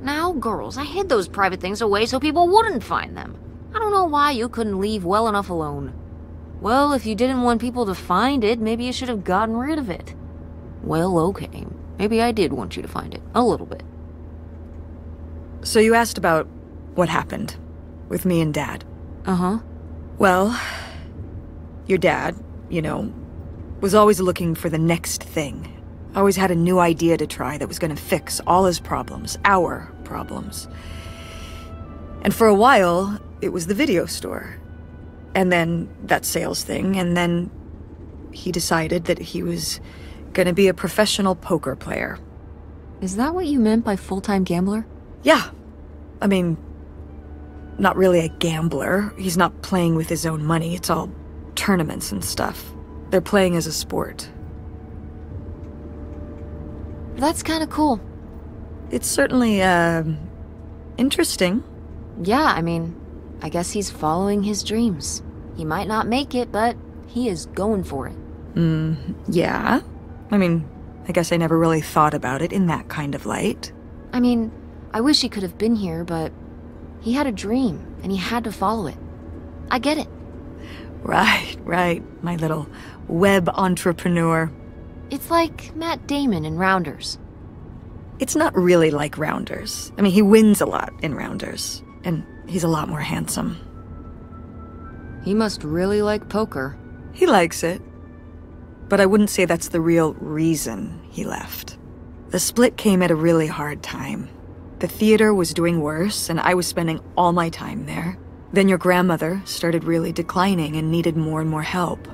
Now, girls, I hid those private things away so people wouldn't find them. I don't know why you couldn't leave well enough alone. Well, if you didn't want people to find it, maybe you should have gotten rid of it. Well, okay. Maybe I did want you to find it. A little bit. So you asked about what happened with me and Dad. Uh-huh. Well, your dad, you know, was always looking for the next thing. Always had a new idea to try that was going to fix all his problems, our problems. And for a while, it was the video store. And then that sales thing, and then he decided that he was going to be a professional poker player. Is that what you meant by full-time gambler? Yeah. I mean... Not really a gambler. He's not playing with his own money. It's all tournaments and stuff. They're playing as a sport. That's kind of cool. It's certainly, uh, interesting. Yeah, I mean, I guess he's following his dreams. He might not make it, but he is going for it. Mm, yeah. I mean, I guess I never really thought about it in that kind of light. I mean, I wish he could have been here, but... He had a dream, and he had to follow it. I get it. Right, right, my little web entrepreneur. It's like Matt Damon in Rounders. It's not really like Rounders. I mean, he wins a lot in Rounders, and he's a lot more handsome. He must really like poker. He likes it. But I wouldn't say that's the real reason he left. The split came at a really hard time. The theater was doing worse, and I was spending all my time there. Then your grandmother started really declining and needed more and more help.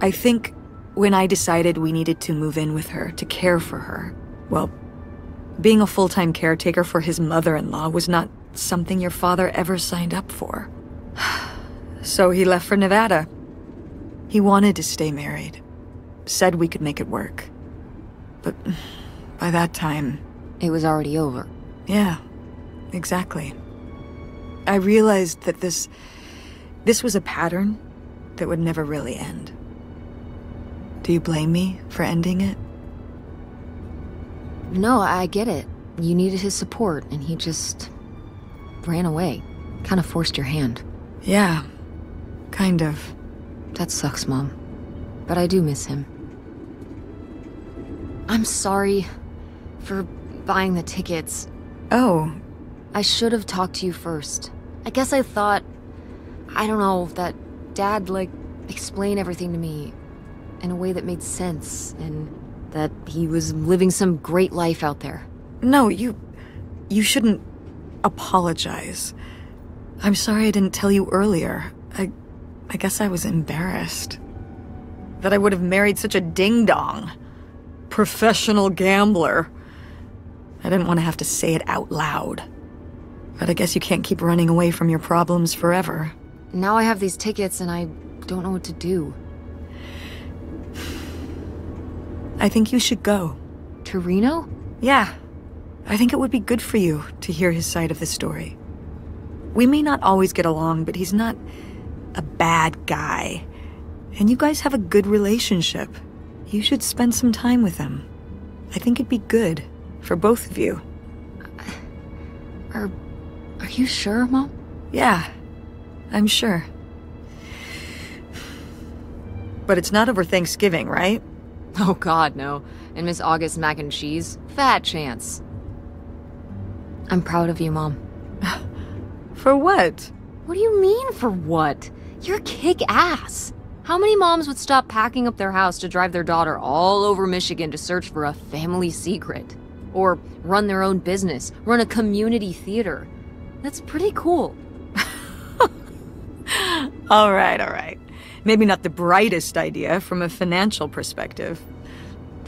I think when I decided we needed to move in with her to care for her, well, being a full-time caretaker for his mother-in-law was not something your father ever signed up for. So he left for Nevada. He wanted to stay married. Said we could make it work. But by that time... It was already over. Yeah, exactly. I realized that this... this was a pattern that would never really end. Do you blame me for ending it? No, I get it. You needed his support, and he just... ran away. Kind of forced your hand. Yeah. Kind of. That sucks, Mom. But I do miss him. I'm sorry for buying the tickets. Oh. I should have talked to you first. I guess I thought... I don't know, that Dad, like, explained everything to me in a way that made sense, and that he was living some great life out there. No, you... you shouldn't apologize. I'm sorry I didn't tell you earlier. I... I guess I was embarrassed. That I would have married such a ding-dong. Professional gambler. I didn't want to have to say it out loud. But I guess you can't keep running away from your problems forever. Now I have these tickets and I don't know what to do. I think you should go. To Reno? Yeah. I think it would be good for you to hear his side of the story. We may not always get along, but he's not a bad guy. And you guys have a good relationship. You should spend some time with him. I think it'd be good for both of you. Are... are you sure, Mom? Yeah, I'm sure. But it's not over Thanksgiving, right? Oh God, no. And Miss August mac and cheese? Fat chance. I'm proud of you, Mom. For what? What do you mean, for what? You're kick-ass. How many moms would stop packing up their house to drive their daughter all over Michigan to search for a family secret? Or run their own business, run a community theater. That's pretty cool. All right, all right. Maybe not the brightest idea from a financial perspective,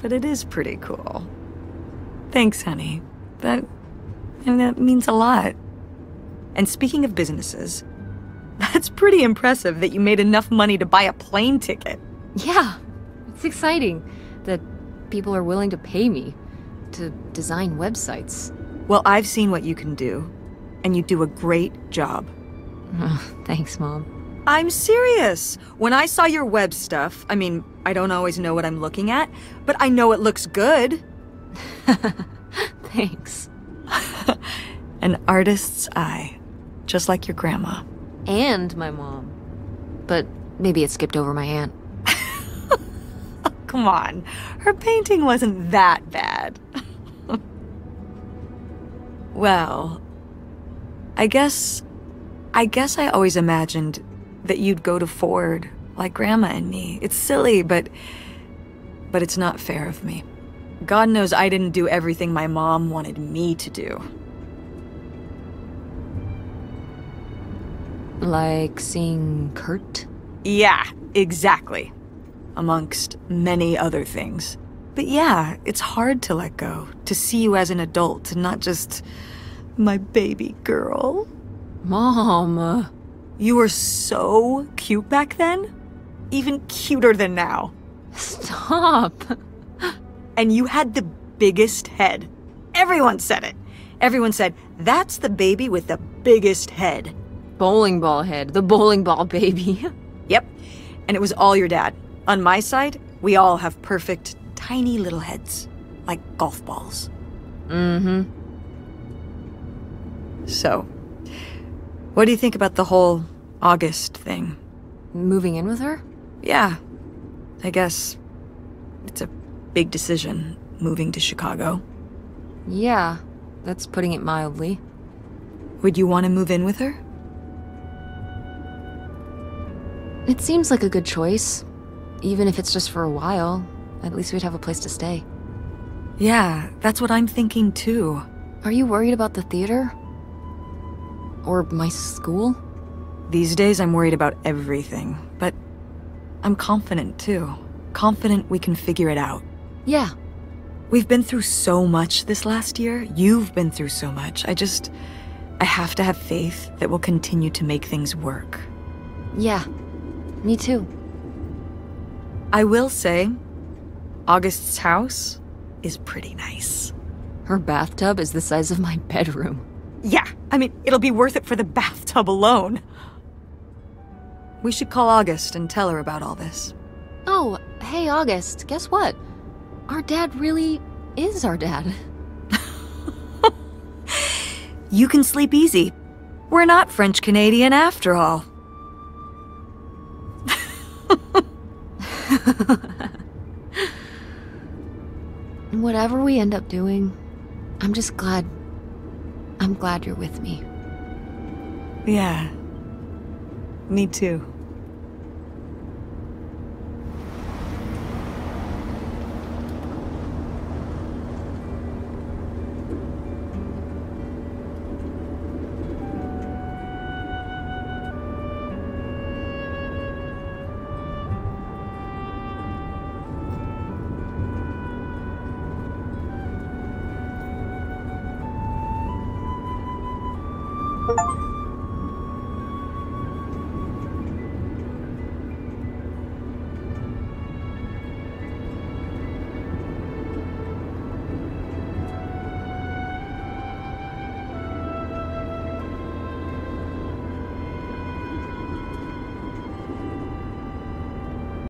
but it is pretty cool. Thanks, honey. That, and that means a lot. And speaking of businesses, that's pretty impressive that you made enough money to buy a plane ticket. Yeah, it's exciting that people are willing to pay me to design websites. Well, I've seen what you can do, and you do a great job. Oh, thanks, Mom. I'm serious. When I saw your web stuff, I mean, I don't always know what I'm looking at, but I know it looks good. Thanks. An artist's eye, just like your grandma. And my mom. But maybe it skipped over my aunt. Come on, her painting wasn't that bad. Well, I guess, I guess I always imagined that you'd go to Ford, like Grandma and me. It's silly, but, but it's not fair of me. God knows I didn't do everything my mom wanted me to do. Like seeing Kurt? Yeah, exactly. Amongst many other things. But yeah, it's hard to let go, to see you as an adult, and not just my baby girl. Mom. You were so cute back then, even cuter than now. Stop. And you had the biggest head. Everyone said it. Everyone said, that's the baby with the biggest head. Bowling ball head, the bowling ball baby. Yep, and it was all your dad. On my side, we all have perfect, tiny little heads, like golf balls. Mm-hmm. So, what do you think about the whole August thing? Moving in with her? Yeah, I guess it's a big decision, moving to Chicago. Yeah, that's putting it mildly. Would you want to move in with her? It seems like a good choice. Even if it's just for a while, at least we'd have a place to stay. Yeah, that's what I'm thinking too. Are you worried about the theater? Or my school? These days I'm worried about everything, but I'm confident too. Confident we can figure it out. Yeah. We've been through so much this last year. You've been through so much. I just... I have to have faith that we'll continue to make things work. Yeah, me too. I will say, August's house is pretty nice. Her bathtub is the size of my bedroom. Yeah, I mean, it'll be worth it for the bathtub alone. We should call August and tell her about all this. Oh, hey August, guess what? Our dad really is our dad. You can sleep easy. We're not French Canadian after all. Whatever we end up doing, I'm just glad... I'm glad you're with me. Yeah. Me too.